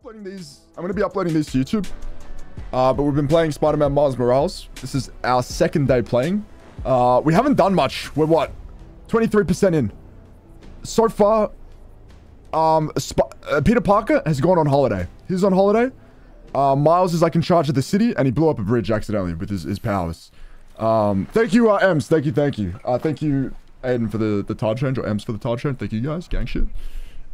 uploading these. I'm gonna be uploading these to YouTube. But we've been playing Spider-Man Miles Morales. This is our second day playing. We haven't done much. We're what? 23% in. So far, Peter Parker has gone on holiday. He's on holiday. Miles is like in charge of the city, and he blew up a bridge accidentally with his powers. Thank you, Ems. Thank you, thank you. Thank you, Aiden, for the tide change, or Ems for the tide change. Thank you, guys. Gang shit.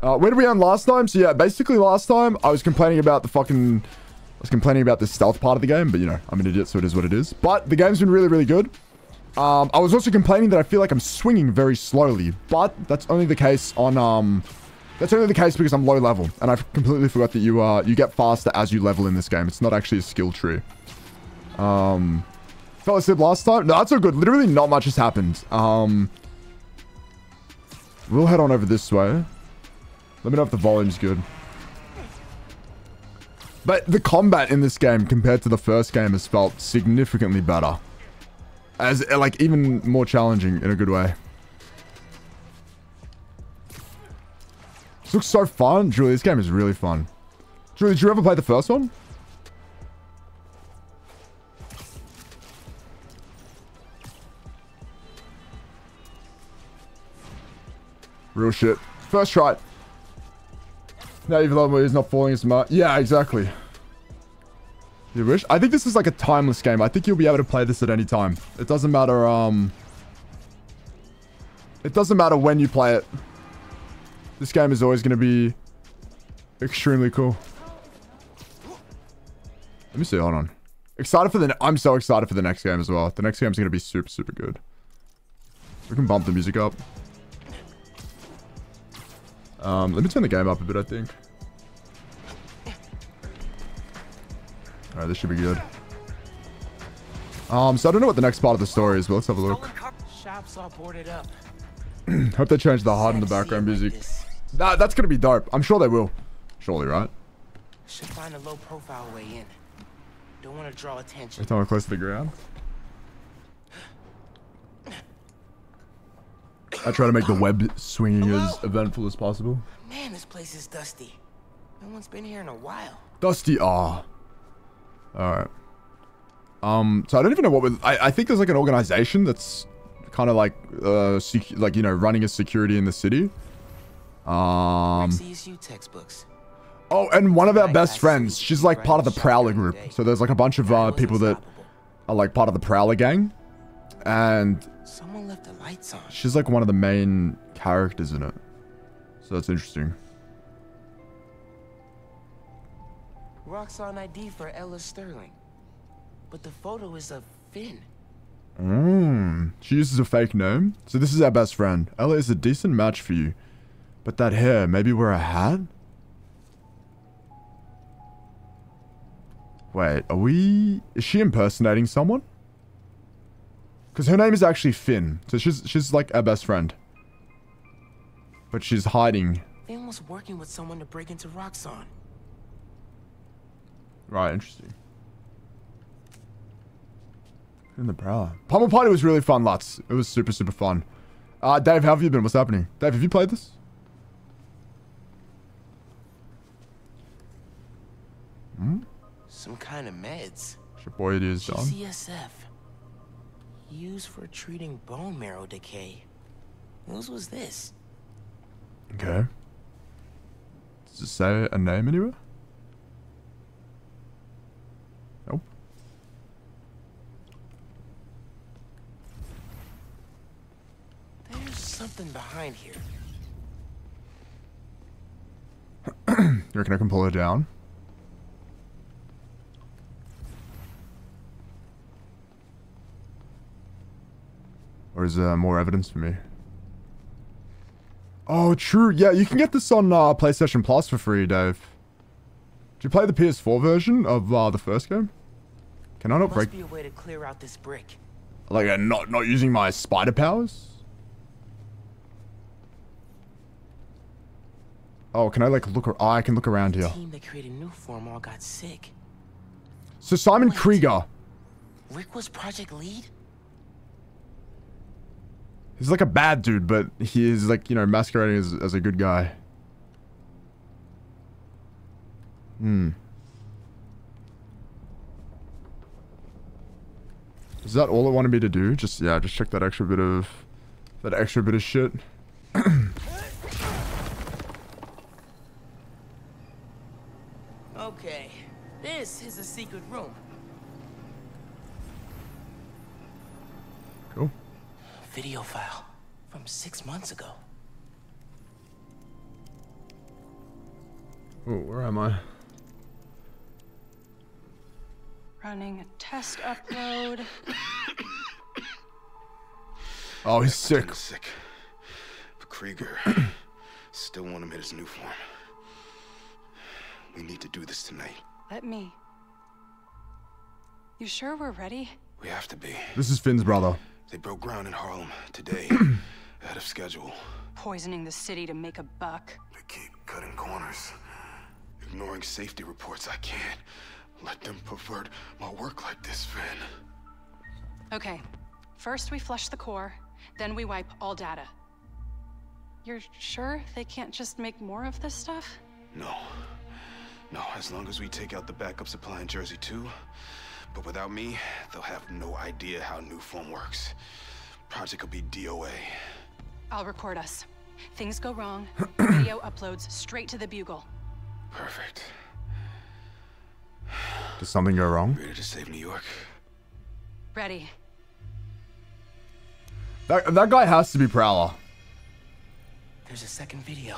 Where did we end last time? So yeah, basically last time I was complaining about the fucking... I was complaining about the stealth part of the game, but you know, I'm an idiot, so it is what it is. But the game's been really, really good. I was also complaining that I feel like I'm swinging very slowly, but that's only the case on... That's only the case because I'm low level, and I've completely forgot that you you get faster as you level in this game. It's not actually a skill tree. Fell asleep last time? No, that's all good. Literally not much has happened. We'll head on over this way. Let me know if the volume's good. But the combat in this game compared to the first game has felt significantly better. As, like, even more challenging in a good way. This looks so fun. Julie, this game is really fun. Julie, did you ever play the first one? Real shit. First try. Now even though he's not falling as much. Yeah, exactly. You wish? I think this is like a timeless game. I think you'll be able to play this at any time. It doesn't matter, it doesn't matter when you play it. This game is always going to be extremely cool. Let me see. Hold on. Excited for the... I'm so excited for the next game as well. The next game is going to be super, super good. We can bump the music up. Let me turn the game up a bit, I think. All right, this should be good. So I don't know what the next part of the story is, but let's have a look. Shops all boarded up. Hope they change the hard in the background music. That's gonna be dope. I'm sure they will. Surely, right? Should find a low profile way in. Don't want to draw attention. Every time we're close to the ground. I try to make the web swinging as eventful as possible. Man, this place is dusty. No one's been here in a while. Dusty, ah. All right. So I don't even know what we're... I think there's like an organization that's kind of like, you know, running a security in the city. CSU textbooks. Oh, and one of our best friends. She's like part of the Prowler group. So there's like a bunch of people that are like part of the Prowler gang. And someone left the lights on. She's like one of the main characters in it. So that's interesting. Roxxon ID for Ella Sterling. But the photo is of Finn. She uses a fake name. So this is our best friend. Ella is a decent match for you. But that hair, maybe wear a hat? Wait, is she impersonating someone? Because her name is actually Finn. So she's like our best friend. But she's hiding. Finn was working with someone to break into Roxxon. Right, interesting. In the Prowler. Pummel Party was really fun, lads. It was super, super fun. Dave, how have you been? What's happening? Dave, have you played this? Some kind of meds. Your boy, it is, dog. CSF. Used for treating bone marrow decay. What was this? Okay. Does it say a name anywhere? Nope. There's something behind here. You reckon I can pull her down? Or is there more evidence for me? Oh, true. Yeah, you can get this on PlayStation Plus for free, Dave. Did you play the PS4 version of the first game? Can I not break? Must be a way to clear out this brick. Like, not using my spider powers? Oh, can I like look? Oh, I can look around here. The team that created new form all got sick. So Simon Krieger. Rick was project lead. He's like a bad dude, but he is like, you know, masquerading as a good guy. Hmm. Is that all it wanted me to do? Just, yeah, just check that extra bit of shit. Okay. This is a secret room. Cool. Video file from 6 months ago. Oh, where am I? Running a test upload. Oh, he's sick. But Krieger still want him in his new form. We need to do this tonight. Let me. You sure we're ready? We have to be. This is Finn's brother. They broke ground in Harlem today, ahead of schedule. Poisoning the city to make a buck. They keep cutting corners. Ignoring safety reports. I can't let them pervert my work like this, Finn. Okay. First we flush the core, then we wipe all data. You're sure they can't just make more of this stuff? No. No, as long as we take out the backup supply in Jersey too. But without me, they'll have no idea how new form works. Project will be DOA. I'll record us. Things go wrong, video uploads straight to the Bugle. Perfect. Does something go wrong? Ready to save New York. Ready. That guy has to be Prowler. There's a second video.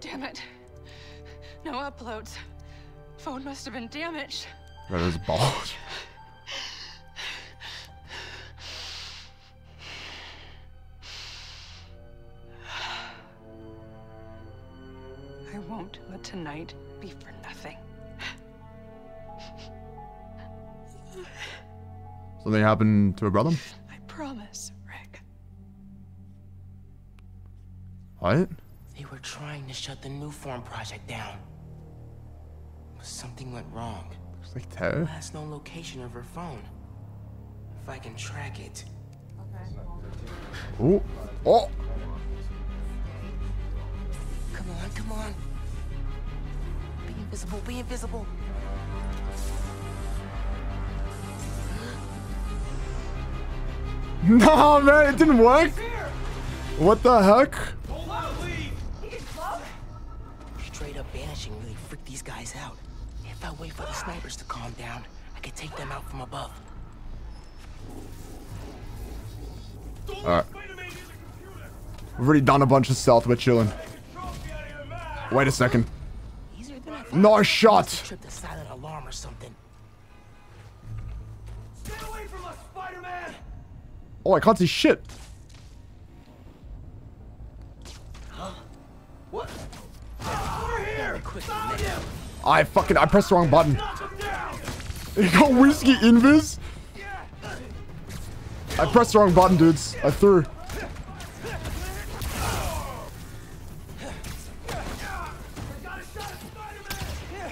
Damn it. No uploads. Phone must have been damaged. That is balls. I won't let tonight be for nothing. Something happened to her brother? I promise, Rick. What? They were trying to shut the new form project down. But something went wrong. It's like terror. Has no location of her phone. If I can track it. Okay. Oh. Oh. Come on, come on. Be invisible, be invisible. No, man, it didn't work. What the heck? Straight up vanishing really freaked these guys out. If I wait for the snipers to calm down, I could take them out from above. All right. We've already done a bunch of stealth. We're chilling. Wait a second. No shot. Trip the silent alarm or something. Stay away from us, Spider-Man. Oh, I can't see shit. Huh? What? Over here! Stop him! I pressed the wrong button. You got whiskey invis? I pressed the wrong button, dudes. I threw.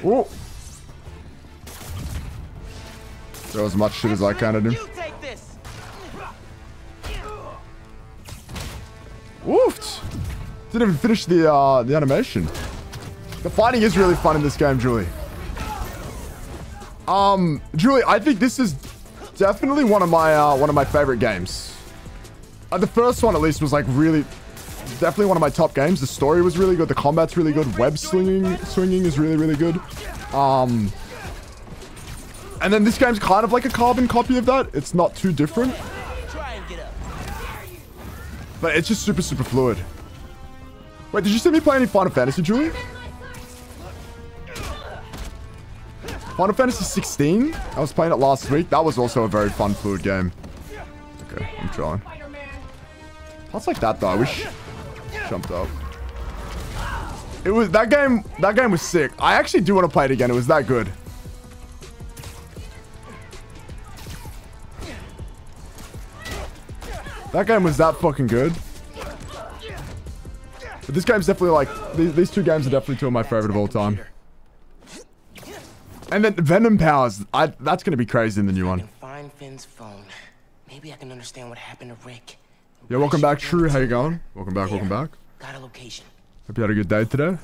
Oh. Throw as much shit as I can at him. Woofed! Didn't even finish the animation. The fighting is really fun in this game, Julie. Julie, I think this is definitely one of my favorite games. The first one, at least, was like really, definitely one of my top games. The story was really good. The combat's really good. Web swinging is really, really good. And then this game's kind of like a carbon copy of that. It's not too different. But it's just super, super fluid. Wait, did you see me play any Final Fantasy, Julie? Final Fantasy 16? I was playing it last week. That was also a very fun, fluid game. Okay, I'm trying. Parts like that, though. I wish jumped up. It was that game was sick. I actually do want to play it again. It was that good. That game was that fucking good. But this game's definitely like... These two games are definitely two of my favorite of all time. And then Venom powers. That's going to be crazy in the new one. Find Finn's phone. Maybe I can understand what happened to Rick. Yeah, welcome back, True. How you going? Welcome back, welcome back. Got a location. Hope you had a good day today.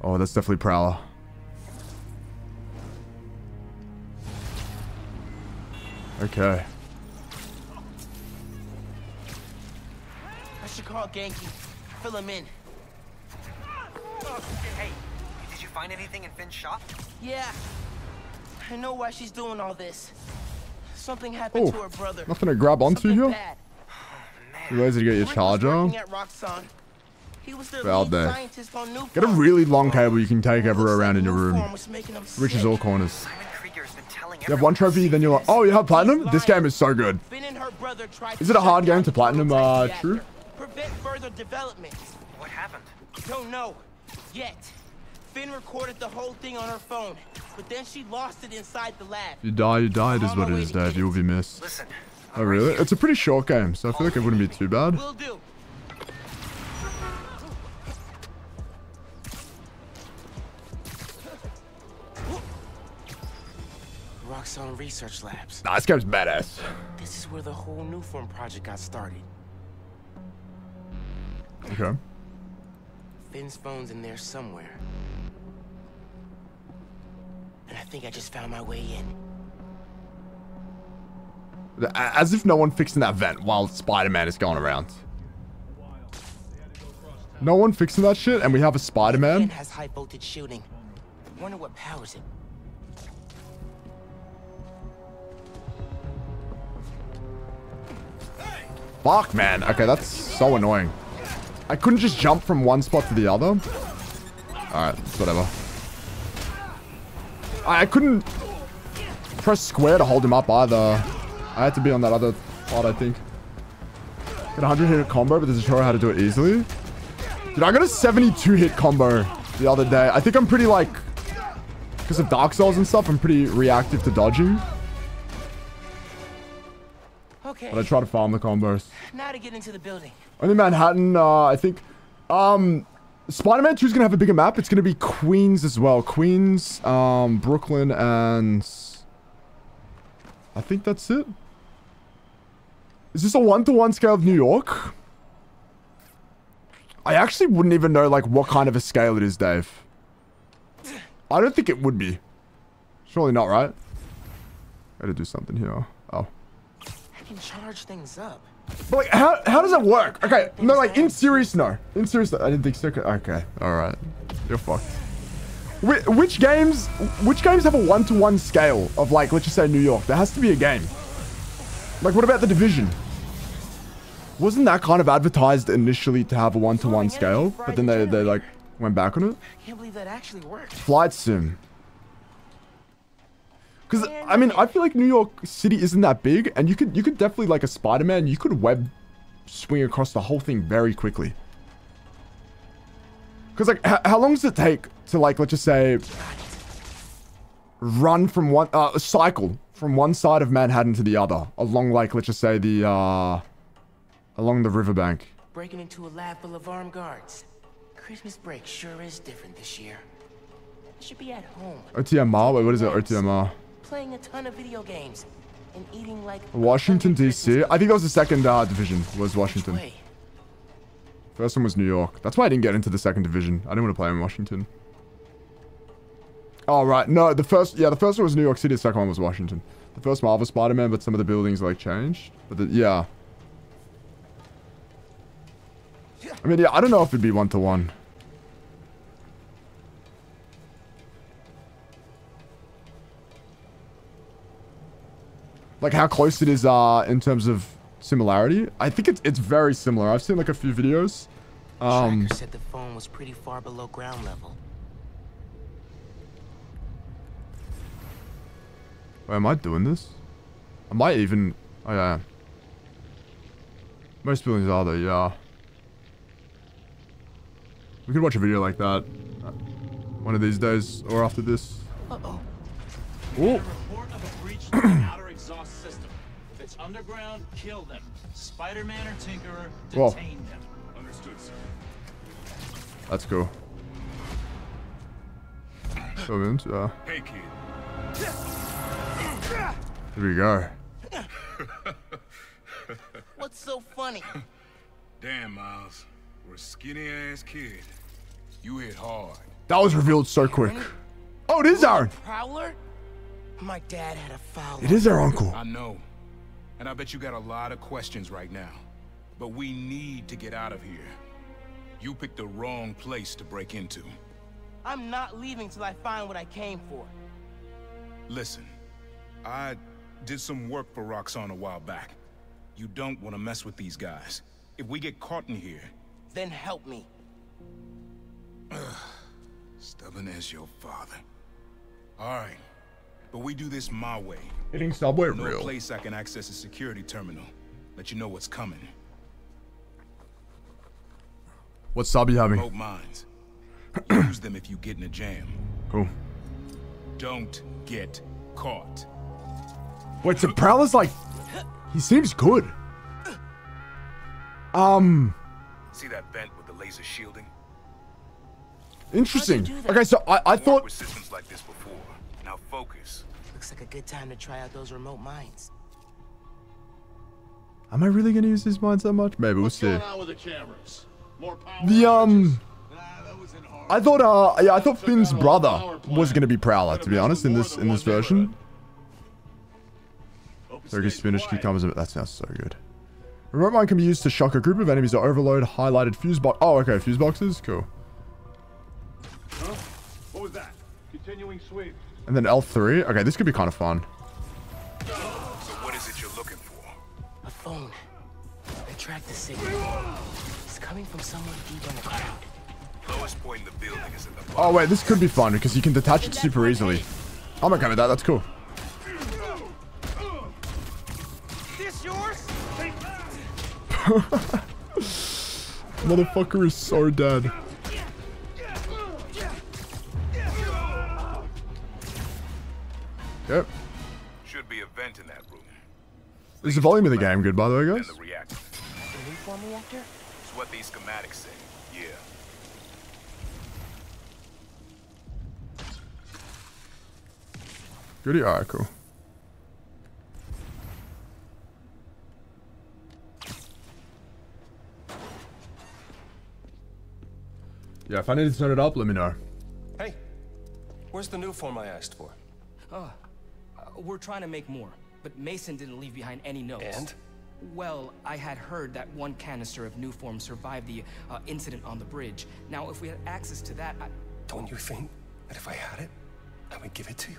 Oh, that's definitely Prowler. Okay. I should call Ganke. Fill him in. Hey, did you find anything in Finn's shop? Yeah. I know why she's doing all this. Something happened to her brother. Nothing to grab onto here? Oh, you guys need to get your charger. Well, there. Get a really long cable you can take everywhere around in your room. Reaches all corners. You have one trophy, then you're like, oh, you have platinum? This game is so good. Is it a hard game to platinum, True? Prevent further development. What happened? Don't know yet. Finn recorded the whole thing on her phone, but then she lost it inside the lab. You died is what it is, Dad. You will be missed. Listen, oh, really? It's a pretty short game, so I feel like it wouldn't be too bad. Will do. Roxxon Research Labs. Nah, this game's badass. This is where the whole new form project got started. Okay. Finn's phone's in there somewhere. And I think I just found my way in. As if no one fixing that vent while Spider-Man is going around. No one fixing that shit, and we have a Spider-Man. Finn has high voltage shielding. Wonder what powers it. Fuck, man. Okay, that's so annoying. I couldn't just jump from one spot to the other. All right, whatever. I couldn't press square to hold him up either. I had to be on that other spot, I think. Got a 100-hit combo, but there's a tutorial how to do it easily. Dude, I got a 72-hit combo the other day. I think I'm pretty, like, because of Dark Souls and stuff, I'm pretty reactive to dodging. Okay. But I try to farm the combos. Now to get into the building. Only Manhattan, I think. Spider-Man 2 is going to have a bigger map. It's going to be Queens as well. Queens, Brooklyn, and... I think that's it. Is this a 1-to-1 scale of New York? I actually wouldn't even know, like, what kind of a scale it is, Dave. I don't think it would be. Surely not, right? Gotta do something here. Oh. I can charge things up. But, like, how does that work? Okay, no, like, in serious, no. In serious, I didn't think so. Okay, all right. You're fucked. Which games have a 1-to-1 scale of, like, let's just say New York? There has to be a game. Like, what about The Division? Wasn't that kind of advertised initially to have a 1-to-1 scale? But then they like, went back on it? I can't believe that actually worked. Flight Sim. Because, I mean, I feel like New York City isn't that big, and you could definitely, like a Spider-Man, you could web swing across the whole thing very quickly. Because, like, how long does it take to, like, let's just say, run from one, cycle from one side of Manhattan to the other, along, like, let's just say, the, along the riverbank? Breaking into a lab full of armed guards. Christmas break sure is different this year. Should be at home. OTMR? Wait, what is it? OTMR? Playing a ton of video games and eating like Washington DC. I think that was the second division was Washington. First one was New York. That's why I didn't get into the second division. I didn't want to play in Washington. Oh right, no, the first one was New York City. The second one was Washington. The first Marvel Spider-Man, but some of the buildings like changed. But yeah. I mean, yeah, I don't know if it'd be 1-to-1. Like how close it is in terms of similarity. I think it's very similar. I've seen like a few videos. Tracker said the phone was pretty far below ground level. Wait, am I doing this? Am I even... Oh, yeah, I am. Most buildings are though, yeah. We could watch a video like that one of these days or after this. Uh-oh. Oh. Underground, kill them. Spider-Man or Tinkerer, detain them. Understood, sir. That's cool. Hey, kid. Here we go. What's so funny? Damn, Miles. We're a skinny-ass kid. You hit hard. That was revealed so quick. Oh, it is Aaron. Prowler? My dad had a foul. It is our uncle. I know. And I bet you got a lot of questions right now. But we need to get out of here. You picked the wrong place to break into. I'm not leaving till I find what I came for. Listen, I did some work for Roxxon a while back. You don't want to mess with these guys. If we get caught in here... Then help me. Stubborn as your father. All right. But we do this my way. Hitting subway real. No place I can access a security terminal. Let you know what's coming. What sub you having? Remote mines. Use them if you get in a jam. Cool. Don't get caught. Wait, so Prowler's like... He seems good. See that vent with the laser shielding? Interesting. Okay, so I thought... With systems like this before. Now focus. Looks like a good time to try out those remote mines. Am I really gonna use these mines that much? Maybe we'll see. I thought Finn's brother was gonna be Prowler, to be honest, in this version. Focus, spinach, cucumbers. That sounds so good. Remote mine can be used to shock a group of enemies or overload highlighted fuse box. Oh, okay, fuse boxes, cool. Huh? What was that? Continuing sweep. And then L3. Okay, this could be kind of fun. So what is it you're looking for? A phone. I tracked the signal. It's coming from somewhere deep on the ground. Lowest point in the building is in the bottom. Oh wait, this could be fun because you can detach it super easily. I'm okay with that. That's cool. This yours? Motherfucker is so dead. Yep. Should be a vent in that room. Is the volume of the game good, by the way, guys? The reactor. The reform reactor? It's what these schematics say. Yeah. Goody. Alright, cool. Yeah, if I need to turn it up, let me know. Hey, where's the new form I asked for? Oh. We're trying to make more, but Mason didn't leave behind any notes. And? Well, I had heard that one canister of new form survived the incident on the bridge. Now, if we had access to that, I... Don't you think that if I had it, I would give it to you?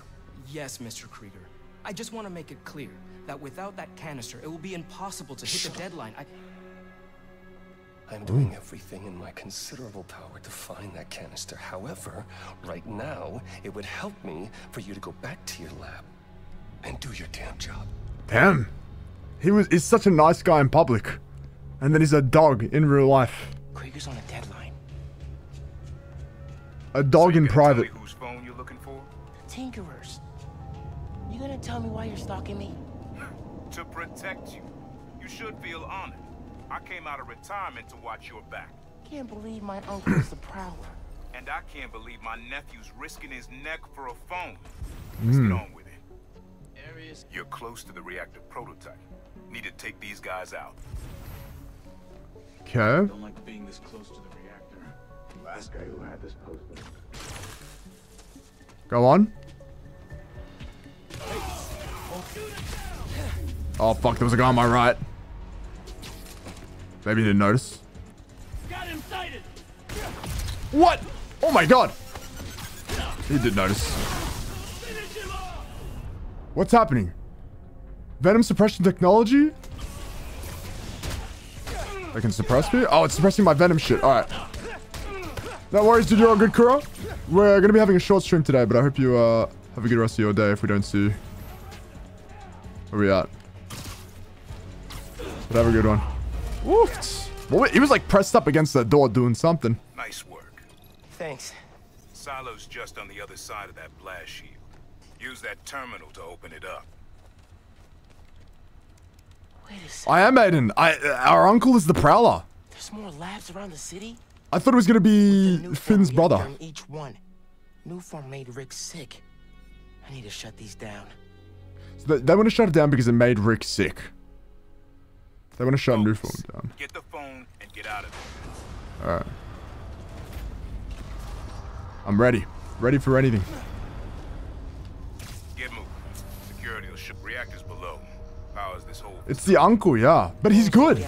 Yes, Mr. Krieger. I just want to make it clear that without that canister, it will be impossible to hit the deadline. I'm doing everything in my considerable power to find that canister. However, right now, it would help me for you to go back to your lab and do your damn job. Damn. He's such a nice guy in public. And then he's a dog in real life. Krieger's on a deadline. A dog in private. Tell me whose phone you're looking for? Tinkerer's. You gonna tell me why you're stalking me? To protect you. You should feel honored. I came out of retirement to watch your back. Can't believe my uncle's a Prowler. And I can't believe my nephew's risking his neck for a phone. Let's get on with it. You're close to the reactor prototype. Need to take these guys out. Okay. I don't like being this close to the reactor. Last guy who had this posted. Go on. Oh fuck, there was a guy on my right. Maybe you didn't notice. Got him sighted. What? Oh my god. He did notice. What's happening? Venom suppression technology? They can suppress me? Oh, it's suppressing my Venom shit. Alright. No worries, dude. You're all good, Kuro. We're gonna be having a short stream today, but I hope you have a good rest of your day if we don't see you. Where we at? But have a good one. Oof. Well, he was like pressed up against that door doing something. Nice work. Thanks. Silo's just on the other side of that blast shield. Use that terminal to open it up. Wait a second. I am Aiden. Our uncle is the Prowler. There's more labs around the city? I thought it was going to be Finn's brother. Each one. New form made Rick sick. I need to shut these down. So they want to shut it down because it made Rick sick. They want to shut New Form down. Get the phone and get out of it. All right. I'm ready. Ready for anything. Get moving. Security will ship reactors below. Powers this whole. It's the uncle, yeah, but he's good.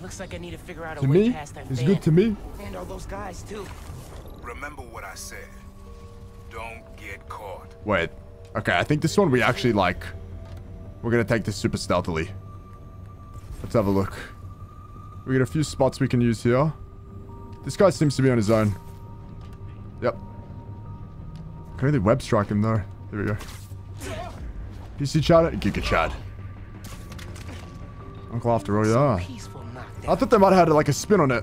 Looks like I need to figure out a way past that. He's good to me. And all those guys too. Remember what I said. Don't get caught. Wait. Okay, I think this one we actually like. We're gonna take this super stealthily. Let's have a look. We got a few spots we can use here. This guy seems to be on his own. Yep. Can only web strike him though. There we go. PC Chad, Giga Chad. Uncle after all, yeah. I thought they might have had like a spin on it.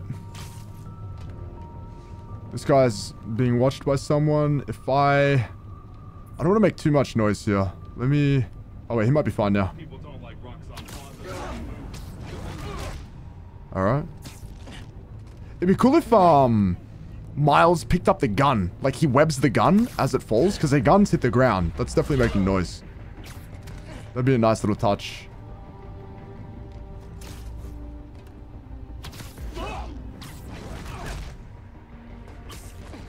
This guy's being watched by someone. If I don't want to make too much noise here. Let me... Oh wait, he might be fine now. Alright. It'd be cool if Miles picked up the gun. Like he webs the gun as it falls. Because their guns hit the ground. That's definitely making noise. That'd be a nice little touch.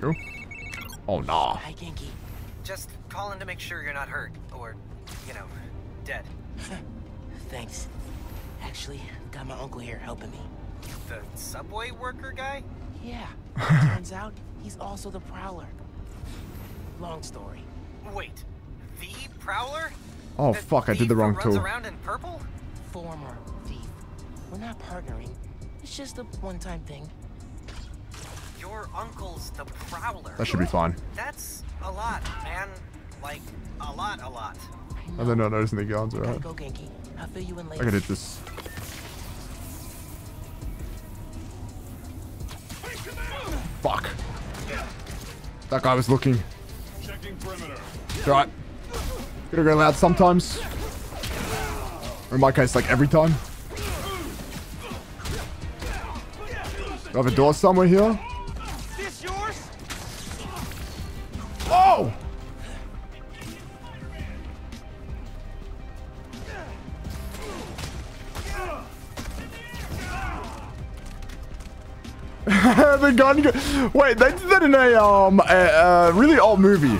Cool. Oh, nah. Hi, Ganke. Just calling to make sure you're not hurt. Or, you know, dead. Thanks. Actually, got my uncle here helping me. The subway worker guy? Yeah. Turns out, he's also the Prowler. Long story. Wait. The Prowler? Oh fuck! I did the wrong tool. Former thief. We're not partnering. It's just a one-time thing. Your uncle's the Prowler. That should be fine. That's a lot, man. Like a lot. And they're not noticing the guns, right? Go, Ganke. I'll fill you in later. I can hit this. Fuck. That guy was looking. Checking perimeter. All right. Gonna go loud sometimes, or in my case, like every time. Do I have a door somewhere here? This yours? Whoa! The gun. Wait, they did that in a really old movie.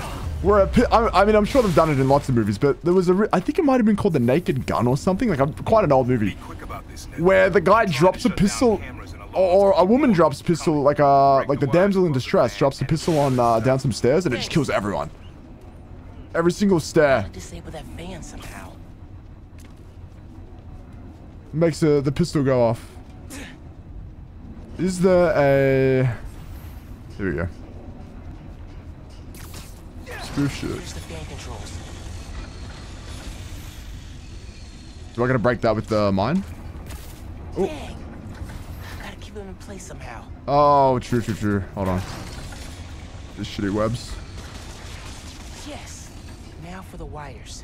I mean, I'm sure they've done it in lots of movies, but there was a... I think it might have been called The Naked Gun or something. Like, quite an old movie. Where the guy drops a pistol... Or a woman drops a pistol, like the damsel in distress drops a pistol on down some stairs, and it just kills everyone. Every single stair. Makes the pistol go off. Is there a... Here we go. Shit. Do I gotta break that with the mine? Oh. Gotta keep him in place somehow. Oh, true. Hold on. This shitty webs. Yes. Now for the wires.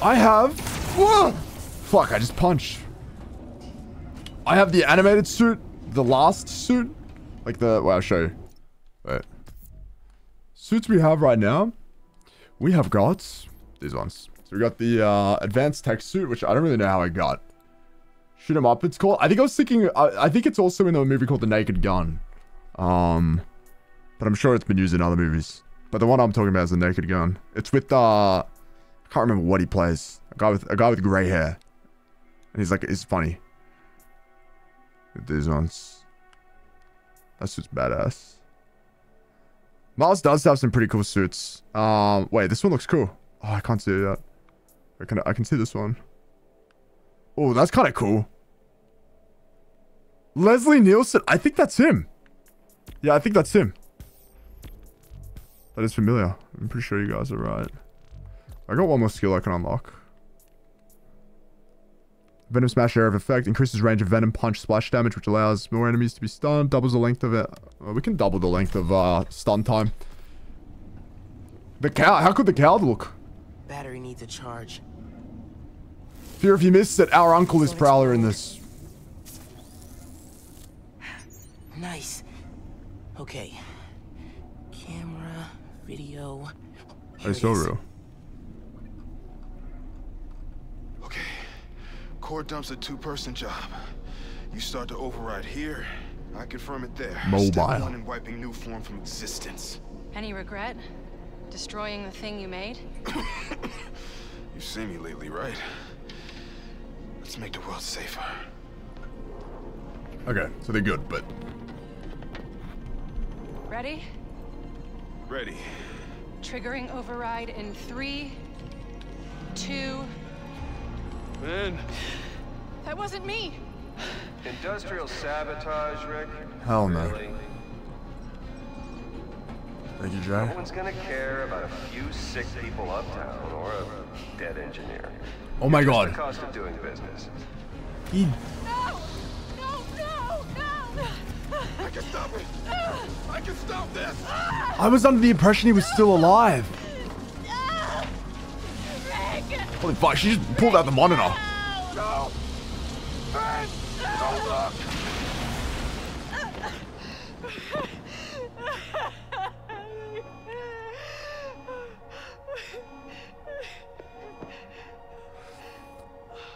I have. Whoa! Fuck! I just punched. I have the animated suit, the last suit, like the. Well, I'll show you. But suits we have right now, we have got these ones. So we got the advanced tech suit, which I don't really know how I got. Shoot 'em up, it's called. I think I was thinking. I think it's also in a movie called The Naked Gun, but I'm sure it's been used in other movies. But the one I'm talking about is The Naked Gun. It's with I can't remember what he plays. A guy with gray hair, and he's like, it's funny. These ones. That's just badass. Miles does have some pretty cool suits. Wait, this one looks cool. Oh, I can't see it yet. I can see this one. Oh, that's kind of cool. Leslie Nielsen. I think that's him. Yeah, I think that's him. That is familiar. I'm pretty sure you guys are right. I got one more skill I can unlock. Venom Smash Area of Effect. Increases range of Venom Punch splash damage, which allows more enemies to be stunned. Doubles the length of it. Well, we can double the length of stun time. The cow. How could the cow look? Battery needs a charge. Fear if you miss that our uncle is Prowler in this. Nice. Okay. Camera, video. I saw real. core dump's a two-person job. You start to override here, I confirm it there. Mobile. Step one in wiping new form from existence. Any regret? Destroying the thing you made? You've seen me lately, right? Let's make the world safer. Okay, so they're good, but... Ready? Ready. Triggering override in 3, 2... Man. That wasn't me. Industrial sabotage, Rick? Hell no. Really? Thank you, Jack. No one's gonna care about a few sick people uptown or a dead engineer. Oh my God. It's the cost of doing business. He... No. I can stop it. I can stop this. I was under the impression he was still alive. Holy fuck, she just pulled out the monitor. No. Ben, don't look.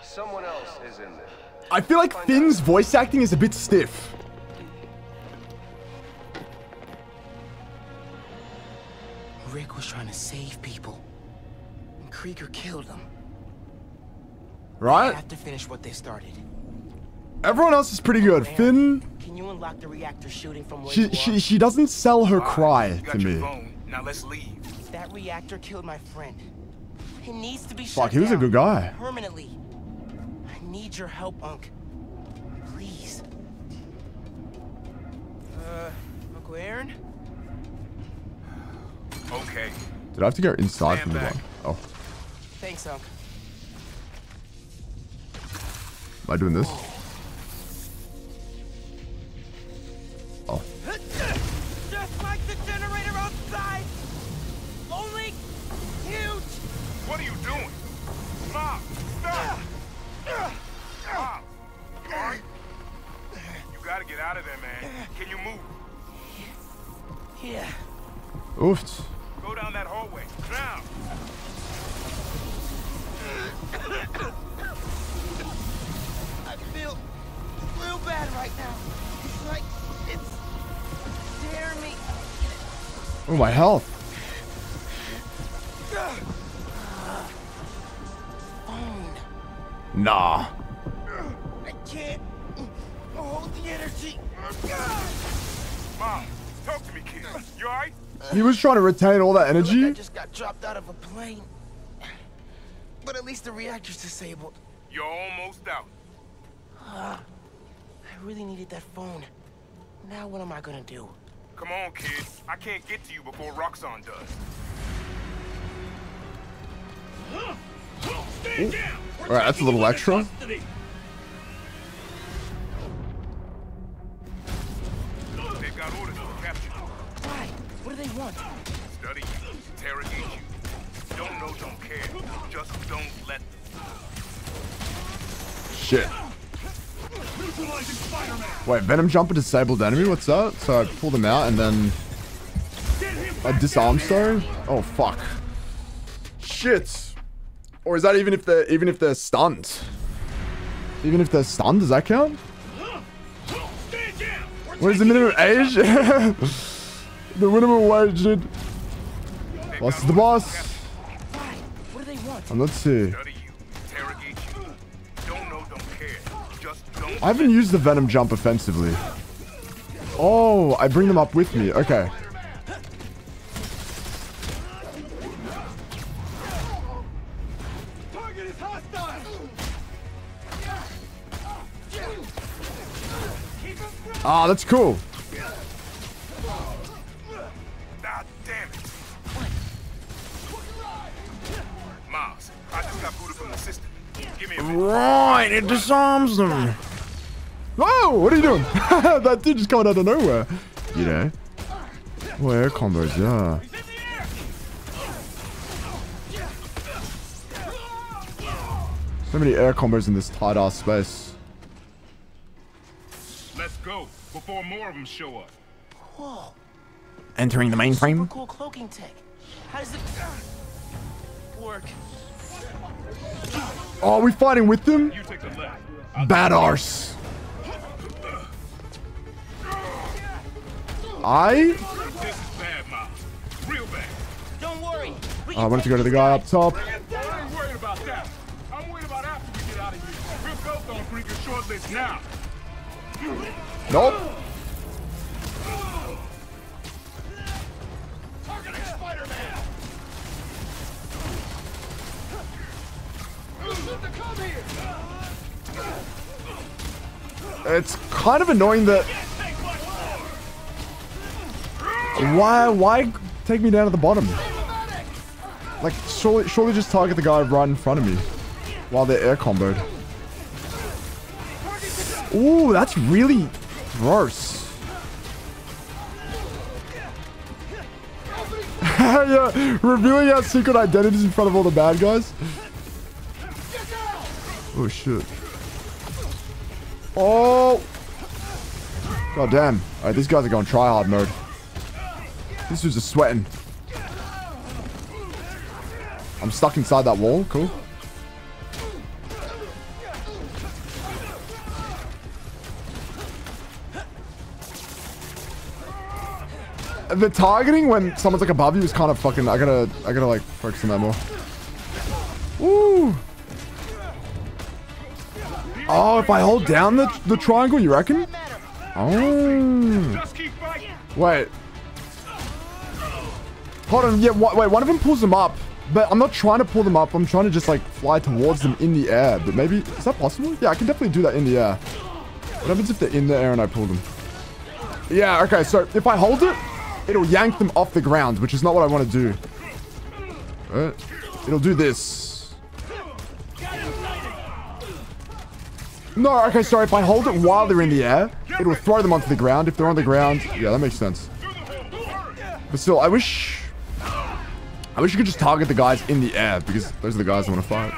Someone else is in there. I feel like Finn's voice acting is a bit stiff. Rick was trying to save people. And Krieger killed them. Right? I have to finish what they started. Everyone else is pretty good. Finn. Can you unlock the reactor shooting from where she doesn't sell her cry to me. Now let's leave. That reactor killed my friend. It needs to be shut down. Fuck, he was a good guy. Permanently. I need your help, Unc. Please. Uncle Aaron? Okay. Did I have to go inside from the back? Oh. Thanks, Unc. Am I doing this? Oh. Just like the generator outside. Only huge. What are you doing? Stop! Stop! Stop! Alright. You gotta get out of there, man. Can you move? Yeah. Oof. Go down that hallway. Now. I feel real bad right now. It's like it's tearing me. Oh, my health. Nah. I can't hold the energy. Mom, talk to me, kid. You alright? He was trying to retain all that energy. Like I just got dropped out of a plane. But at least the reactor's disabled. You're almost out. I really needed that phone. Now what am I gonna do? Come on, kid. I can't get to you before Roxxon does. Stand down. All right, that's a little extra. They've got orders to capture you. Why? What do they want? Study you, interrogate you. Don't know, don't care. Just don't let them. Shit. Neutralizing Spider-Man. Wait, Venom jump a disabled enemy? What's that? So I pull them out and then a disarm stone? Oh fuck. Shit. Or is that even if they're stunned? Even if they're stunned, does that count? What is the minimum age? The minimum wage, dude. Boss is the boss. And let's see. I haven't used the Venom jump offensively. Oh, I bring them up with me. Okay. Ah, that's cool. God damn it. Miles, I just got booted from the system. Give me a minute. Right, it disarms them. Whoa, what are you doing? That dude just coming out of nowhere. You know? Oh, air combos, yeah. So many air combos in this tight ass space. Let's go before more of them show up. Whoa. Entering the mainframe. Super cool cloaking tech. How does it work? Oh, are we fighting with them? Badarse. I wanted to go to the guy up top. I'm worried about that. I'm worried about after we get out of here. We'll go on Krieger's short list now. Nope. Targeting Spider-Man. It's kind of annoying that... Why take me down to the bottom? Like, surely just target the guy right in front of me while they're air comboed. Ooh, that's really gross. Yeah, revealing our secret identities in front of all the bad guys. Oh, shit. Oh! God damn. All right, these guys are going try-hard mode. This dude's just sweating. I'm stuck inside that wall. Cool. The targeting when someone's like above you is kind of fucking... I gotta like focus on that more. Woo! Oh, if I hold down the triangle, you reckon? Oh. Wait. Hold on. Yeah, wait. One of them pulls them up. But I'm not trying to pull them up. I'm trying to just, like, fly towards them in the air. But maybe... Is that possible? Yeah, I can definitely do that in the air. What happens if they're in the air and I pull them? Yeah, okay. So, if I hold it, it'll yank them off the ground, which is not what I want to do. But it'll do this. No, okay. Sorry. If I hold it while they're in the air, it'll throw them onto the ground. If they're on the ground... Yeah, that makes sense. But still, I wish you could just target the guys in the air, because those are the guys I want to fight.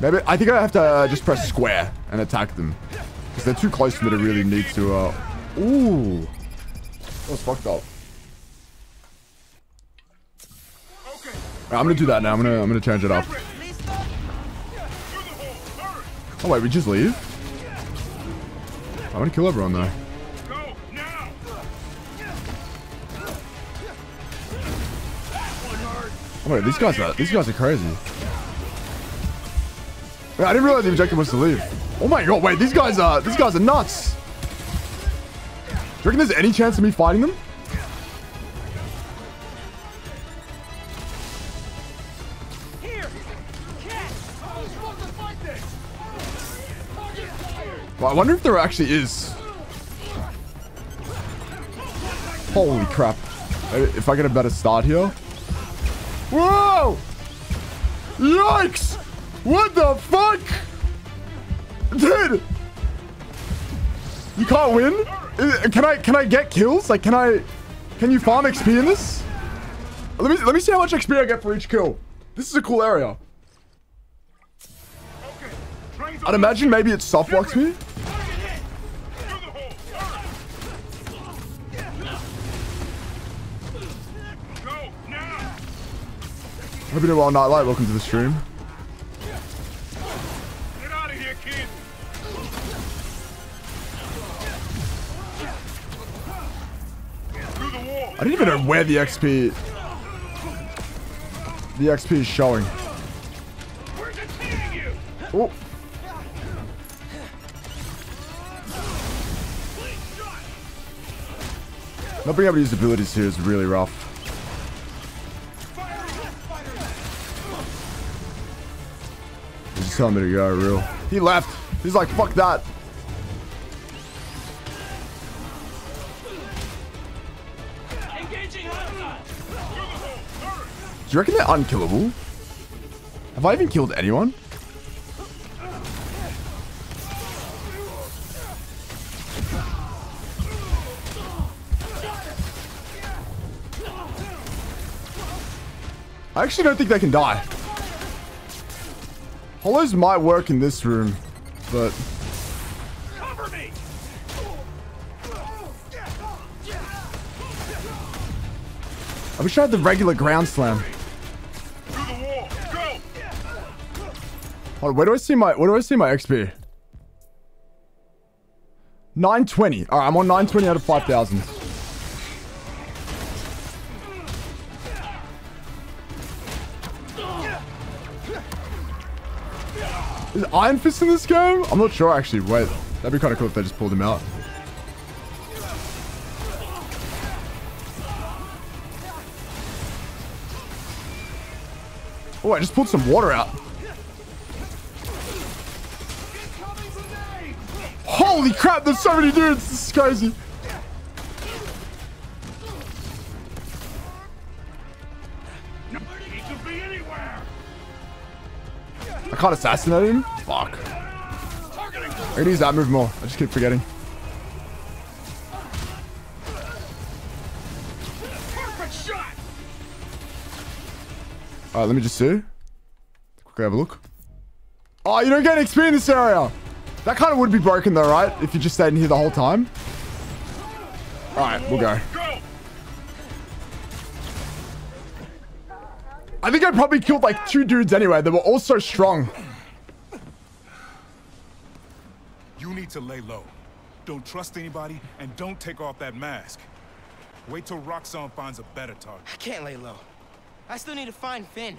Maybe I think I have to just press square and attack them, because they're too close to me to really need to... Ooh. That was fucked up. Right, I'm going to do that now. I'm gonna change it up. Oh, wait. We just leave? I want to kill everyone, though. Oh, wait, these guys are crazy. Wait, I didn't realize the objective was to leave. Oh my god, wait, these guys are nuts. Do you reckon there's any chance of me fighting them? Well, I wonder if there actually is. Holy crap. If I get a better start here. Whoa! Yikes! What the fuck? Dude! You can't win? Can I get kills? Like, can you farm XP in this? Let me see how much XP I get for each kill. This is a cool area. I'd imagine maybe it softblocks me. Hope you're doing well, Nightlight. Welcome to the stream. Get out of here, kid. I didn't even know where the XP is showing. Oh. Not being able to use abilities here is really rough. Tell me to go real. He left. He's like, fuck that. Do you reckon they're unkillable? Have I even killed anyone? I actually don't think they can die. Hollows might work in this room, but... Cover me. I wish I had the regular ground slam. Through the wall. Go. Oh, where do I see my XP? 920. All right, I'm on 920 out of 5,000. Is Iron Fist in this game? I'm not sure, actually. Wait, that'd be kind of cool if they just pulled him out. Oh, I just pulled some water out. Holy crap, there's so many dudes. This is crazy. I can't assassinate him? Fuck. I'm gonna use that move more. I just keep forgetting. Alright, let me just see. Quickly have a look. Oh, you don't get XP in this area. That kind of would be broken though, right? If you just stayed in here the whole time. Alright, we'll go. I think I probably killed like 2 dudes anyway. They were all so strong. You need to lay low. Don't trust anybody and don't take off that mask. Wait till Roxxon finds a better target. I can't lay low. I still need to find Finn.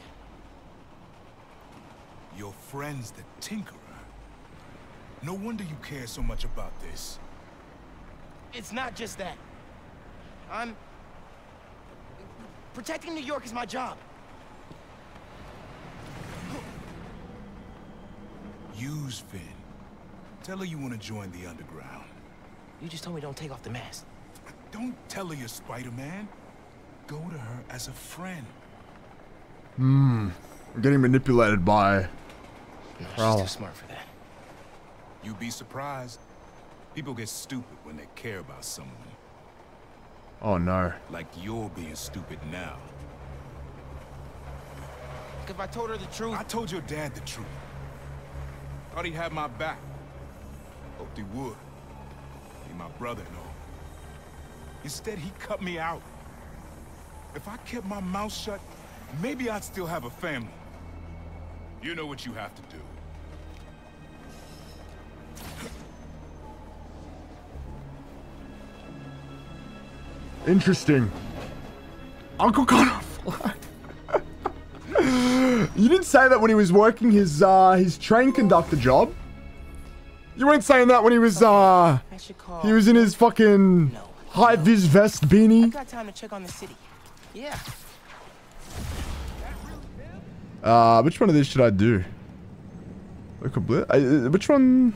Your friend's the Tinkerer. No wonder you care so much about this. It's not just that. I'm... protecting New York is my job. Use Finn. Tell her you want to join the Underground. You just told me don't take off the mask. Don't tell her you're Spider-Man. Go to her as a friend. Hmm. I'm getting manipulated by... No, she's too smart for that. You'd be surprised. People get stupid when they care about someone. Oh, no. Like you're being stupid now. If I told her the truth... I told your dad the truth. Thought he had my back. Hoped he would. Be my brother and all. Instead, he cut me out. If I kept my mouth shut, maybe I'd still have a family. You know what you have to do. Interesting. Uncle Connor fly. You didn't say that when he was working his train conductor job. You weren't saying that when he was he was in his fucking high vis vest beanie. I've got time to check on the city. Yeah. Which one of these should I do? Look a blip. Which one?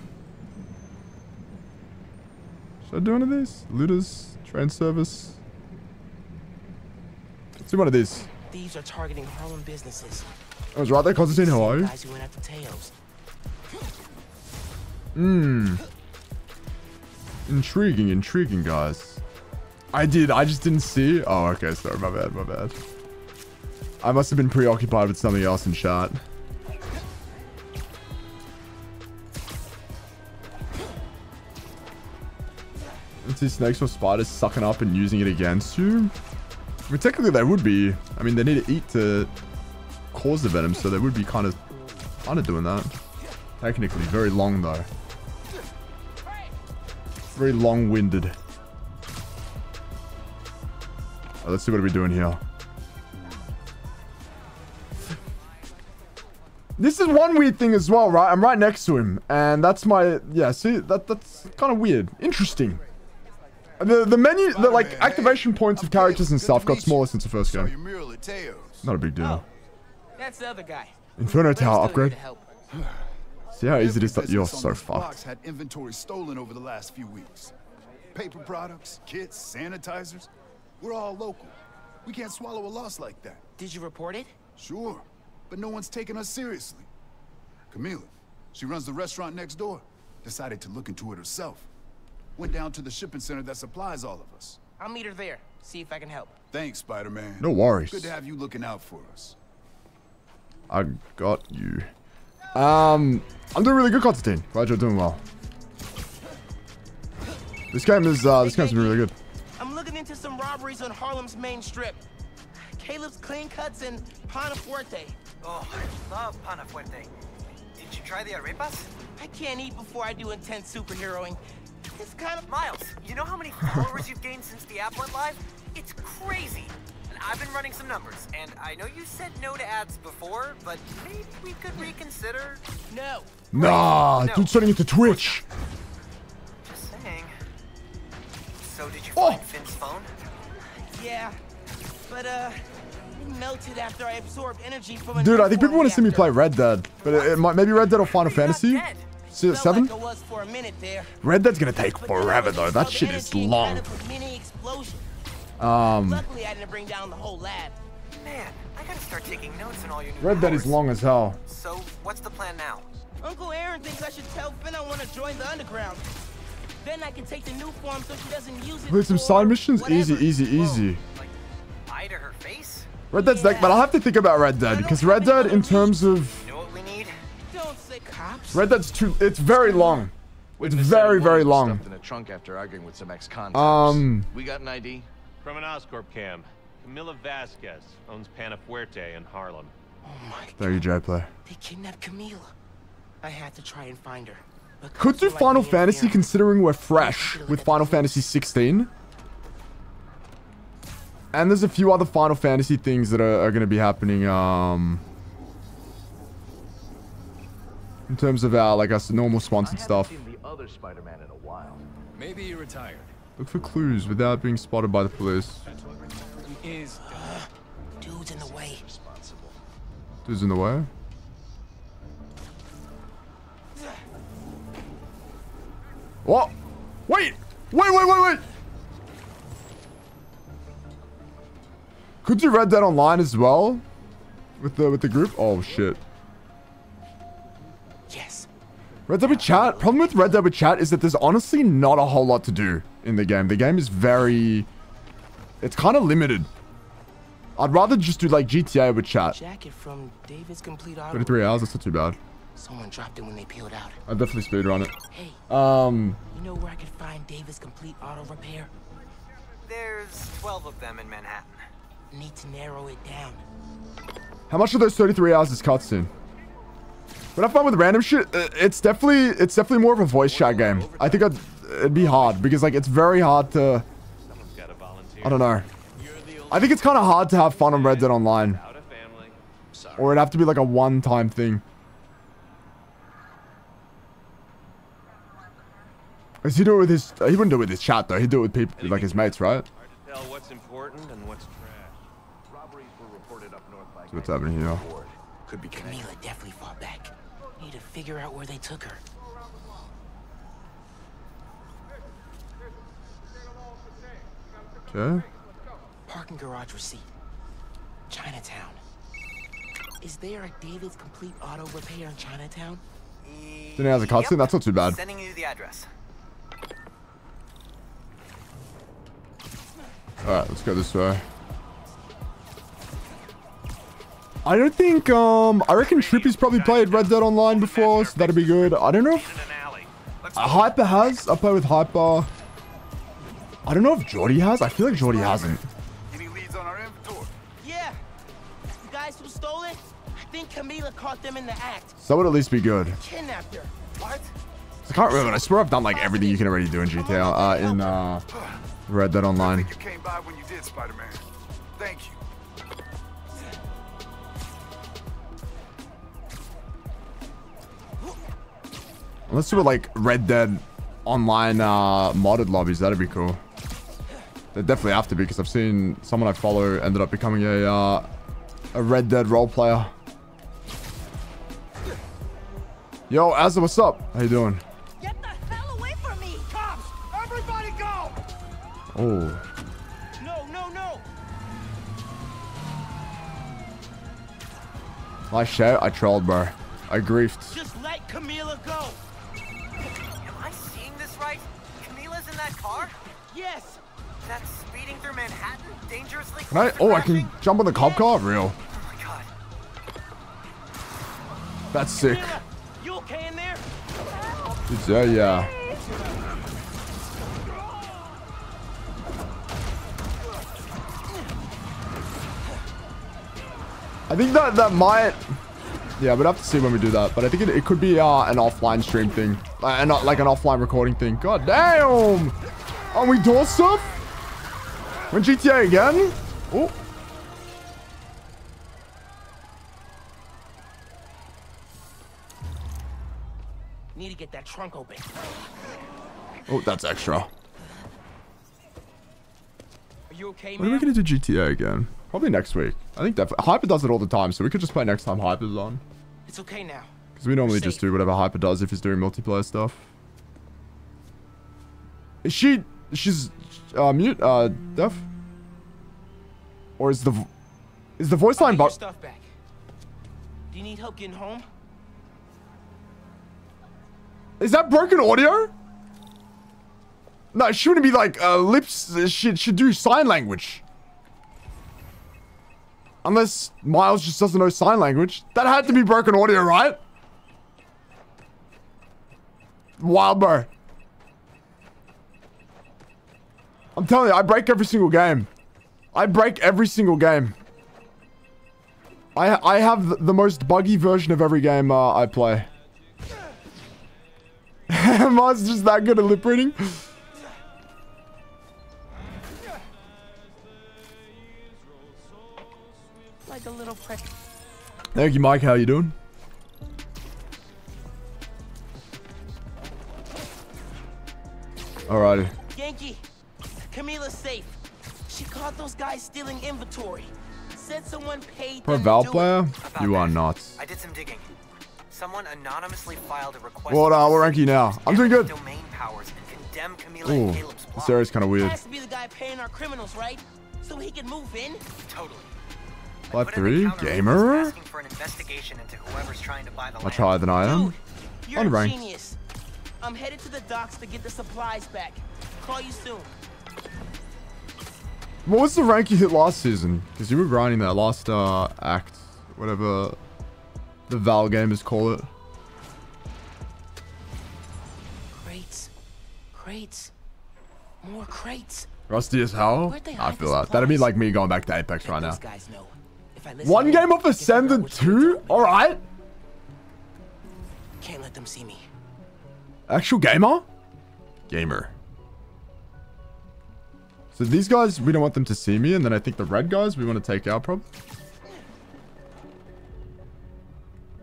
Should I do one of these? Looters, train service. Let's do one of these. Thieves are targeting Harlem businesses. I was right there, Constantine. How are you? Guys who went after Tails. Hmm. Intriguing, intriguing, guys. I did. I just didn't see. Oh, okay. Sorry. My bad. My bad. I must have been preoccupied with something else in chat. Let's see, snakes or spiders sucking up and using it against you. I mean, technically, they would be. I mean, they need to eat to cause the venom, so they would be kind of doing that. Technically, very long though. Very long-winded. Let's see what we're doing here. This is one weird thing as well, right? I'm right next to him, and that's my... Yeah, see? That's kind of weird. Interesting. The menu... The, like, activation points of characters and stuff got smaller since the first game. Not a big deal. That's the other guy. Inferno Tower upgrade. See how easy it is that you're so fucked. Had inventory stolen over the last few weeks. Paper products, kits, sanitizers. We're all local. We can't swallow a loss like that. Did you report it? Sure, but no one's taking us seriously. Camilla, she runs the restaurant next door, decided to look into it herself. Went down to the shipping center that supplies all of us. I'll meet her there, see if I can help. Thanks, Spider-Man. No worries. Good to have you looking out for us. I got you. I'm doing really good, Constantine. Glad you're doing well. This game's been really good. I'm looking into some robberies on Harlem's main strip. Caleb's clean cuts in Panafuerte. Oh, I love Panafuerte. Did you try the arepas? I can't eat before I do intense superheroing. It's kind of... Miles, you know how many followers you've gained since the app went live? It's crazy. And I've been running some numbers, and I know you said no to ads before, but maybe we could reconsider... No. Nah, no. Dude's turning into Twitch. Just saying. So did you find Finn's phone? Yeah, but melted after I absorbed energy from... Dude, I think people want to see me play Red Dead, but it might, maybe Red Dead or Final Fantasy 7? Like Red Dead's gonna take forever though. That shit is long. Luckily, I didn't bring down the whole lab. Man, I gotta start taking notes on all your new Red Dead is long as hell. So, what's the plan now? Uncle Aaron thinks I should tell Finn I want to join the Underground. Then I can take the new form so she doesn't use it. Wait, some side missions? Whatever. Easy. Like, eye to her face? Red Dead's next, but I'll have to think about Red Dead, because Red Dead, in terms of... You know what we need? Don't say cops. Red Dead's too... It's very long. It's very long. Stuffed in a trunk after arguing with some ex-convicts. We got an ID? From an Oscorp cam. Camilla Vasquez owns Panafuerte in Harlem. Oh my God. There you go, play. They kidnapped Camilla. I had to try and find her. Could do Final Fantasy considering we're fresh with Final Fantasy 16. And there's a few other Final Fantasy things that are going to be happening in terms of our normal sponsored stuff. I haven't seen the other Spider-Man in a while. Maybe he retired. Look for clues without being spotted by the police. Dude's in the way. Dude's in the way? What? Wait. Could do Red Dead Online as well? With the group? Oh shit. Yes. Red Dead with chat. Problem with Red Dead with chat is that there's honestly not a whole lot to do in the game. The game is very... It's kind of limited. I'd rather just do like GTA with chat. Jacket from David's complete auto. 33 hours, that's not too bad. Someone dropped it when they peeled out. I definitely speedrun it. Hey, you know where I could find Davis Complete Auto Repair? There's 12 of them in Manhattan. Need to narrow it down. How much of those 33 hours is cutscene? When I find with random shit, it's definitely more of a voice chat game. I think it'd be hard because like it's very hard to... I don't know. I think it's kind of hard to have fun on Red Dead Online. Or it'd have to be like a one-time thing. He do it with his... He wouldn't do it with his chat though. He'd do it with people like his mates, right? Hard to tell what's important and what's trash. Robberies were reported up north by... What's happening here? Could be Camilla definitely fought back. Need to figure out where they took her. Okay. Parking garage receipt. Chinatown. Is there a David's Complete Auto Repair in Chinatown? Then he has a cutscene. That's not too bad. Sending you the address. Alright, let's go this way. I don't think, I reckon Trippy's probably played Red Dead Online before, so that'd be good. I don't know if... Hyper has. I play with Hyper. I don't know if Jordy has. I feel like Jordy hasn't. Yeah. The guys who stole it? I think Camilla caught them in the act. So that would at least be good. Kidnapped her. What? I can't remember. I swear I've done like everything you can already do in GTA. Red Dead Online. I think you came by when you did, Spider-Man. Thank you. Let's do it like Red Dead Online modded lobbies. That'd be cool. They definitely have to be because I've seen someone I follow ended up becoming a Red Dead role player. Yo, Azza, what's up? How you doing? Oh. No. My shout, I trolled, bro. I griefed. Just let Camilla go. Am I seeing this right? Camilla's in that car? Yes. That's speeding through Manhattan dangerously. Can I, I can jump on the cop car? Real. Oh my God. That's sick. Camilla, you okay in there? Yeah. I think that might... Yeah, we'd have to see when we do that. But I think it could be an offline stream thing. And not like an offline recording thing. God damn! Are we door stuff? We're in GTA again? Oh. Need to get that trunk open. Oh, that's extra. Are you okay, man? When are we going to do GTA again? Probably next week. I think that Hyper does it all the time, so we could just play next time Hyper's on. It's okay now. Because we normally just do whatever Hyper does if he's doing multiplayer stuff. Is she... She's... mute? Deaf? Or is the... Is the voice line... Your stuff back. Do you need help getting home? Is that broken audio? No, she wouldn't be like, lips... She should do sign language. Unless Miles just doesn't know sign language. That had to be broken audio, right? Wild, bro. I'm telling you, I break every single game. I break every single game. I have the most buggy version of every game I play. Miles is just that good at lip reading. A little prick. Thank you, Mike. How you doing? Alrighty. Yankee, Camilla's safe. She caught those guys stealing inventory. Said someone paid. Per Val player, you are nuts. I did some digging. Someone anonymously filed a request. What? What rank you now? I'm doing good. Domain powers and condemn Camilla and Caleb's block. This area's kind of weird. Has to be the guy paying our criminals, right? So he can move in. Totally. Life 3? Gamer? Much higher than I am. Unranked. I'm headed to the docks to get the supplies back. Call you soon. What was the rank you hit last season? Because you were grinding that last act. Whatever the Val gamers call it. Crates. Crates. More crates. Rusty as hell? I feel that. That'd be like me going back to Apex right now. One game off Ascend and 2? Alright. Can't let them see me. Actual gamer? Gamer. So these guys, we don't want them to see me. And then I think the red guys we want to take out probably.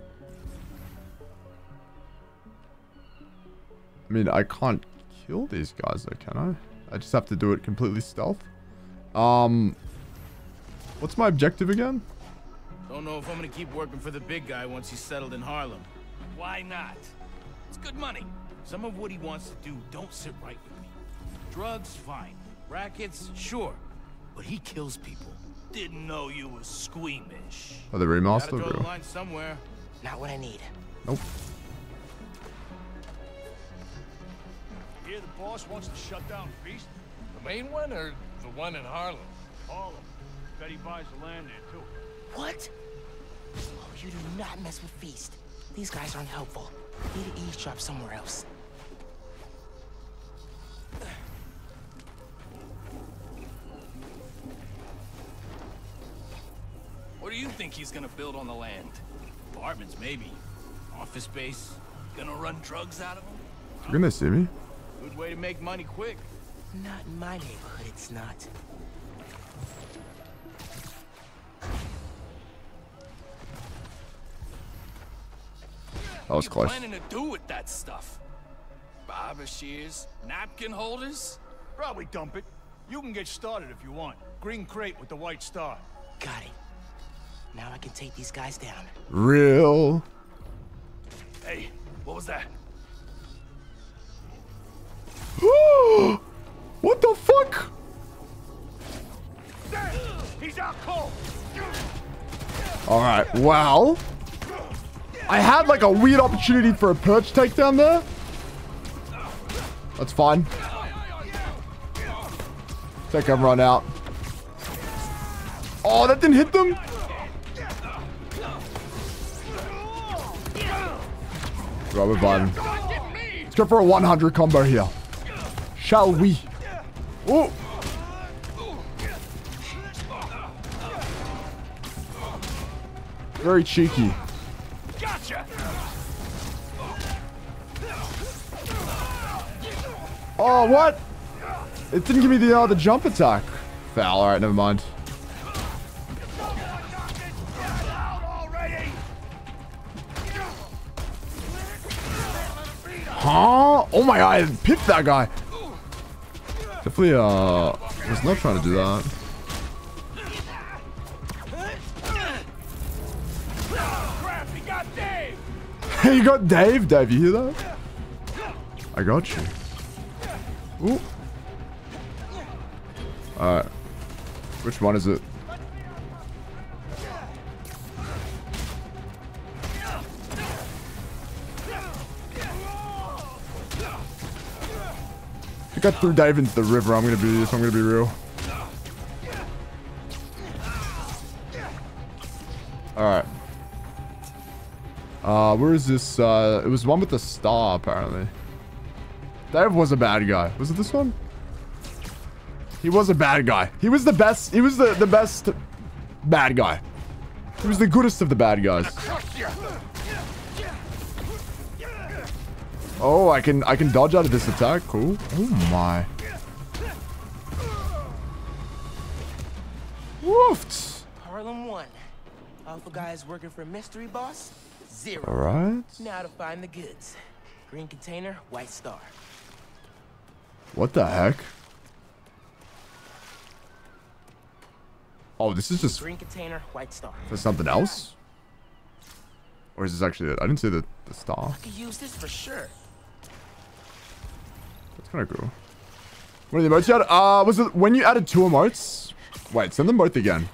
I mean, I can't kill these guys though, can I? I just have to do it completely stealth. What's my objective again? Don't know if I'm gonna keep working for the big guy once he's settled in Harlem. Why not? It's good money. Some of what he wants to do don't sit right with me. Drugs, fine. Rackets, sure. But he kills people. Didn't know you was squeamish. Oh, the remaster, bro. Gotta draw the line somewhere. Not what I need. Nope. You hear the boss wants to shut down Feast? The main one or the one in Harlem? Harlem. Bet he buys the land there too. What? Oh, you do not mess with Feast. These guys aren't helpful. Need to eavesdrop somewhere else. What do you think he's gonna build on the land? Apartments, maybe. Office space. Gonna run drugs out of him? You're gonna see me. Good way to make money quick. Not in my neighborhood, it's not. That was close. What are you planning to do with that stuff? Barber shears, napkin holders? Probably dump it. You can get started if you want. Green crate with the white star. Got it. Now I can take these guys down. Real. Hey, what was that? What the fuck? He's out cold. All right. Wow. I had like a weird opportunity for a perch takedown there. That's fine. Take everyone out. Oh, that didn't hit them. Right, we're vibing. Let's go for a 100 combo here. Shall we? Oh. Very cheeky. Oh, what? It didn't give me the jump attack. Foul. All right, never mind. Huh? Oh my god, I pipped that guy. Definitely, was not trying to do that. Hey, you got Dave? Dave, you hear that? I got you. Ooh. Alright. Which one is it? I think I threw Dave into the river. I'm gonna be real. Alright. Where is this? It was one with the star, apparently. Dave was a bad guy. Was it this one? He was a bad guy. He was the best. He was the best bad guy. He was the goodest of the bad guys. Oh, I can dodge out of this attack. Cool. Oh my. Woofed. Harlem 1. Alpha guys working for mystery boss 0. All right. Now to find the goods. Green container, white star. What the heck? Oh, this is just green container, white star. For something else? Or is this actually it? I didn't see the star. I could use this for sure. That's kind of cool. What are the emotes you added? Was it when you added 2 emotes? Wait, send them both again.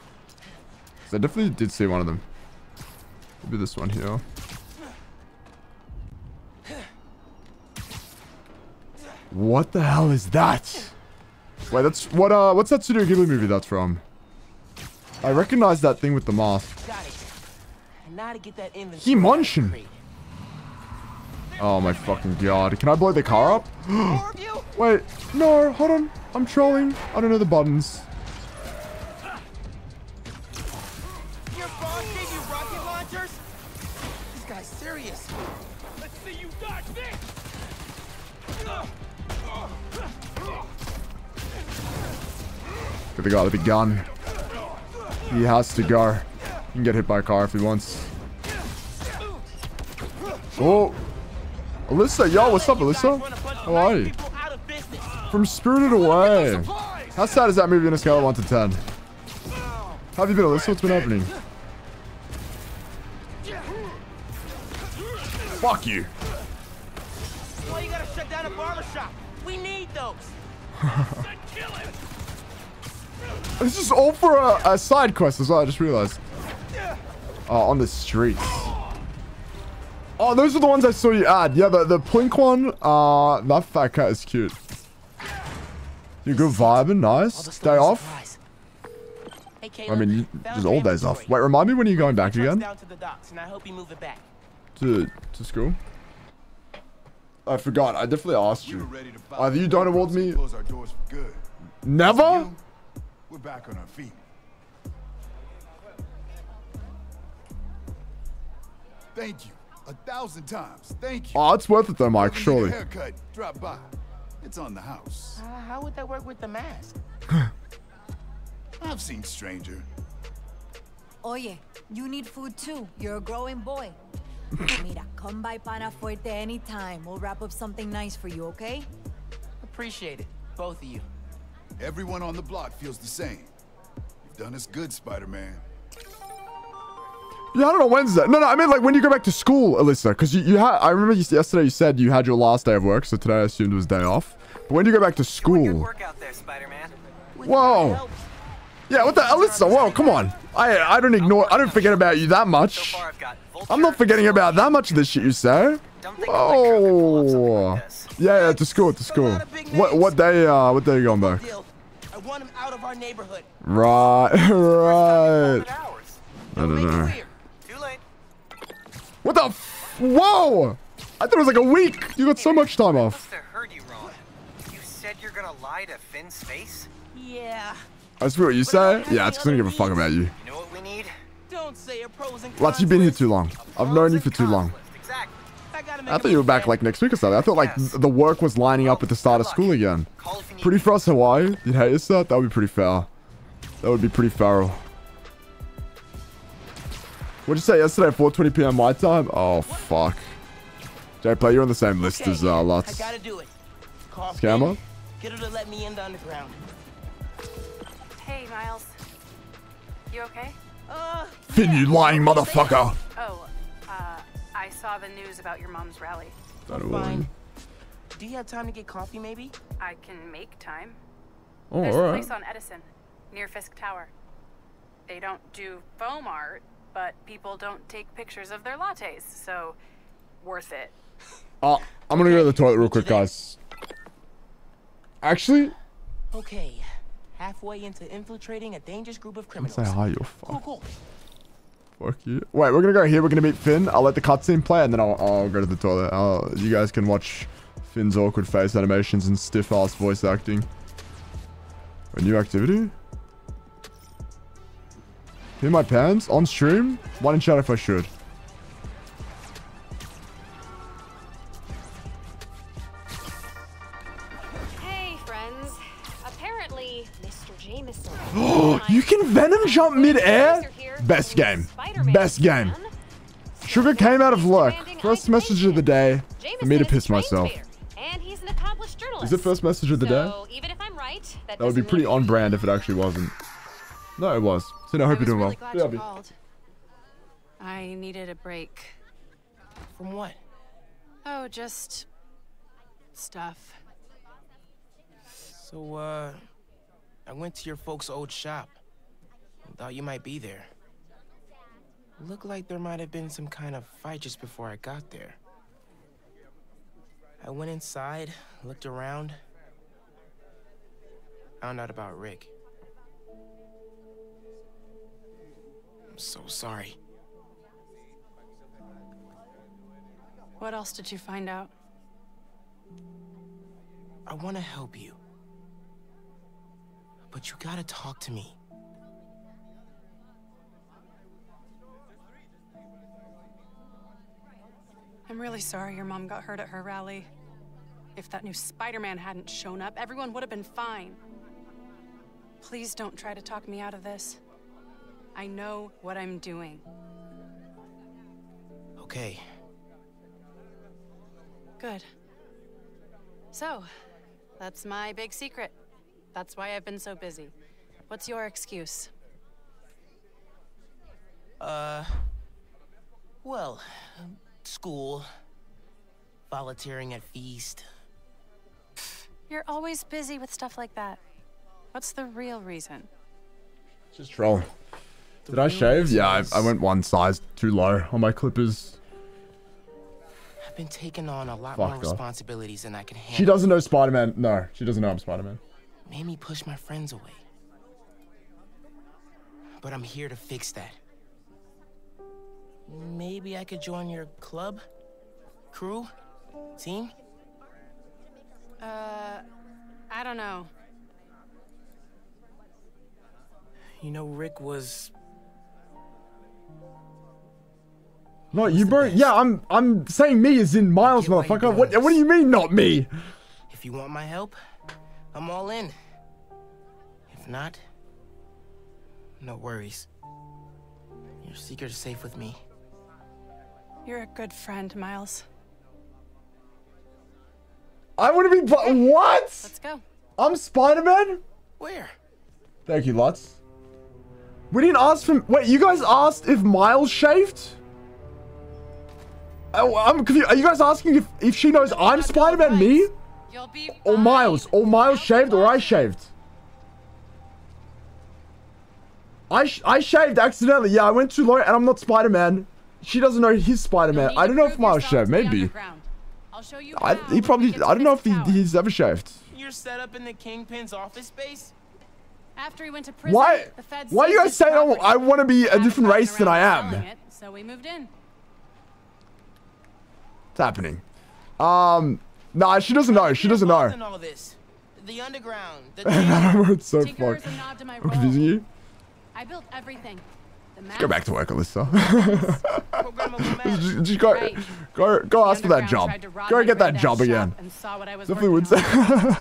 Because I definitely did see one of them. Maybe this one here. What the hell is that? Wait, that's what? What's that Studio Ghibli movie that's from? I recognize that thing with the mask. He munching. Oh my fucking god! Can I blow the car up? Wait, no, hold on. I'm trolling. I don't know the buttons. Your boss gave you rocket launchers? This guy's serious. Let's see you dodge this. Look at the guy with the gun. He has to go. He can get hit by a car if he wants. Oh, Alyssa, yo, what's up, Alyssa? How are you? From Spirited Away. How sad is that movie on a scale of 1 to 10? How have you been, Alyssa? What's been happening? Fuck you. Well, you gotta shut down a barbershop. We need those. This is all for a side quest as well, I just realized. On the streets. Oh, those are the ones I saw you add. Yeah, the plink one. That fat cat is cute. You're good vibing, nice. Day off. I mean, there's all days off. Wait, remind me when you're going back again? To school? I forgot. I definitely asked you. Either you don't award me... Never? We're back on our feet. Thank you 1,000 times. Thank you. Oh, it's worth it though, Mike. Surely. Haircut, drop by. It's on the house. How would that work with the mask? I've seen stranger. Oye, you need food too. You're a growing boy. Mira, come by Panafuerte anytime. We'll wrap up something nice for you, okay? Appreciate it, both of you. Everyone on the block feels the same. You've done us good, Spider-Man. Yeah, I don't know, Wednesday. No, I mean, like, when you go back to school, Alyssa, because you had, I remember yesterday you said you had your last day of work, so today I assumed it was day off. But when do you go back to school? Good work out there, Spider-Man. Whoa. Yeah, what the, Alyssa, whoa, come on. I don't ignore, I don't forget about you that much. I'm not forgetting about that much of this shit you say. Oh. Yeah, to school, to school. What day you going back? I want him out of our neighborhood. Right. I don't know. What the f- Whoa! I thought it was like a week. You got so much time off. You said you're gonna lie to Finn's face? Yeah. I swear what you say? Yeah, it's because I don't give a fuck about you. You know what we need? Don't say a pros and cons. Lots, you've been here too long. I've known you for too long. Exactly. I thought you were back like next week or something. I thought like the work was lining up at the start of school again. Pretty frost Hawaii. You hate us that? That would be pretty foul. That would be pretty feral. What'd you say yesterday? 4:20 p.m. my time? Oh, fuck. J-Play, you're on the same list as Lutz. Scammer? Get her to let me in the Underground. Hey, Miles. You okay? Finn, you lying motherfucker! Oh, I saw the news about your mom's rally. I'm fine. Do you have time to get coffee, maybe? I can make time. Oh, all right. There's a place on Edison, near Fisk Tower. They don't do foam art, but people don't take pictures of their lattes, so worth it. I'm gonna go to the toilet real quick, guys. Actually? Okay. Halfway into infiltrating a dangerous group of criminals. Say hi, you fuck. Cool. Fuck you. Wait, we're gonna go here. We're gonna meet Finn. I'll let the cutscene play, and then I'll go to the toilet. You guys can watch Finn's awkward face animations and stiff-ass voice acting. A new activity? Hear my pants on stream? One in chat if I should. You can Venom jump mid-air? Best game. Best game. Sugar came out of luck. First message of the day for me to piss myself. Is it first message of the day? That would be pretty on brand if it actually wasn't. No, it was. So no, I hope you're doing well. Yeah, I needed a break. From what? Oh, just stuff. So, I went to your folks' old shop. Thought you might be there. Looked like there might have been some kind of fight just before I got there. I went inside, looked around. Found out about Rick. I'm so sorry. What else did you find out? I want to help you. But you gotta talk to me. I'm really sorry your mom got hurt at her rally. If that new Spider-Man hadn't shown up, everyone would have been fine. Please don't try to talk me out of this. I know what I'm doing. Okay. Good. So, that's my big secret. That's why I've been so busy. What's your excuse? Well, school, volunteering at Feast. You're always busy with stuff like that. What's the real reason? Just trolling. Did I shave? Yeah, I went one size too low on my clippers. I've been taking on a lot more responsibilities than I can handle. She doesn't know Spider-Man. No, she doesn't know I'm Spider-Man. Made me push my friends away. But I'm here to fix that. Maybe I could join your club? Crew? Team? I don't know. You know, Rick was... No, you bro. Yeah, I'm saying me is in Miles, motherfucker. What do you mean, not me? If you want my help, I'm all in. If not, no worries. Your secret is safe with me. You're a good friend, Miles. I want to be... What? Let's go. I'm Spider-Man? Where? Thank you, Lutz. We didn't ask for... Wait, you guys asked if Miles shaved? Oh, I'm confused. Are you guys asking if she knows I'm Spider-Man, me? Or Miles. Or Miles shaved or I shaved. I shaved accidentally. Yeah, I went too low and I'm not Spider-Man. She doesn't know he's Spider-Man. I don't know if Miles shaved. Maybe. He probably... I don't know if he's ever shaved. You're set up in the Kingpin's office space? After he went to prison, the feds... Why are you guys saying I want to be a different race than I am? So we moved in. It's happening. Nah, she doesn't know. She doesn't know. The Underground. The Tinkerer. It's so fucked. I'm confusing you. I built everything. Let's go back to work on this stuff. Just go ask for that job. Go get that job again. Definitely would say.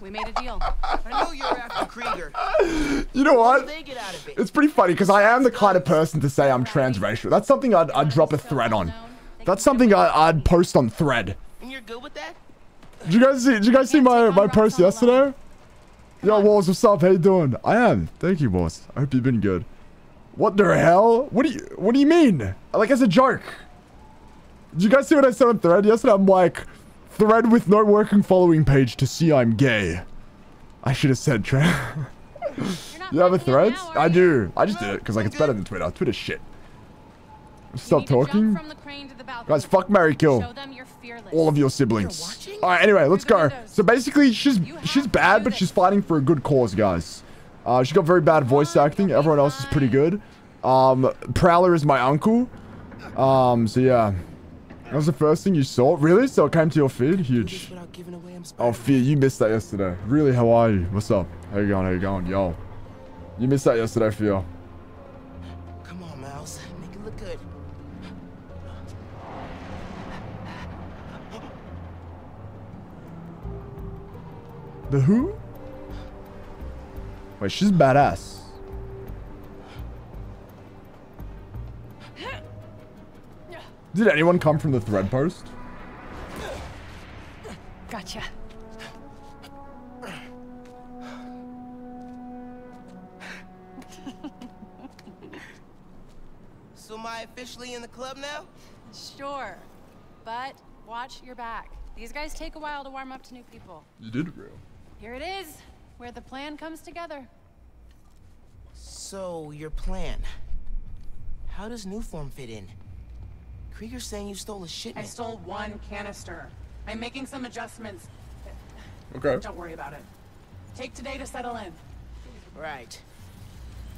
We made a deal. I knew you were after Krieger. You know what? It's pretty funny because I am the kind of person to say I'm transracial. That's something I'd drop a thread on. That's something I'd post on thread. And you're good with that? Did you guys see my post yesterday? Yo, Walls, what's up? How you doing? I am. Thank you, boss. I hope you've been good. What the hell? What do you mean? Like, as a joke. Did you guys see what I said on thread yesterday? I'm like, thread with no working following page to see I'm gay. I should have said trans. You have a thread? I do. I just did it because, like, it's better than Twitter. Twitter's shit. Stop talking. Guys, fuck, marry, kill all of your siblings. All right, anyway, let's go. So basically, she's bad, but she's fighting for a good cause, guys. She's got very bad voice acting. Everyone else is pretty good. Prowler is my uncle. So yeah, that was the first thing you saw. Really? So it came to your feed? Huge. Oh, Fear, you missed that yesterday. Really? How are you? What's up? How you going? How you going? Yo, you missed that yesterday, Fear. Come on, Miles. Make it look good. The who? Wait, she's badass. Did anyone come from the thread post? Gotcha. So am I officially in the club now? Sure, but watch your back. These guys take a while to warm up to new people. You did, bro. Here it is, where the plan comes together. So, your plan. How does new form fit in? Krieger's saying you stole a shipment. I stole one canister. I'm making some adjustments. Okay. Don't worry about it. Take today to settle in. Right.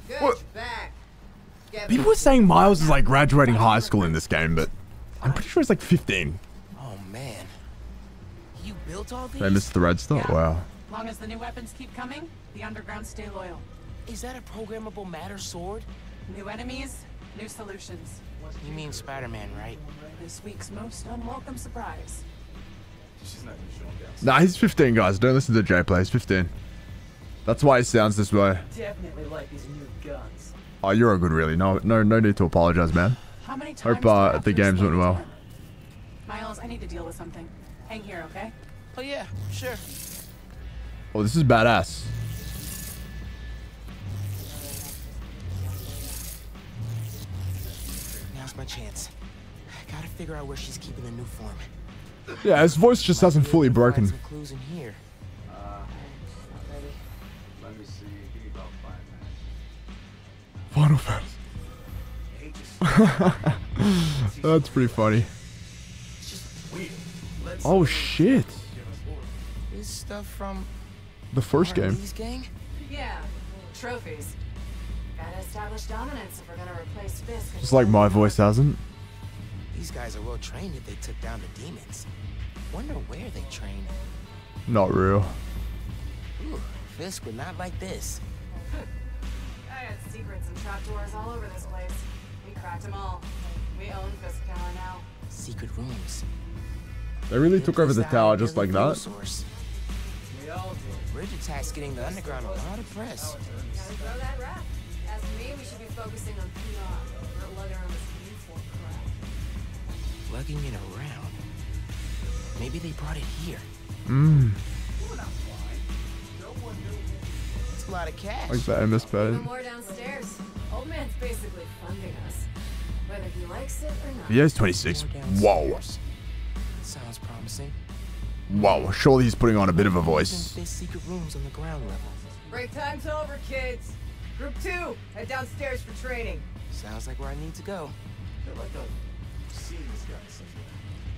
Good what? Back. Get people are saying Miles is like graduating high school in this game, but I'm pretty sure it's like 15. Oh, man. You built all these? I missed the red stuff? Yeah. Wow. As long as the new weapons keep coming, the Underground stay loyal. Is that a programmable matter sword? New enemies, new solutions. You mean Spider-Man, right? This week's most unwelcome surprise. Nah, he's 15, guys. Don't listen to J-Play. He's 15. That's why he sounds this way. Definitely like his new guns. Oh, you're all good, really. No need to apologize, man. How many times hope the games went well. Miles, I need to deal with something. Hang here, okay? Oh, yeah, sure. Oh, this is badass. Now's my chance. I gotta figure out where she's keeping the new form. Yeah, his voice just hasn't fully broken. Clues in here. Let me see. Give me about 5 minutes. Final Fantasy. That's pretty funny. Oh shit. Is stuff from the first game. Gang? Yeah, trophies. Gotta establish dominance if we're gonna replace Fisk. Just like my voice hasn't. These guys are well trained if they took down the demons. Wonder where they trained. Not real. Ooh, Fisk would not like this. I had secrets and trapdoors all over this place. We cracked them all. We own Fisk Tower now. Secret rooms. They really took over the tower just like that. Source. Bridge attacks getting the Underground a lot of press. Gotta grow that rap. As me, we should be focusing on PR, not lugging around this uniform crap. Lugging it around? Maybe they brought it here. Mmm. It's a lot of cash. Like that MSP. More downstairs. Old man's basically funding us, whether he likes it or not. Yeah, he's 26. Whoa. Sounds promising. Wow, surely he's putting on a bit of a voice. There's secret rooms on the ground level. Break time's over, kids. Group 2, head downstairs for training. Sounds like where I need to go.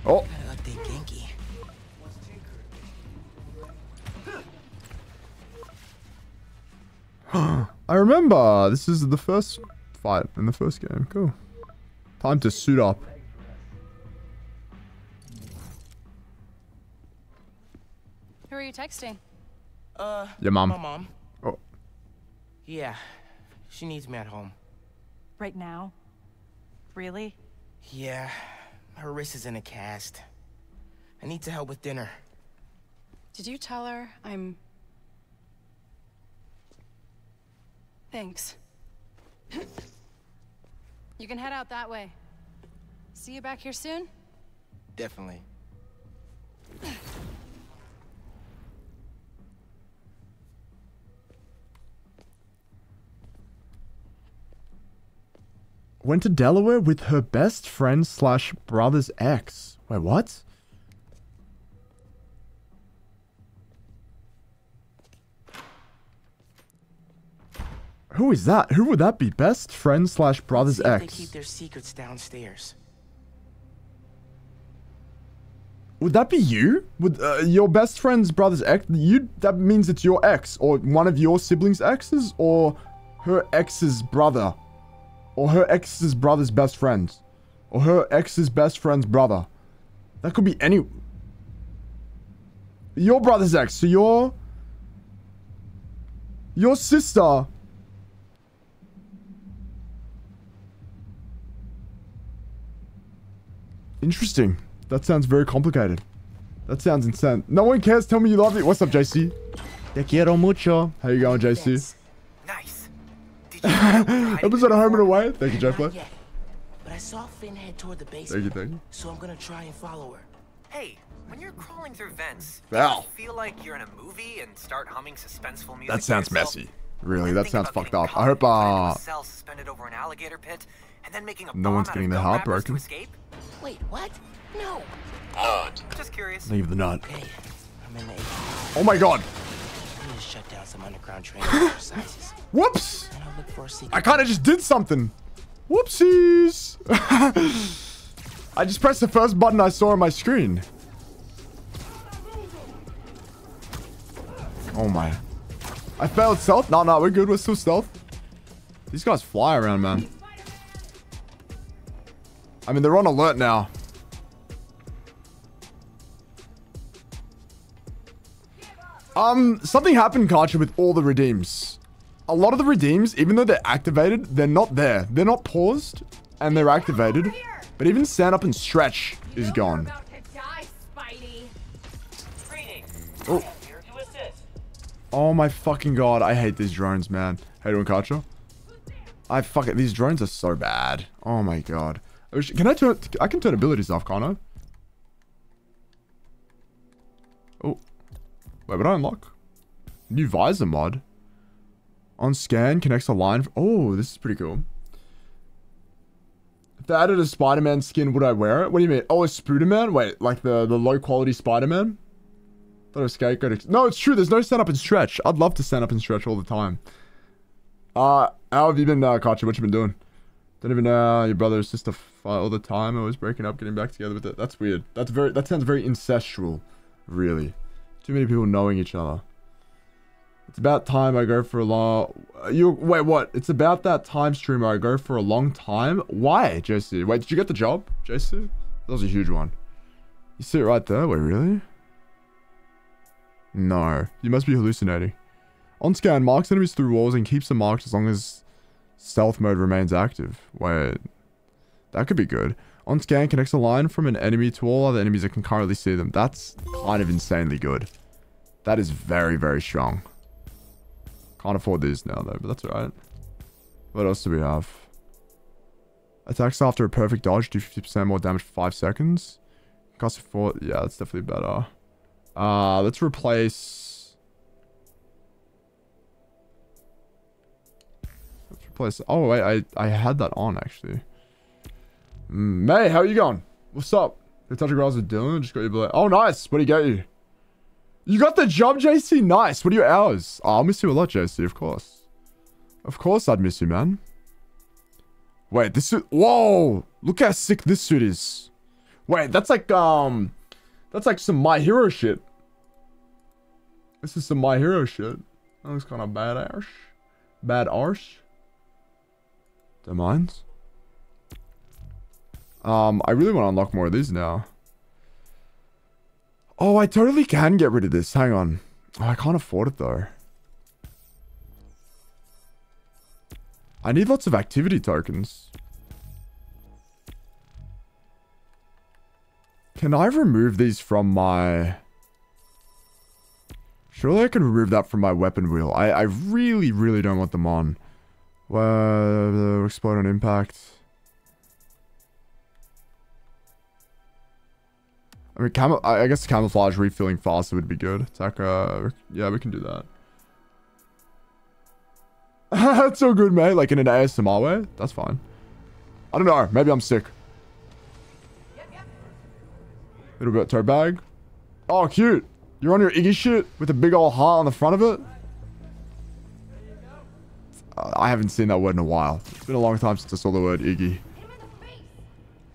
Oh. I gotta update Ganke. I remember. This is the first fight in the first game. Cool. Time to suit up. Who are you texting? Your mom. My mom. Oh. Yeah, she needs me at home. Right now? Really? Yeah. Her wrist is in a cast. I need to help with dinner. Did you tell her I'm... Thanks. You can head out that way. See you back here soon? Definitely. Went to Delaware with her best friend slash brother's ex. Wait, what? Who is that? Who would that be? Best friend slash brother's ex. They keep their secrets downstairs. Would that be you? Would your best friend's brother's ex? You? That means it's your ex, or one of your siblings' exes, or her ex's brother. Or her ex's brother's best friend. Or her ex's best friend's brother. That could be any... Your brother's ex. So your... Your sister... Interesting. That sounds very complicated. That sounds insane. No one cares. Tell me you love me. What's up, JC? Te quiero mucho. How you going, JC? Episode of Home and Away. Thank you, Jeff. But I saw Finn head toward the basement. Thank you. So I'm gonna try and follow her. Hey, when you're crawling through vents, wow, do you feel like you're in a movie and start humming suspenseful music? That sounds messy. Really, that sounds fucked up. I hope cell suspended over an alligator pit and then making a no one's getting their heart broken. Wait, what? No. Just curious. Leave the nut. Hey, I'm in the 8th. Oh my god. Shut down some underground training exercises. Whoops! I kind of just did something. Whoopsies! I just pressed the first button I saw on my screen. Oh my! I failed stealth. No, no, we're good. We're still stealth. These guys fly around, man. I mean, they're on alert now. Something happened, Karcher, with all the redeems. A lot of the redeems, even though they're activated, they're not there. They're not paused, and they're activated. But even stand up and stretch is gone. Oh. Oh my fucking god, I hate these drones, man. How you doing, Karcher? I fuck it. These drones are so bad. Oh my god. Can I turn? I can turn abilities off, can't I? Oh. Wait, would I unlock? New visor mod. On scan, connects a line. Oh, this is pretty cool. If they added a Spider-Man skin, would I wear it? What do you mean? Oh, a Spider-Man? Wait, like the low-quality Spider-Man? Thought it was scapegoat. No, it's true. There's no stand up and stretch. I'd love to stand up and stretch all the time. How have you been, Kachi? What you been doing? Don't even know. Your brother or sister fight all the time. Always breaking up, getting back together with it. That's weird. That's very. That sounds very incestual, really. Too many people knowing each other. It's about time I go for a long... You wait, what? It's about that time, streamer. I go for a long time. Why, JC? Wait, did you get the job, JC? That was a huge one. You see it right there? Wait, really? No. You must be hallucinating. On scan, marks enemies through walls and keeps them marked as long as stealth mode remains active. Wait. That could be good. On scan, connects a line from an enemy to all other enemies that can currently see them. That's kind of insanely good. That is very, very strong. Can't afford these now, though, but that's alright. What else do we have? Attacks after a perfect dodge do 50% more damage for 5 seconds. Cost of 4. Yeah, that's definitely better. Let's replace... Oh, wait, I had that on, actually. May, how are you going? What's up? You're touching grass with Dylan? Just got your blood. Oh, nice. What do you get you? You got the job, JC? Nice. What are your hours? Oh, I'll miss you a lot, JC. Of course. Of course I'd miss you, man. Wait, this suit. Whoa. Look how sick this suit is. Wait, that's like some My Hero shit. This is some My Hero shit. That looks kind of badass. Badass. Don't mind. I really want to unlock more of these now. Oh, I totally can get rid of this. Hang on. Oh, I can't afford it, though. I need lots of activity tokens. Can I remove these from my... Surely I can remove that from my weapon wheel. I really, really don't want them on. Well, explode on impact. I mean, I guess camouflage refilling faster would be good. Attack, yeah, we can do that. That's so good, mate. Like in an ASMR way? That's fine. I don't know. Maybe I'm sick. Little bit of tote bag. Oh, cute. You're on your Iggy shit with a big old heart on the front of it. I haven't seen that word in a while. It's been a long time since I saw the word Iggy.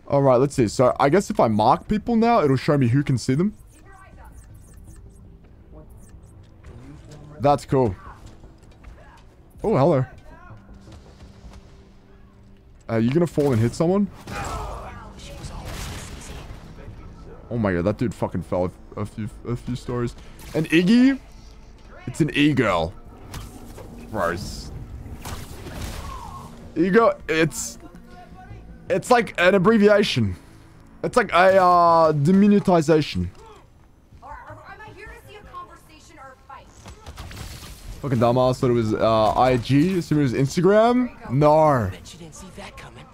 All right, let's see. So I guess if I mark people now, it'll show me who can see them. That's cool. Oh, hello. Are you gonna fall and hit someone? Oh my god, that dude fucking fell a few stories. An Iggy? It's an E-girl. Gross. E-girl, it's like an abbreviation. It's like a diminutization. Am I here to see a conversation or a fight? Fucking dumbass thought it was IG, assume it was Instagram. No. Bet you didn't see that coming.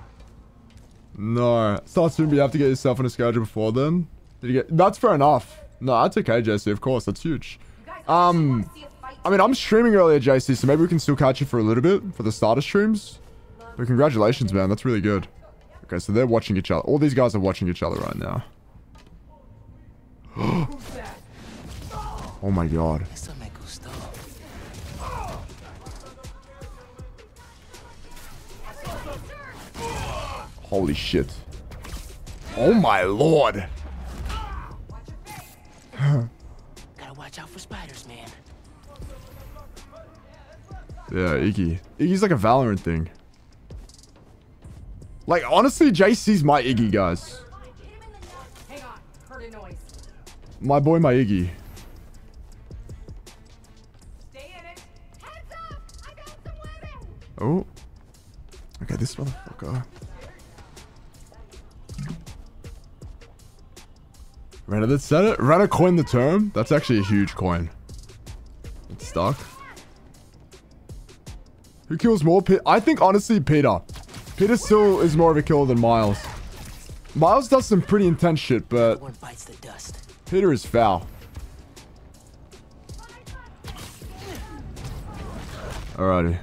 No. Starts soon, but you have to get yourself on a schedule before then. Did you get? That's fair enough. No, that's okay, JC. Of course, that's huge. I mean, I'm streaming earlier, JC, so maybe we can still catch you for a little bit for the starter streams. But congratulations, man. That's really good. Okay, so they're watching each other. All these guys are watching each other right now. Oh my god. Holy shit. Oh my lord. Gotta watch out for spiders, man. Yeah, Iggy. Iggy's like a Valorant thing. Like, honestly, JC's my Iggy, guys. Hang on. Heard a noise. My boy, my Iggy. Stay in it. Heads up! I got some women! Oh. Okay, this motherfucker. Renna that said it? Renna coined the term? That's actually a huge coin. It's stuck. Who kills more? I think, honestly, Peter. Peter still is more of a killer than Miles. Miles does some pretty intense shit, but... Peter is foul. Alrighty.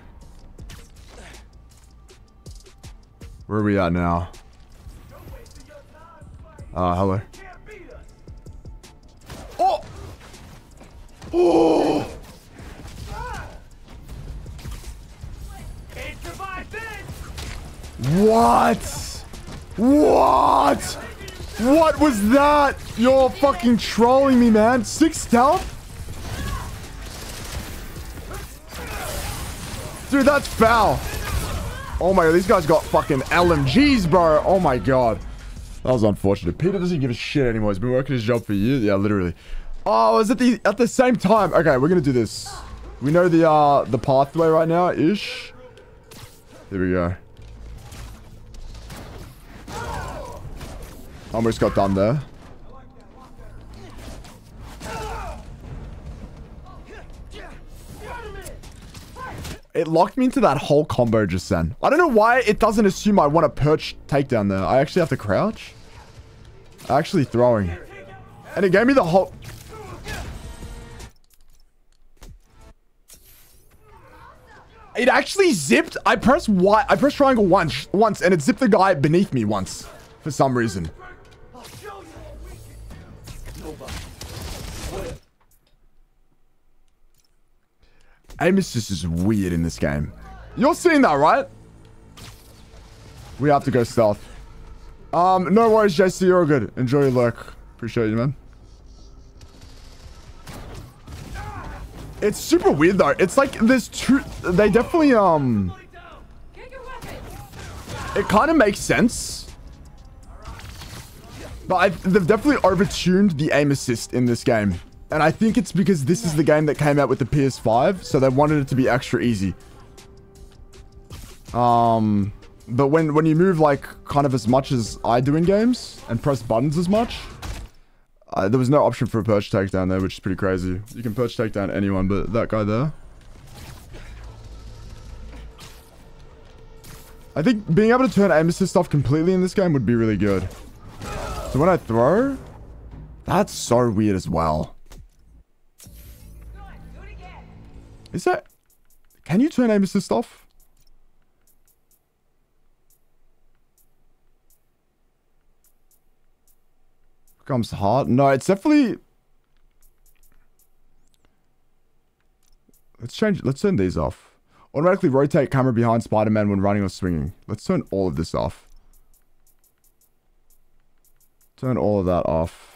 Where are we at now? Hello. Oh! What? What? What was that? You're fucking trolling me, man. 6 health? Dude, that's foul. Oh my god, these guys got fucking LMGs, bro. Oh my god. That was unfortunate. Peter doesn't give a shit anymore. He's been working his job for years. Yeah, literally. Oh, is it at the same time? Okay, we're gonna do this. We know the pathway right now, ish. Here we go. Almost got done there. It locked me into that whole combo just then. I don't know why it doesn't assume I want a perch takedown there. I actually have to crouch. Actually throwing. And it gave me the whole... It actually zipped. I pressed Y. I pressed triangle once, and it zipped the guy beneath me once, for some reason. Amos just is weird in this game. You're seeing that, right? We have to go stealth. No worries, JC. You're all good. Enjoy your lurk. Appreciate you, man. It's super weird though. It's like there's two. They definitely it kind of makes sense, but they've definitely overtuned the aim assist in this game, and I think it's because this is the game that came out with the PS5, so they wanted it to be extra easy. But when you move like kind of as much as I do in games and press buttons as much, There was no option for a perch takedown there, which is pretty crazy. You can perch takedown anyone, but that guy there. I think being able to turn aim assist off completely in this game would be really good. So when I throw, that's so weird as well. Is that... Can you turn aim assist off? Comes hard. No, it's definitely... Let's change... Let's turn these off. Automatically rotate camera behind Spider-Man when running or swinging. Let's turn all of this off. Turn all of that off.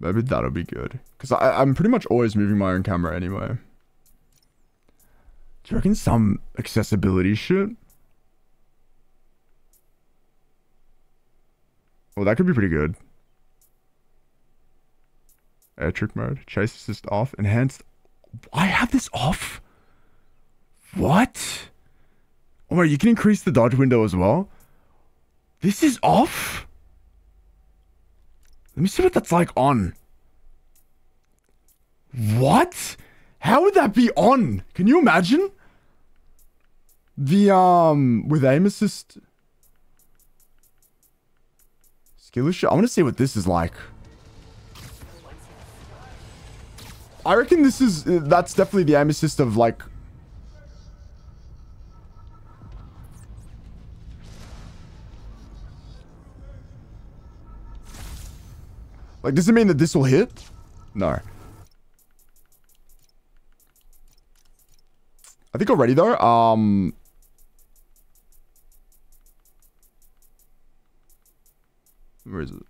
Maybe that'll be good. Because I'm pretty much always moving my own camera anyway. Do you reckon some accessibility shit? Well, that could be pretty good. Air trick mode, chase assist off, enhanced. I have this off. What? Oh wait, you can increase the dodge window as well. This is off. Let me see what that's like on. What? How would that be on? Can you imagine? The with aim assist skill issue. I want to see what this is like. I reckon this is... That's definitely the aim assist of, like... Like, does it mean that this will hit? No. I think already, though, Where is it?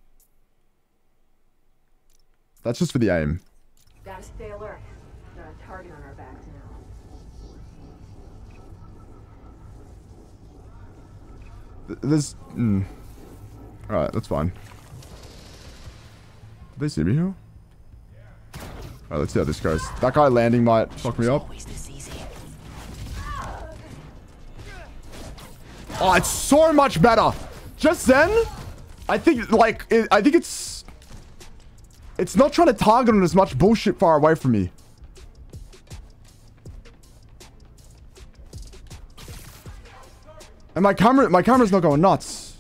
That's just for the aim. Gotta stay alert. Got a target on our backs now. There's... Alright, that's fine. Did they see me here? Alright, let's see how this goes. That guy landing might fuck me up. Oh, it's so much better. Just then, I think, like, it's not trying to target on as much bullshit far away from me. And my camera's not going nuts.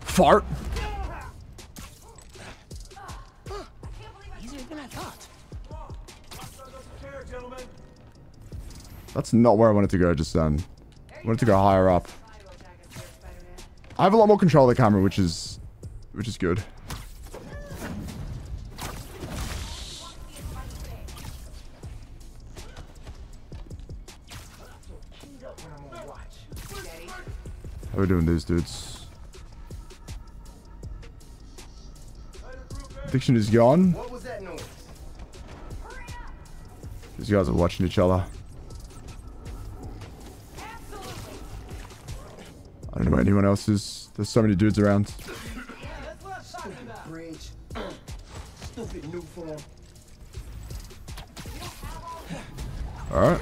Fart. Easier than I thought. That's not where I wanted to go just then. I wanted to go higher up. I have a lot more control of the camera, which is good. How are we doing these dudes? Addiction is gone. These guys are watching each other. I don't know where anyone else is. There's so many dudes around. Alright.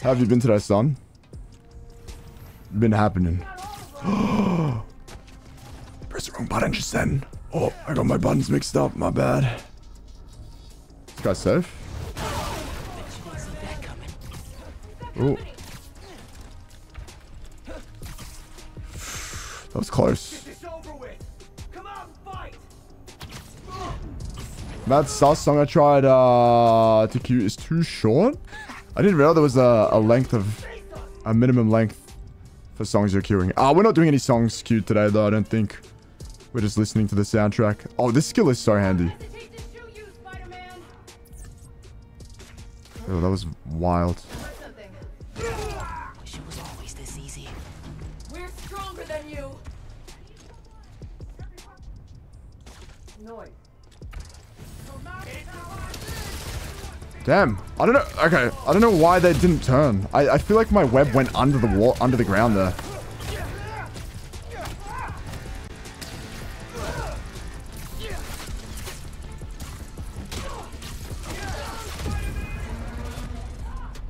How have you been today, son? Been happening. Press the wrong button just then. Oh, I got my buttons mixed up. My bad. This guy's safe. Oh. That was close. That sus song I tried to queue is too short. I didn't realize there was a length of... A minimum length for songs you're queuing. We're not doing any songs queued today, though, I don't think. We're just listening to the soundtrack. Oh, this skill is so handy. Oh, that was wild. Damn, I don't know. Okay, I don't know why they didn't turn. I feel like my web went under the wall, under the ground there.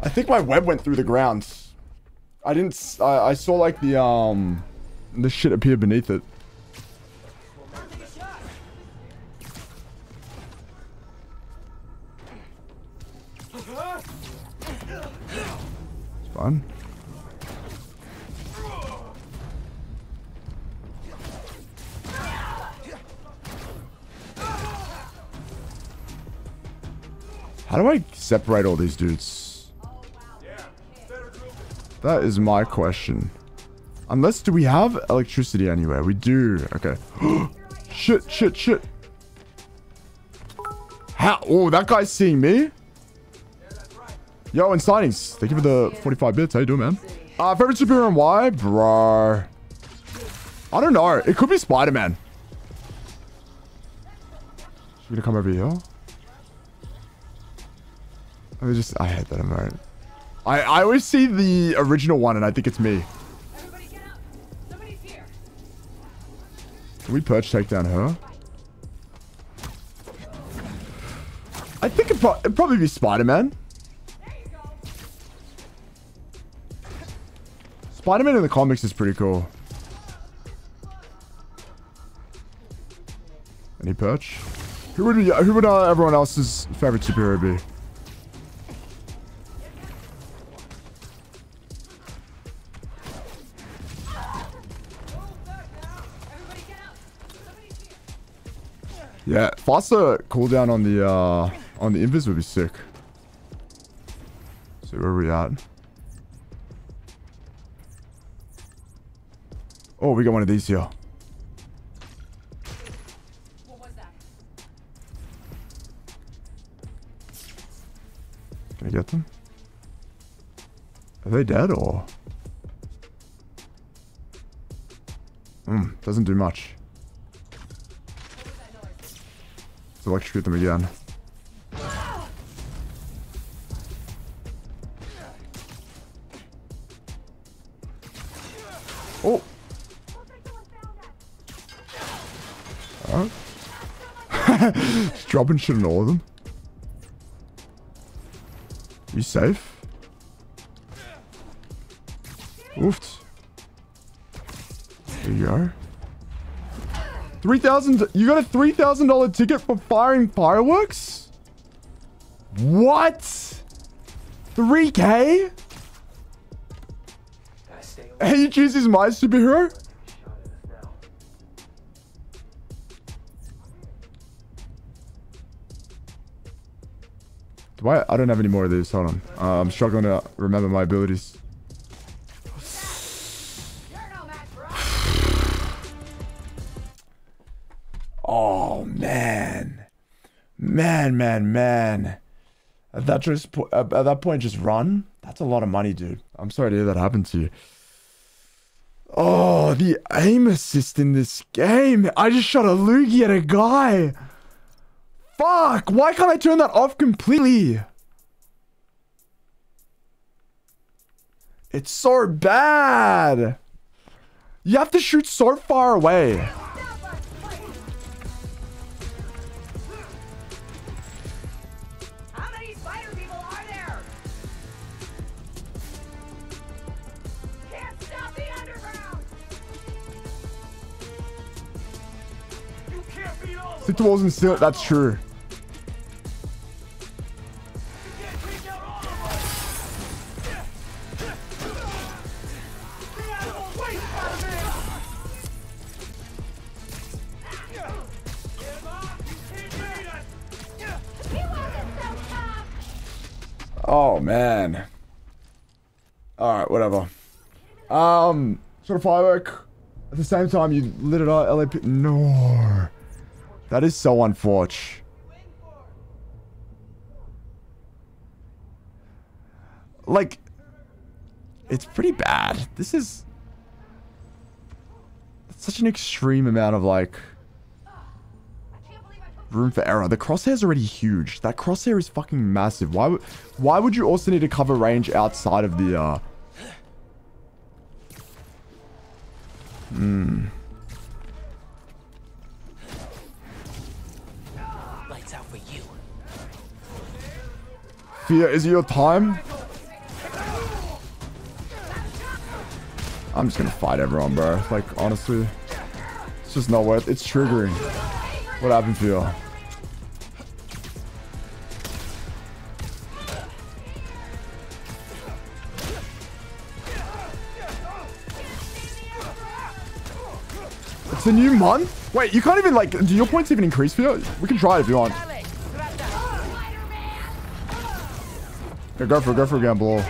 I think my web went through the ground. I didn't. I saw like the this shit appear beneath it. It's fun. How do I separate all these dudes? That is my question. Unless, do we have electricity anywhere? We do. Okay. Shit, shit, shit. How? Oh, that guy's seeing me? Yo, and signings. Thank you for the 45 bits. How you doing, man? Favorite superhero and why? Bruh. I don't know. It could be Spider-Man. She's gonna come over here. I hate that emote. I always see the original one and I think it's me. Everybody get up. Somebody's here. Can we purge take down her? I think it'd probably be Spider-Man. Spider-Man in the comics is pretty cool. Any purge? Who would everyone else's favorite superhero be? Yeah, faster cooldown on the invis would be sick. So where are we at? Oh, we got one of these here. What was that? Can I get them? Are they dead or? Doesn't do much. Let's electrocute them again. Oh! Alright. Just dropping shit on all of them. You safe? Oofed. There you go. 3,000. You got a $3,000 ticket for firing fireworks? What? 3K? And he chooses my superhero? Do I don't have any more of these. Hold on. I'm struggling to remember my abilities. Oh, man. Man. At that point, just run? That's a lot of money, dude. I'm sorry to hear that happened to you. Oh, the aim assist in this game. I just shot a loogie at a guy. Fuck, why can't I turn that off completely? It's so bad. You have to shoot so far away. Stick to walls and seal it, that's true. Oh, man. Alright, whatever. Sort of firework. At the same time, you lit it up, LAP. No. That is so unfortunate. Like, it's pretty bad. This is such an extreme amount of, like, room for error. The crosshair's already huge. That crosshair is fucking massive. Why would you also need to cover range outside of the, Fear, is it your time? I'm just gonna fight everyone, bro. Like, honestly, it's just not worth it. It's triggering. What happened to you? It's a new month? Wait, you can't even, like, do your points even increase for you? We can try if you want. Yeah, go for a gamble.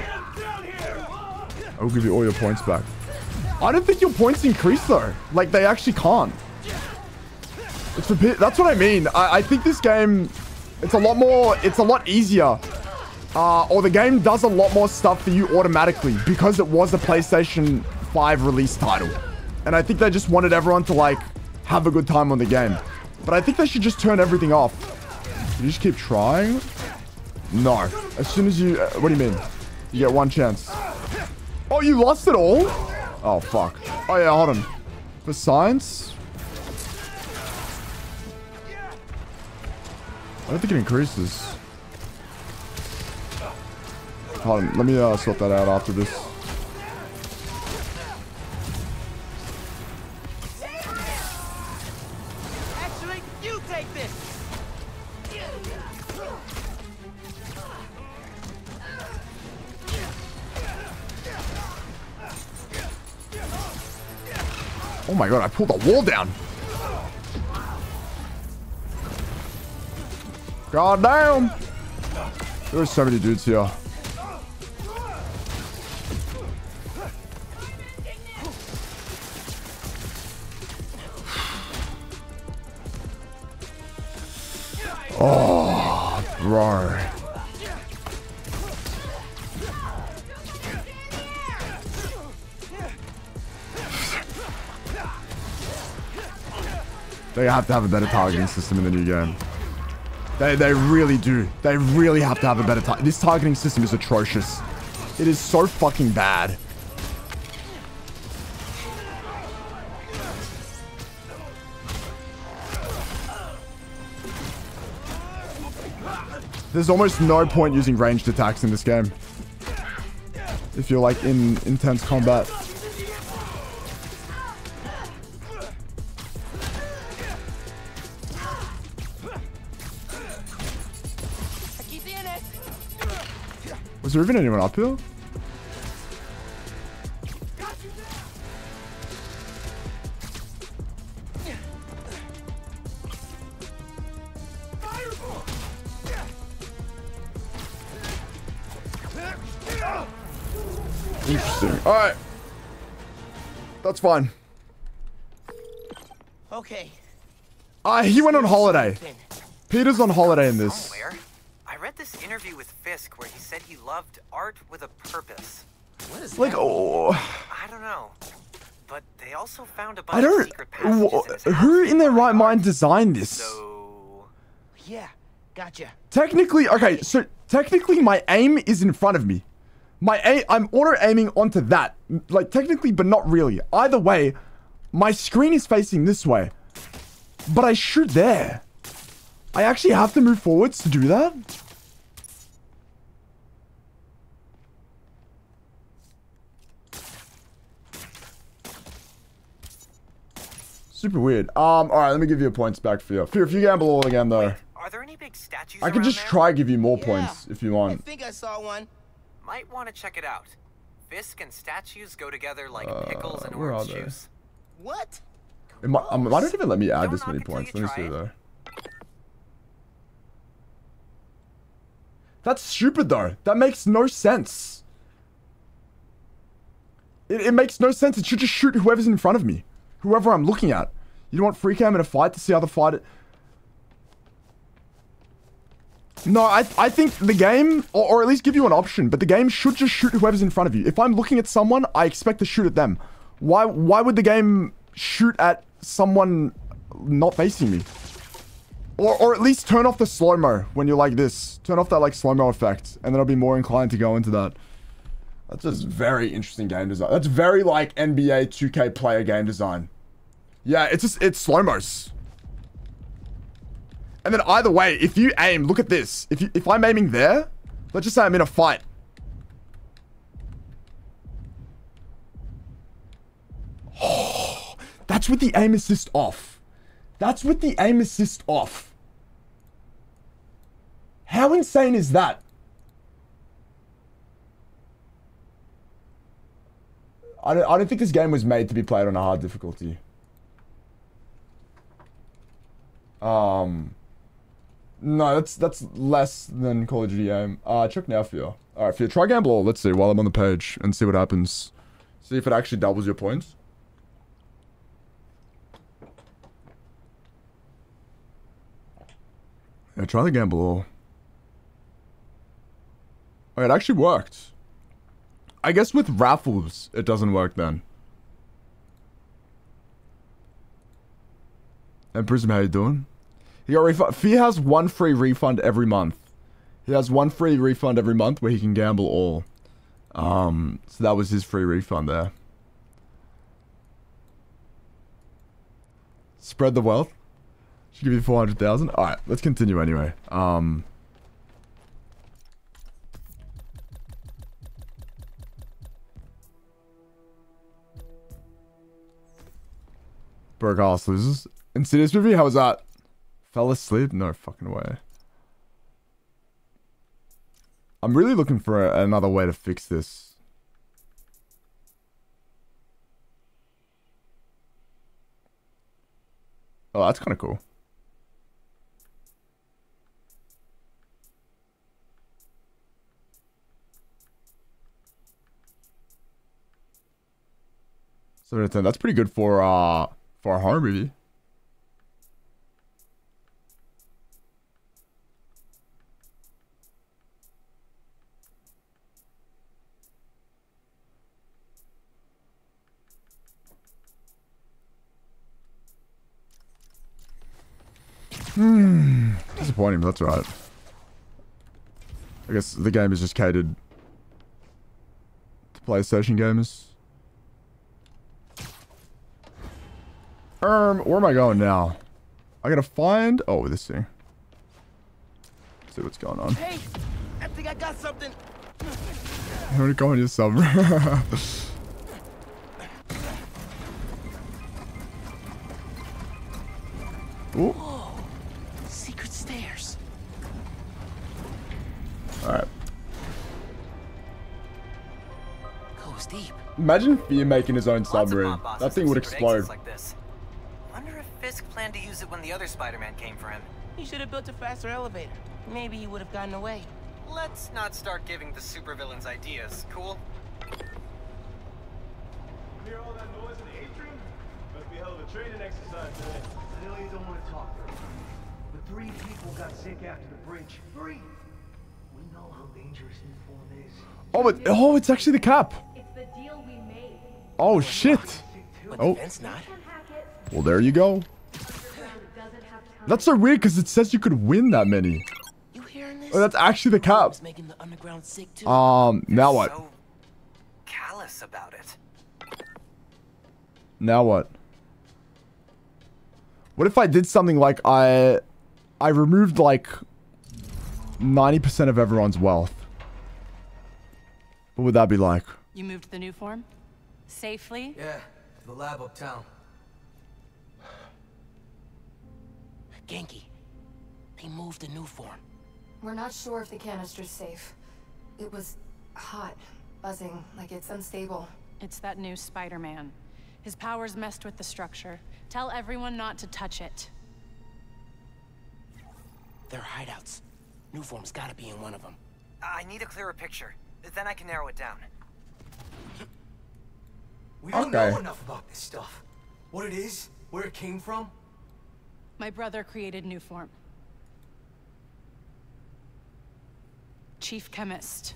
I'll give you all your points back. I don't think your points increase though. Like, they actually can't. It's a bit, that's what I mean. I think this game, it's a lot easier. Or the game does a lot more stuff for you automatically because it was a PlayStation 5 release title. And I think they just wanted everyone to, like, have a good time on the game. But I think they should just turn everything off. Can you just keep trying? No. As soon as you, what do you mean? You get one chance. Oh, you lost it all? Oh, fuck. Oh, yeah, hold on. For science? I don't think it increases. Hold on. Let me sort that out after this. Actually, you take this. Oh my god, I pulled the wall down. God damn. There are so many dudes here. Oh, bro. They have to have a better targeting system in the new game. They really do. They really have to have a better targeting. This targeting system is atrocious. It is so fucking bad. There's almost no point using ranged attacks in this game. If you're, like, in intense combat. Is there even anyone up here? Interesting. All right. That's fine. Okay. He went on holiday. Peter's on holiday in this. I read this interview with Fisk where he said he loved art with a purpose. What is like, that? Oh, I don't know. But they also found a bunch of secret passages. Who in their right mind designed this? So, yeah, gotcha. Technically, okay, so technically my aim is in front of me. I'm auto-aiming onto that. Like, technically, but not really. Either way, my screen is facing this way. But I shoot there. I actually have to move forwards to do that? Super weird. All right, let me give you points back for you. Fear, if you gamble all again, though. Wait, are there any big statues? I could just try give you more points if you want. I think I saw one. Might want to check it out. Fisk and statues go together like pickles and orange juice. What? It might, I don't even let me add this many points. Let me see though. That's stupid though. That makes no sense. It makes no sense. It should just shoot whoever's in front of me. Whoever I'm looking at. You don't want free cam in a fight to see how the fight... No, I think the game, or at least give you an option, but the game should just shoot whoever's in front of you. If I'm looking at someone, I expect to shoot at them. Why would the game shoot at someone not facing me? Or at least turn off the slow-mo when you're like this. Turn off that, like, slow-mo effect, and then I'll be more inclined to go into that. That's just very interesting game design. That's very, like, NBA 2K player game design. Yeah, it's just, it's slow-mos. And then either way, if you aim, look at this. If I'm aiming there, let's just say I'm in a fight. That's with the aim assist off. That's with the aim assist off. How insane is that? I don't think this game was made to be played on a hard difficulty. No, that's less than Call of Duty aim. Check now for you. Alright, for you, try Gamble All. Let's see, while I'm on the page, and see what happens. See if it actually doubles your points. Yeah, try the Gamble All. Oh, it actually worked. I guess with raffles, it doesn't work then. And Prism, how you doing? He got refund. Fee has one free refund every month. He has one free refund every month where he can gamble all. So that was his free refund there. Spread the wealth. Should give you 400,000. All right, let's continue anyway. Broke ass losers. Insidious movie? How was that? Fell asleep? No fucking way. I'm really looking for another way to fix this. Oh, that's kind of cool. So that's pretty good for a horror movie. Disappointing, but that's alright. I guess the game is just catered to PlayStation gamers. Where am I going now? I gotta find... Oh, this thing. Let's see what's going on. Hey, I think I got something. You wanna go on yourself? Whoa, secret stairs. Alright. Goes deep. Imagine Fear making his own submarine. That thing would explode. Fisk planned to use it when the other Spider-Man came for him. He should have built a faster elevator. Maybe he would have gotten away. Let's not start giving the supervillains ideas, cool? Hear all that noise in the atrium? Must be hell of a training exercise today. I really don't want to talk right now. But 3 people got sick after the bridge. 3! We know how dangerous inform is. Oh, it's actually the cap. It's the deal we made. Oh, shit. Oh. Well, there you go. That's so weird because it says you could win that many. You hearing this? Oh, that's actually the cap. Now what? So callous about it. Now what? What if I did something like I removed like 90% of everyone's wealth? What would that be like? You moved to the new form? Safely? Yeah, to the lab uptown. Ganke, they moved the new form. We're not sure if the canister's safe. It was hot, buzzing, like it's unstable. It's that new Spider-Man. His powers messed with the structure. Tell everyone not to touch it. They're hideouts. New form's gotta be in one of them. I need a clearer picture. Then I can narrow it down. We don't know enough about this stuff. What it is, where it came from. My brother created new form. Chief chemist.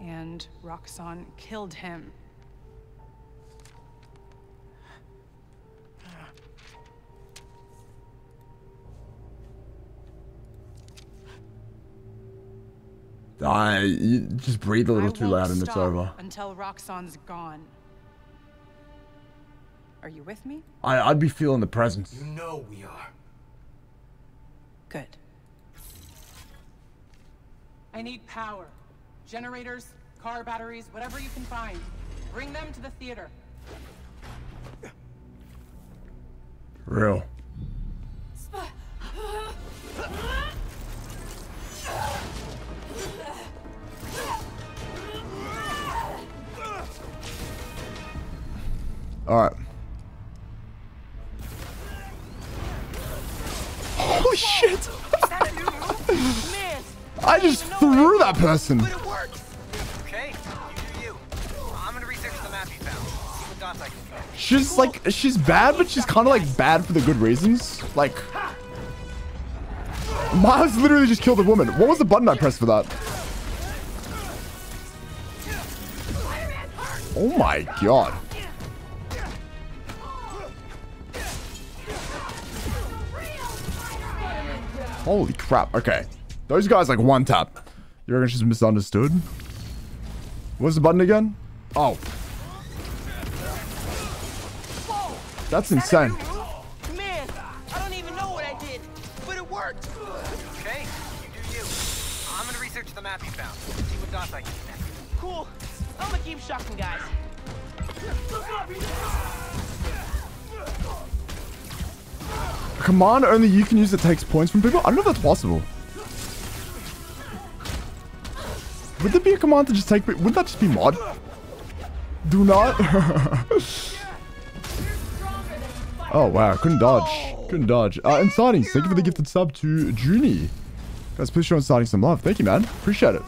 And Roxxon killed him. You just breathe a little too loud and it's over. Until Roxxon's gone. Are you with me? I'd be feeling the presence. You know we are. Good. I need power. Generators, car batteries, whatever you can find. Bring them to the theater. Real. All right. Holy shit! I just threw that person. She's like, she's bad, but she's kind of like bad for the good reasons. Like, Miles literally just killed a woman. What was the button I pressed for that? Oh my god. Holy crap. Okay. Those guys like one tap. You reckon she's misunderstood? What's the button again? Oh. That's insane. Man, I don't even know what I did, but it worked. Okay, you do you. I'm gonna research the map you found. See what dots I can connect. Cool. I'm gonna keep shocking guys. A command only you can use that takes points from people? I don't know if that's possible. Would there be a command to just take? Wouldn't that just be mod? Do not. Oh, wow. Couldn't dodge. Couldn't dodge. And Sightings, thank you for the gifted sub to Junie. Guys, please show Sightings some love. Thank you, man. Appreciate it.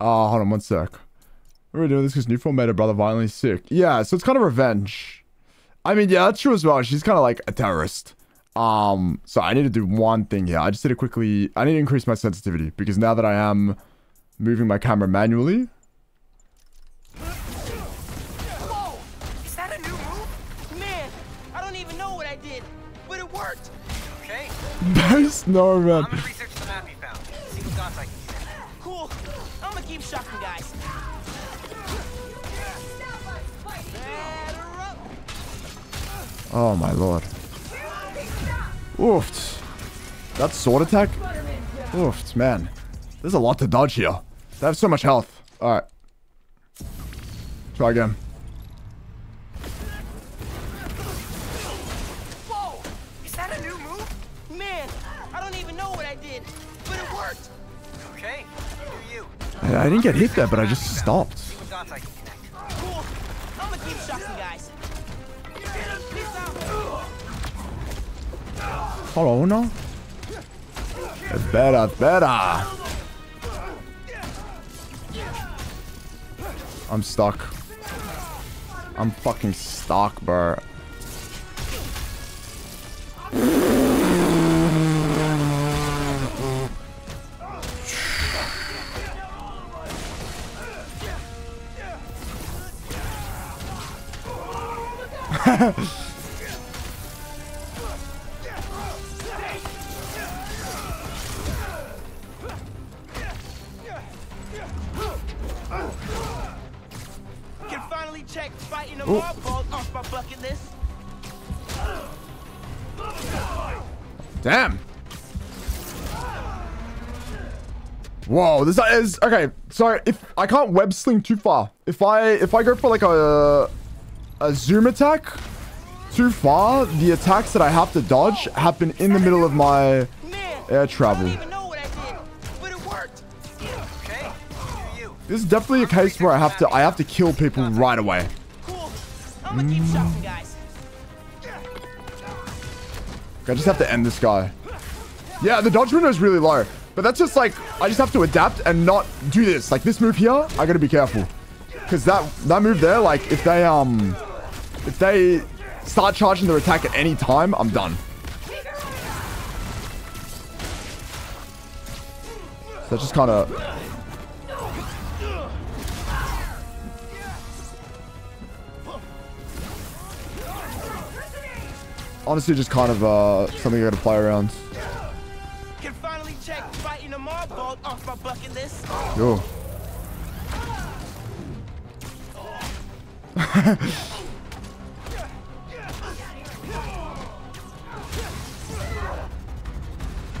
Hold on one sec. What are we doing this because Newform made her brother violently sick. Yeah, so it's kind of revenge. I mean, yeah, that's true as well. She's kind of like a terrorist. So I need to do one thing here. I just need to quickly... I need to increase my sensitivity because now that I am moving my camera manually... There's no man. I'm gonna research the map you found. See what dots I can get. Cool. I'm gonna keep shocking guys. Oh my lord. Oof. That sword attack? Oof, man. There's a lot to dodge here. They have so much health. Alright. Try again. I didn't get hit there, but I just stopped. Cool. I'm gonna keep shocking guys. Hold on, no. Better. I'm stuck. I'm fucking stuck, bro. Damn. Whoa, this is okay. Sorry, if I can't web sling too far. If I go for like a zoom attack too far, the attacks that I have to dodge happen in the middle of my air travel. This is definitely a case where I have to kill people right away. I just have to end this guy. Yeah, the dodge window is really low, but that's just like I just have to adapt and not do this. Like this move here, I gotta be careful because that move there, like if they start charging their attack at any time, I'm done. So just kind of. Honestly, just kind of something I gotta play around. Can finally check fighting a mob ball off my bucket list. Yo.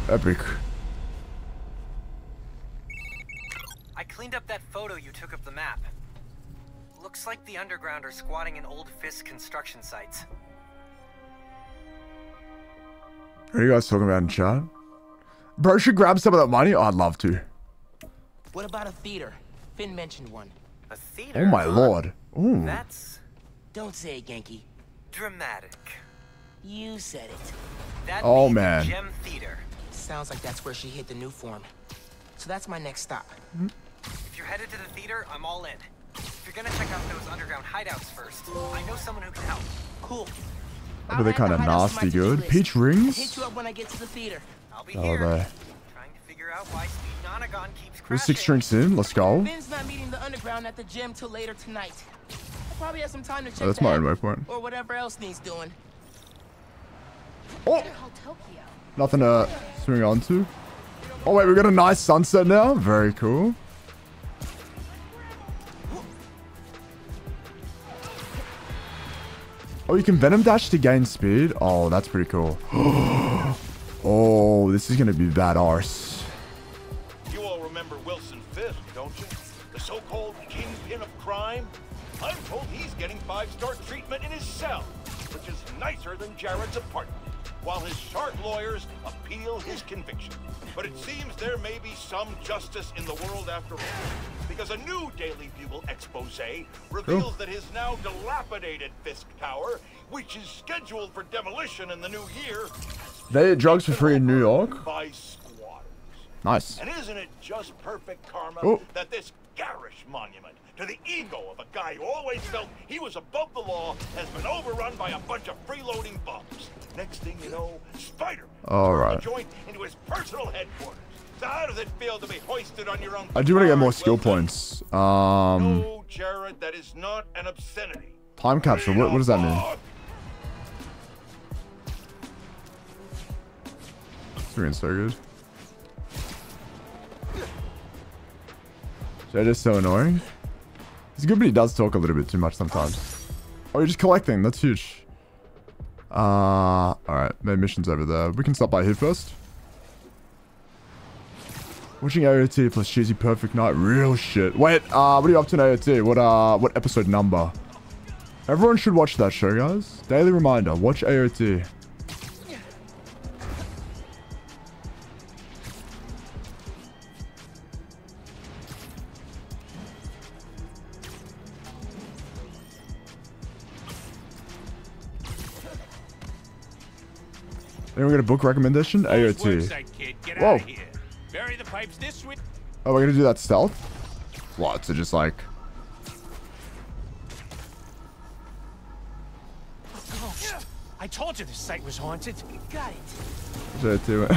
Epic. I cleaned up that photo you took of the map. Looks like the Underground are squatting in old Fisk construction sites. What are you guys talking about in chat? Bro, should grab some of that money? Oh, I'd love to. What about a theater? Finn mentioned one. A theater? Oh my lord. Ooh. That's... Don't say it, Ganke. Dramatic. You said it. That oh man. Gem theater. Sounds like that's where she hit the new form. So that's my next stop. Mm-hmm. If you're headed to the theater, I'm all in. If you're gonna check out those underground hideouts first, I know someone who can help. Cool. But they're kind of nasty, good. Peach rings? Hit you up when I get to the theater. I'll be here. Trying to figure out why Speed Nonagon keeps crashing. We're 6 drinks in. Let's go. Finn's not meeting the underground at the gym till later tonight. I'll probably have some time to check. Oh, that's my waypoint. Or whatever else needs doing. Oh. Nothing to swing on to. Oh wait, we got a nice sunset now. Very cool. Oh, you can Venom Dash to gain speed. Oh, that's pretty cool. Oh, this is going to be badass. You all remember Wilson Fisk, don't you? The so-called Kingpin of crime? I'm told he's getting 5-star treatment in his cell, which is nicer than Jared's apartment, while his shark lawyers appeal his conviction. But it seems there may be some justice in the world after all, because a new Daily Bugle exposé reveals that his now dilapidated Fisk Tower, which is scheduled for demolition in the new year, they had drugs for free in New York. By squatters. Nice. And isn't it just perfect karma that this garish monument to the ego of a guy who always felt he was above the law has been overrun by a bunch of freeloading bums? Next thing you know, Spider-Man joined into his personal headquarters. So how does it feel to be hoisted on your own? I do want to get more skill points. No, Jared, that is not an obscenity. Time capsule. What does that mean? 3 and so good. Jared is so annoying. He's good, but he does talk a little bit too much sometimes. Oh, you're just collecting. That's huge. Alright. Main mission's over there. We can stop by here first. Watching AOT plus cheesy perfect night. Real shit. Wait, what are you up to in AOT? What episode number? Everyone should watch that show, guys. Daily reminder. Watch AOT. Then we're gonna book recommendation AOT. Whoa! Bury the pipes this week. Oh, we're gonna do that stealth? What? So just like. Oh, I told you this site was haunted. Got it.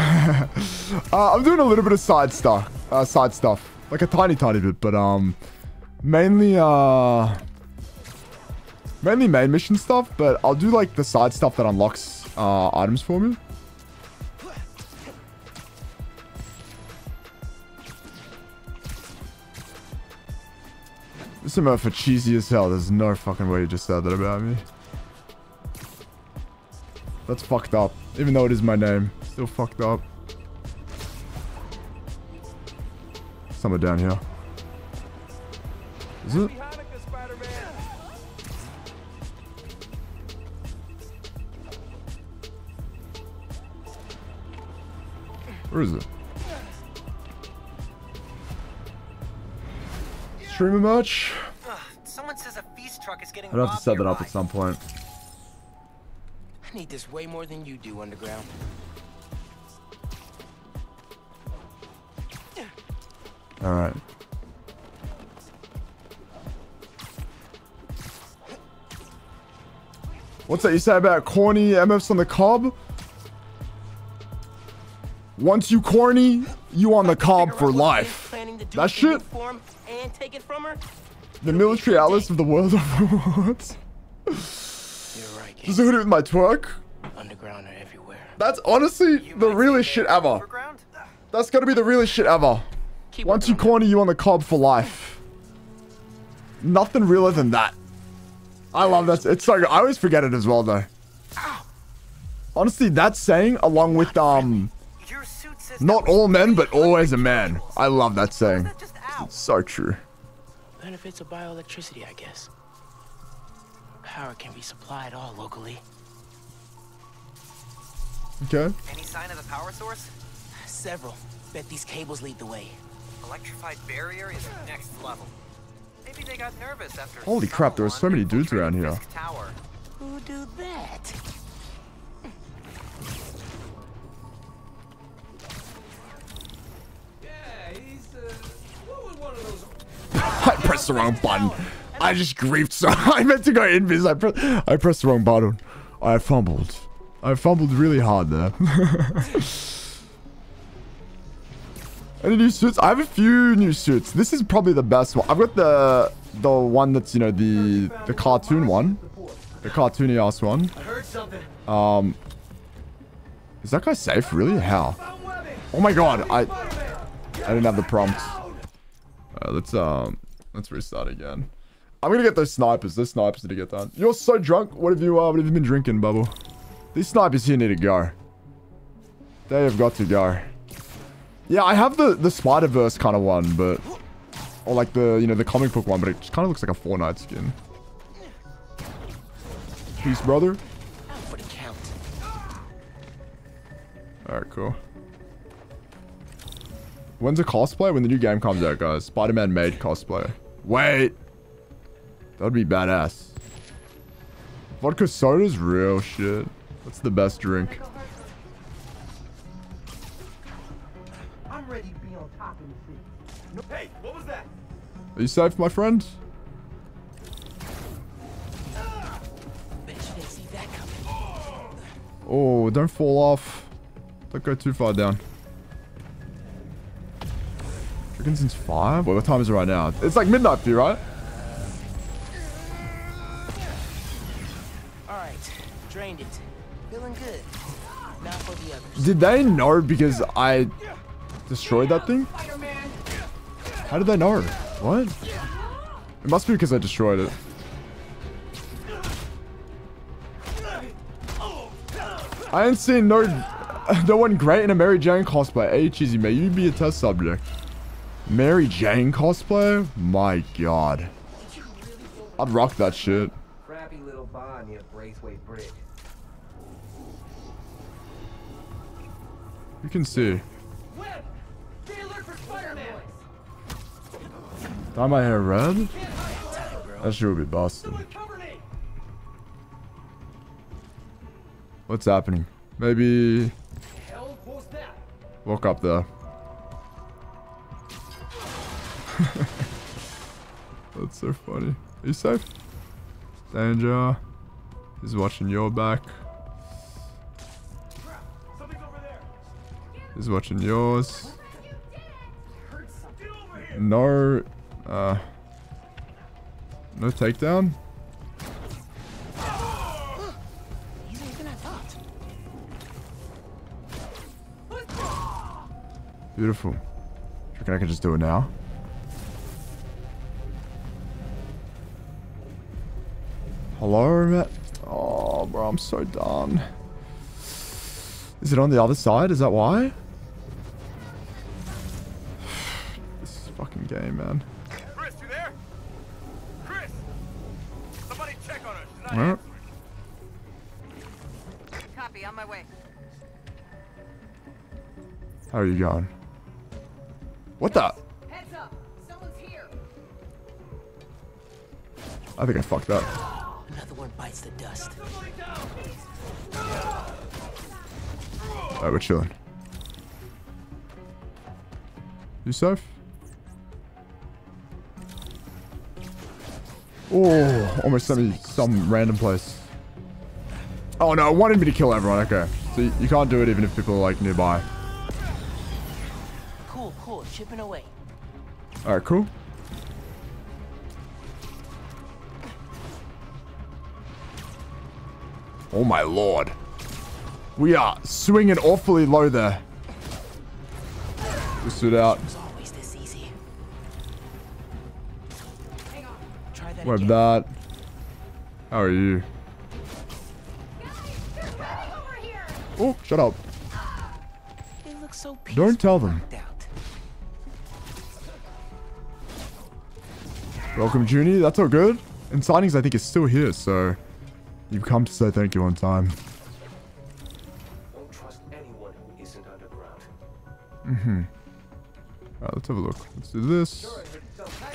I'm doing a little bit of side stuff, like a tiny bit, but mainly main mission stuff. But I'll do like the side stuff that unlocks items for me. This amount for cheesy as hell. There's no fucking way you just said that about me. That's fucked up. Even though it is my name. Still fucked up. Somewhere down here. Is it? Where is it? Streamer merch? Someone says a feast truck is getting I'd have to set that up at some point. I need this way more than you do, Underground. Alright. What's that you say about corny MFs on the cob? Once you corny, you on the cob for life. That shit. The military atlas of the world of rewards. Just hit it with my twerk. Underground are everywhere. That's honestly the realest shit ever. That's gotta be the realest shit ever. Once you corny, you on the cob for life. Nothing realer than that. I love that. It's so good. I always forget it as well, though. Honestly, that saying along with not all men, but always a man. I love that saying. It's so true. Benefits of bioelectricity, I guess. Power can be supplied all locally. Okay. Any sign of the power source? Several. Bet these cables lead the way. Electrified barrier is next level. Maybe they got nervous after. Holy crap! There are so many dudes around here. Tower. Who do that? I pressed the wrong button. I just griefed. So I meant to go invis. I pressed the wrong button. I fumbled. I fumbled really hard there. Any new suits? I have a few new suits. This is probably the best one. I've got the one that's, you know, the cartoon one. The cartoony ass one. Is that guy safe? Really? How? Oh my god. I didn't have the prompt. Let's restart again. I'm gonna get those snipers. Those snipers need to get done. You're so drunk. What have you been drinking, Bubble? These snipers here need to go. They have got to go. Yeah, I have the Spider-Verse kind of one, but... Or like the, you know, the comic book one, but it just kind of looks like a Fortnite skin. Peace, brother. Alright, cool. When's a cosplay? When the new game comes out, guys. Spider-Man made cosplay. Wait! That would be badass. Vodka soda's real shit. That's the best drink. Hey, what was that? Are you safe, my friend? Oh, don't fall off. Don't go too far down. Drinking since 5? Wait, what time is it right now? It's like midnight for you, right? Alright, drained it. Feeling good. Now for the others. Did they know because I destroyed that thing? How did they know? What? It must be because I destroyed it. I ain't seen no one great in a Mary Jane cosplay. Hey, Cheesy, may you be a test subject. Mary Jane cosplay? My god. I'd rock that shit. Crappy little bar near Braithwaite Bridge. You can see. Dye my hair red? That shit would be busted. What's happening? Maybe... Walk up there. That's so funny. Are you safe? Danger. He's watching your back. He's watching yours. No... no takedown. Beautiful. I reckon I can just do it now. Hello, Matt. Oh, bro, I'm so done. Is it on the other side? Is that why? This is a fucking game, man. Right. Copy, on my way. How are you going? What the? Heads up. Someone's here. I think I fucked up. Another one bites the dust. Alright, we're chilling. You safe? Oh, almost sent me some random place. Oh no, it wanted me to kill everyone. Okay, so you can't do it even if people are like nearby. Cool, chipping away. All right, cool. Oh my lord, we are swinging awfully low there. We stood out. Web that. How are you? Oh, shut up. They look so peaceful. Don't tell them. Welcome, Junie. That's all good. And signings, I think, is still here, so you've come to say thank you on time. Don't trust Mm-hmm. Alright, let's have a look. Let's do this.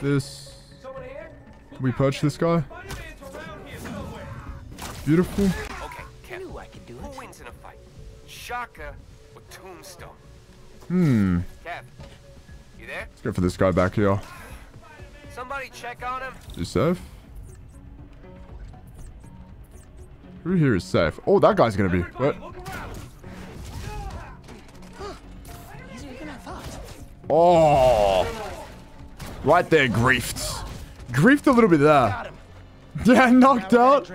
This. Can we punch this guy? Beautiful. Who wins in a fight? Shaka or Tombstone? Hmm. You there? Let's go for this guy back here. Somebody check on him. Is he safe? Who here is safe? Oh, that guy's gonna be. What? Oh, right there, griefed. Griefed a little bit there. Yeah, knocked out.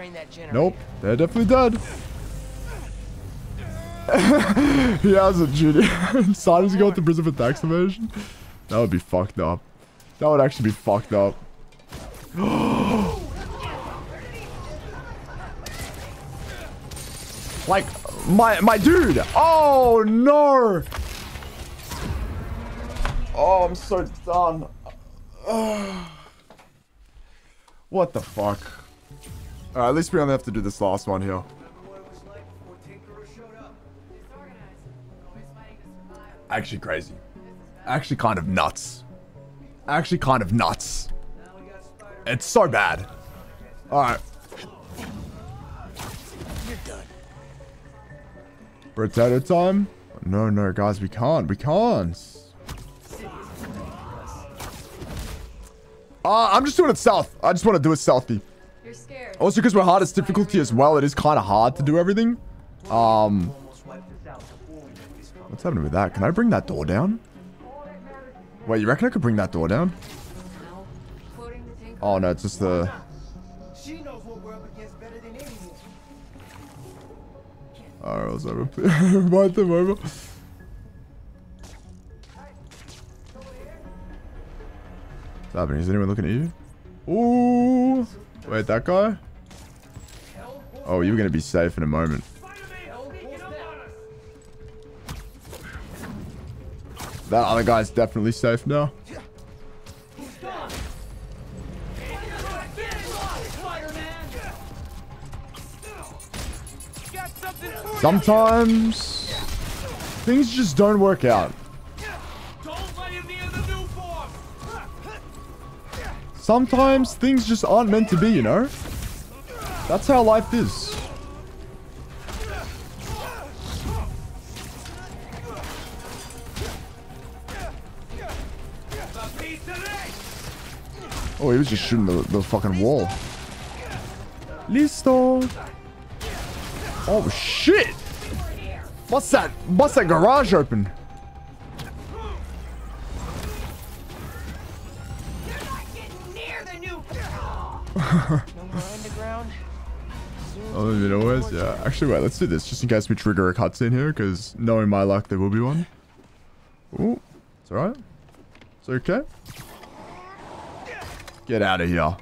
Nope, they're definitely dead. He has a Judy. Simon's going to prison for tax evasion. That would be fucked up. That would actually be fucked up. Like, my dude. Oh, no. Oh, I'm so done. What the fuck? All right, at least we only have to do this last one here. Actually crazy. Actually kind of nuts. Actually kind of nuts. It's so bad. All right. You're done. Potato time? No, no, guys, we can't. We can't. I'm just doing it stealth. I just want to do it stealthy. You're scared. Also, because we're hardest difficulty as well, it is kind of hard to do everything. What's happening with that? Can I bring that door down? Wait, you reckon I could bring that door down? Oh, no, it's just the... Alright, I was over. Invite them over. What's happening? Is anyone looking at you? Ooh! Wait, that guy? Oh, you're gonna be safe in a moment. That other guy's definitely safe now. Sometimes things just don't work out. Sometimes things just aren't meant to be, you know? That's how life is. Oh, he was just shooting the fucking wall. Listo. Oh, shit. What's that? What's that garage open? No more underground. Oh, you know what? Yeah. Actually, wait. Let's do this just in case we trigger a cutscene here, because knowing my luck, there will be one. Oh, it's all right. It's okay. Get out of here.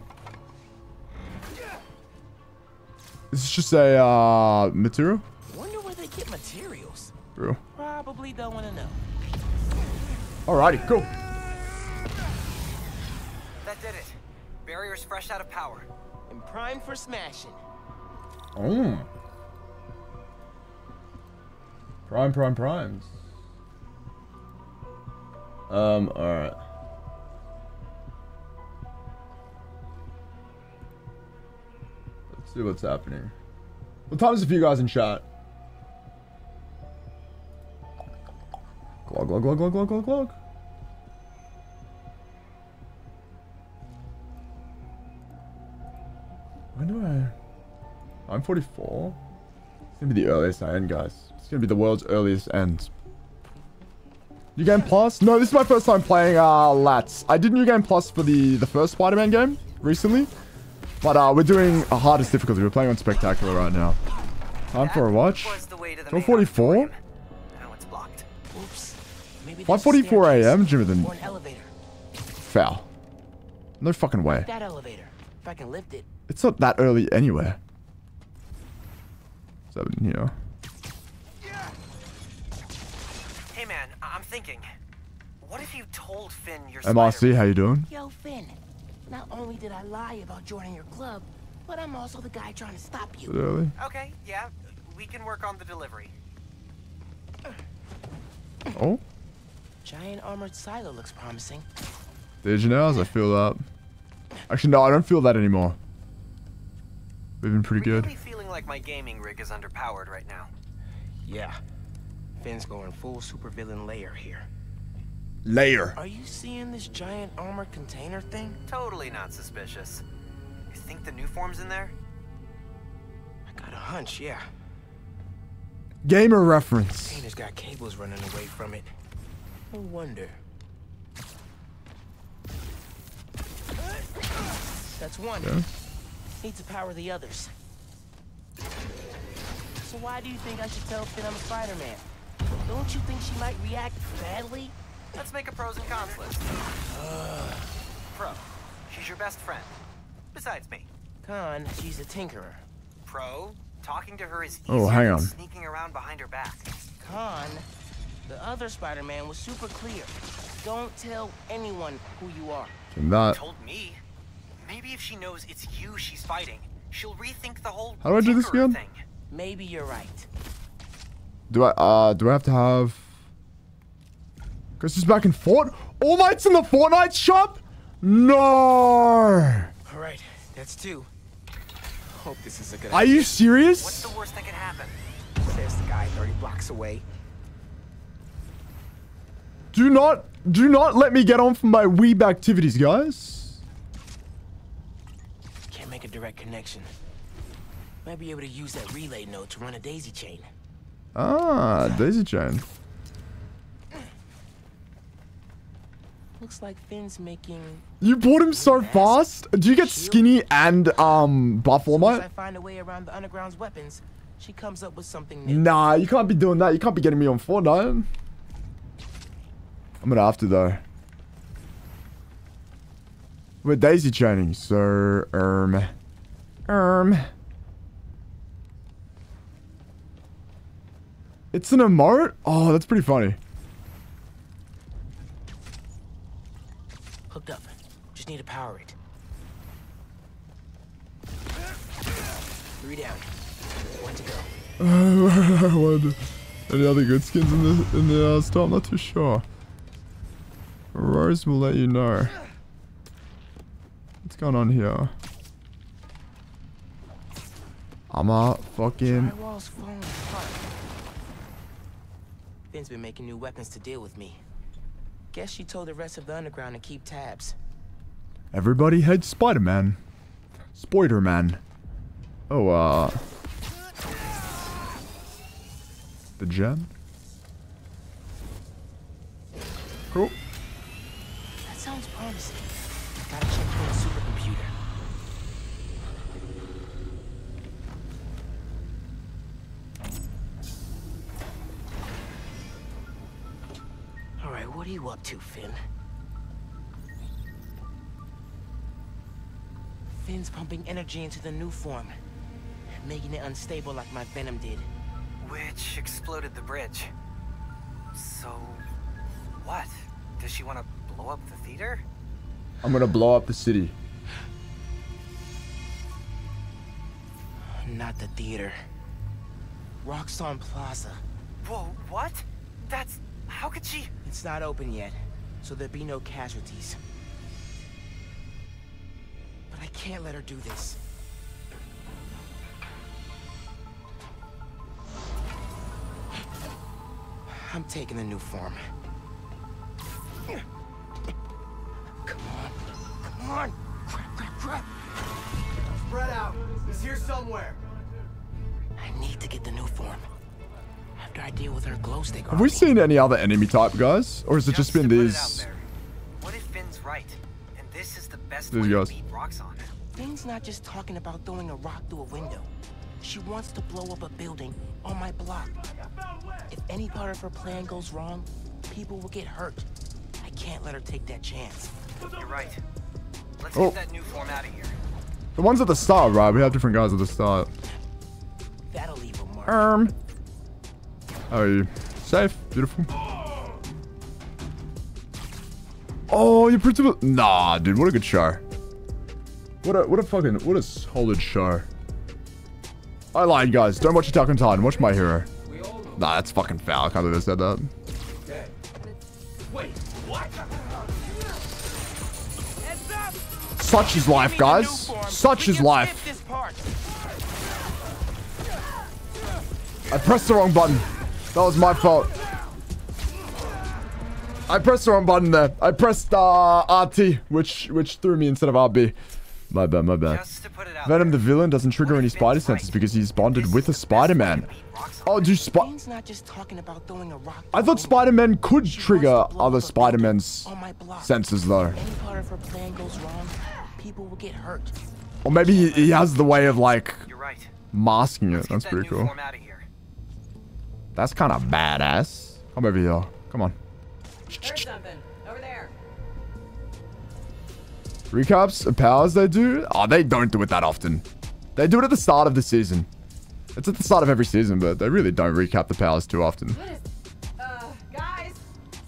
This is just a material. Wonder where they get materials. True. Probably don't want to know. Alrighty, cool. That did it. Barrier's fresh out of power. And prime for smashing. Oh. Primes. Alright. Let's see what's happening. What time is it for you guys in chat? Glug. When do I... I'm 44. It's going to be the earliest I end, guys. It's going to be the world's earliest end. New Game Plus? No, this is my first time playing Lats. I did New Game Plus for the first Spider-Man game recently. But we're doing a hardest difficulty. We're playing on Spectacular right now. Time for a watch. 4:44? 5:44 a.m. Jimothy. Foul. No fucking way. That elevator. If I can lift it. It's not that early anywhere. What's happening here? Hey man, I'm thinking. What if you told Finn your MRC, how you doing? Yo, Finn. Not only did I lie about joining your club, but I'm also the guy trying to stop you. Really? Okay, yeah. We can work on the delivery. Oh? Giant armored silo looks promising. Did you know? I feel that. Actually, no, I don't feel that anymore. We've been pretty good. Really feeling like my gaming rig is underpowered right now. Yeah. Finn's going full supervillain layer here. Layer. Are you seeing this giant armored container thing? Totally not suspicious. You think the new form's in there? I got a hunch, yeah. Gamer reference. Container's got cables running away from it. No wonder. That's one. Yeah. Need to power the others. So why do you think I should tell Finn I'm a Spider-Man? Don't you think she might react badly? Let's make a pros and cons list. Pro, she's your best friend. Besides me. Con, she's a tinkerer. Pro, talking to her is easier than sneaking around behind her back. Con, the other Spider-Man was super clear. Don't tell anyone who you are. Not. Told me. Maybe if she knows it's you she's fighting, she'll rethink the whole How do I do this again? Thing. Maybe you're right. Do I have to have... Because she's back in Fort? All Might's in the Fortnite shop? No! Alright, that's two. Hope this is a good idea. Are you serious? What's the worst that can happen? There's the guy 30 blocks away. Do not let me get on from my weeb activities, guys. Can't make a direct connection. Might be able to use that relay node to run a daisy chain. Ah, daisy chain. Looks like Finn's making... You bought him so fast? Do you get skinny and, buff All Might? I find a way around the Underground's weapons, she comes up with something new. Nah, you can't be doing that. You can't be getting me on Fortnite. I'm gonna have to, though. We're daisy chaining, so... It's an emote? Oh, that's pretty funny. Hooked up. Just need to power it. 3 down. 1 to go. Any other good skins in the store? I'm not too sure. Rose will let you know. What's going on here? I'm a fucking... Finn's been making new weapons to deal with me. Guess she told the rest of the Underground to keep tabs. Everybody hates Spider-Man. Spoider-Man. Oh, the gem? Cool. That sounds promising. Gotta check for a supercomputer. What are you up to, Finn? Finn's pumping energy into the new form, making it unstable like my Venom did. Which exploded the bridge. So, what? Does she want to blow up the theater? I'm gonna blow up the city. Not the theater. Roxxon Plaza. Whoa, what? That's... How could she? It's not open yet, so there'd be no casualties. But I can't let her do this. I'm taking the new form. Come on. Come on. Crap. Spread out. He's here somewhere. I need to get the new form. Idea with her glow stick. Have we seen any other enemy type, guys? Or has it just been these? What if Finn's right? And this is the best way to beat Roxxon. Finn's not just talking about throwing a rock through a window. She wants to blow up a building on my block. If any part of her plan goes wrong, people will get hurt. I can't let her take that chance. You're right. Let's get that new form out of here. The ones at the start, right? We have different guys at the start. That'll leave a mark. How are you? Safe. Beautiful. Oh, you principal. Nah, dude. What a good show. What a solid show. I lied, guys. Don't watch Attack on Titan. Watch My Hero. Nah, that's fucking foul. I can't believe I said that. Such is life, guys. Such is life. I pressed the wrong button. That was my fault. I pressed the wrong button there. I pressed RT, which threw me instead of RB. My bad, my bad. Venom the villain doesn't trigger any spider senses because he's bonded with a Spider-Man. Oh, do I thought Spider-Man could trigger other Spider-Man's senses, though. Or maybe he has the way of, like, masking it. That's pretty cool. That's kind of badass. Come over here. Come on. Recaps of powers they do? Oh, they don't do it that often. They do it at the start of the season. It's at the start of every season, but they really don't recap the powers too often. Guys,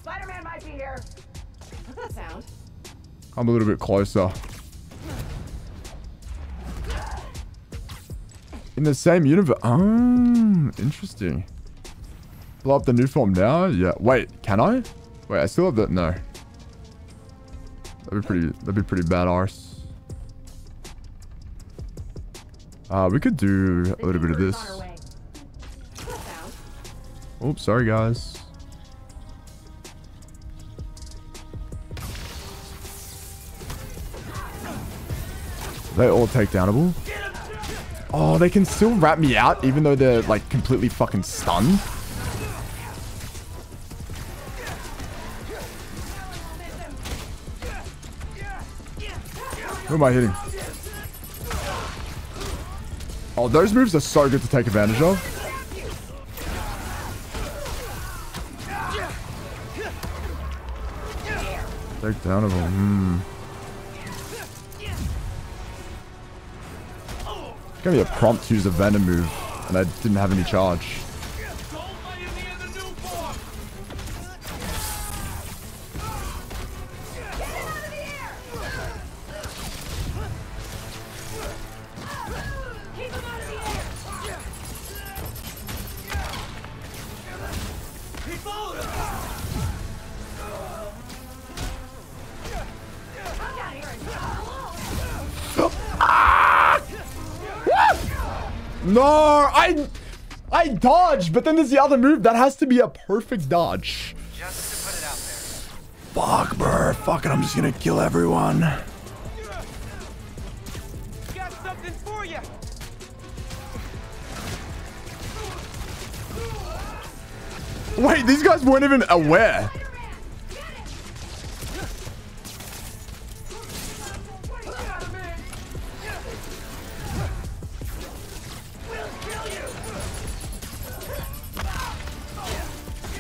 Spider-Man might be here. What's that sound? I'm a little bit closer. In the same universe. Oh, interesting. Blow up the new form now? Yeah. Wait, can I? Wait, I still have that. No. That'd be pretty badass. We could do a little bit of this. Oops, sorry guys. Are they all takedownable? Oh, they can still wrap me out even though they're like completely fucking stunned. Who am I hitting? Oh, those moves are so good to take advantage of. Take down of them. It's gonna be a prompt use a Venom move, and I didn't have any charge. No, I dodged, but then there's the other move. That has to be a perfect dodge. Just to put it out there. Fuck, bro. Fuck it. I'm just going to kill everyone. Got something for you. Wait, these guys weren't even aware.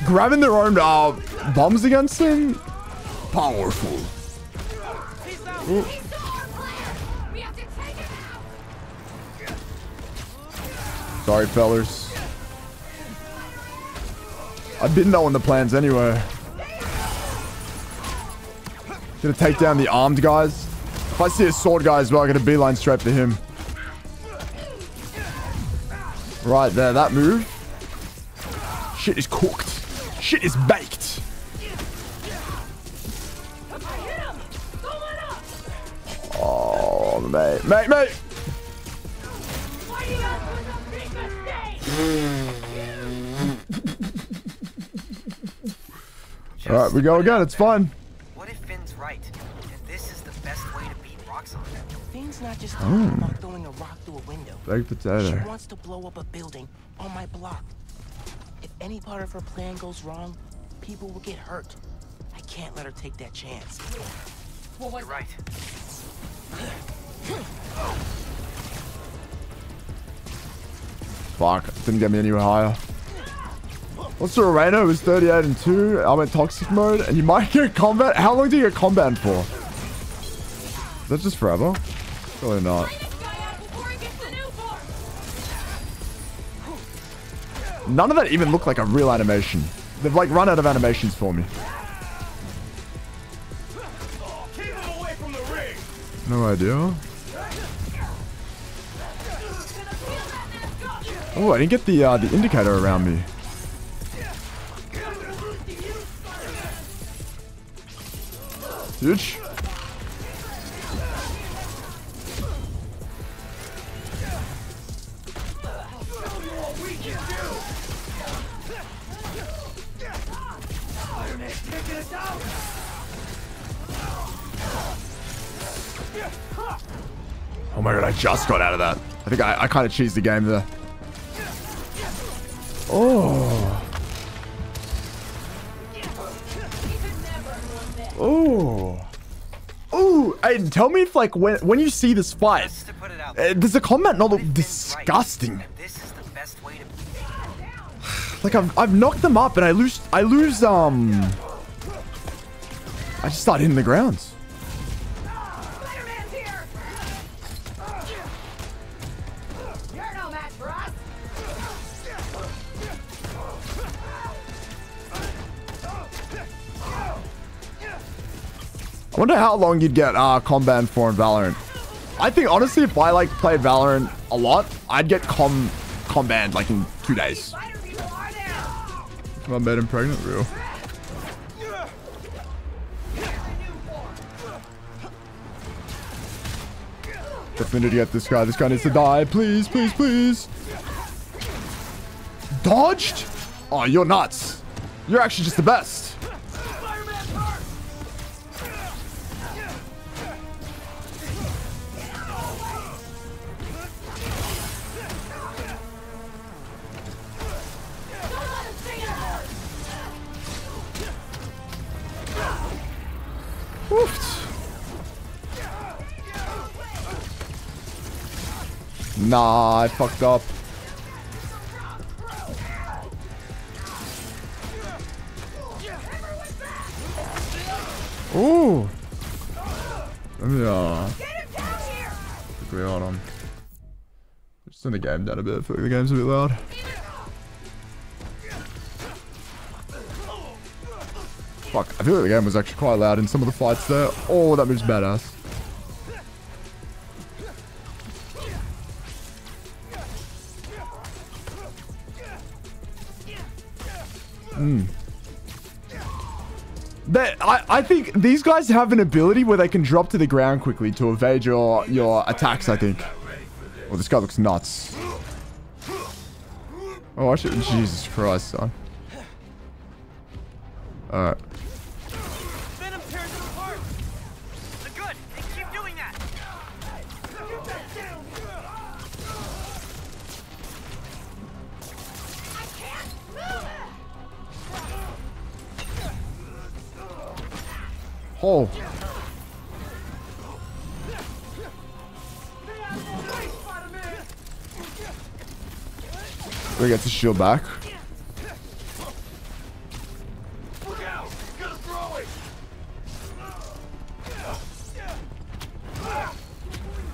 Grabbing their own bombs against him? Powerful. Ooh. Sorry, fellas. I didn't know on the plans anyway. Gonna take down the armed guys. If I see a sword guy as well, I'm gonna beeline straight for him. Right there, that move. Shit is cooked. Shit is baked. Oh, mate. Mate, mate. All right, we go again. It's fun. What if Finn's right? And this is the best way to beat Roxxon. Finn's not just talking about throwing a rock through a window. Baked potato. She wants to blow up a building on my block. If any part of her plan goes wrong, people will get hurt. I can't let her take that chance. Well, you're right. Fuck, didn't get me anywhere higher. Also, Arena was 38 and 2. I'm in toxic mode, and you might get combat. How long do you get combat for? Is that just forever? Probably not. None of that even looked like a real animation. They've like run out of animations for me. No idea. Oh, I didn't get the indicator around me. Huge. Oh my god, I just got out of that. I think I kind of cheesed the game there. Oh. Oh. Oh, Aiden, tell me if, like, when you see this fight, does the combat not look disgusting? Like, I've knocked them up and I just start hitting the grounds. I wonder how long you'd get comban for in Valorant. I think honestly, if I like played Valorant a lot, I'd get combanned like in 2 days. Come on, bad and pregnant, real. Definitely need to get this guy. This guy needs to die. Please, please, please. Dodged? Oh, you're nuts. You're actually just the best. Nah, I fucked up. Ooh. Yeah. Quickly, hold on. Just turn the game down a bit. I feel like the game's a bit loud. Fuck, I feel like the game was actually quite loud in some of the fights there. Oh, that move's badass. I think these guys have an ability where they can drop to the ground quickly to evade your attacks, I think. Oh, this guy looks nuts. Oh, I should... Jesus Christ, son. Alright. Venom tears it apart. They're good. They keep doing that. Get that down. I can't move. Oh. We got the shield back.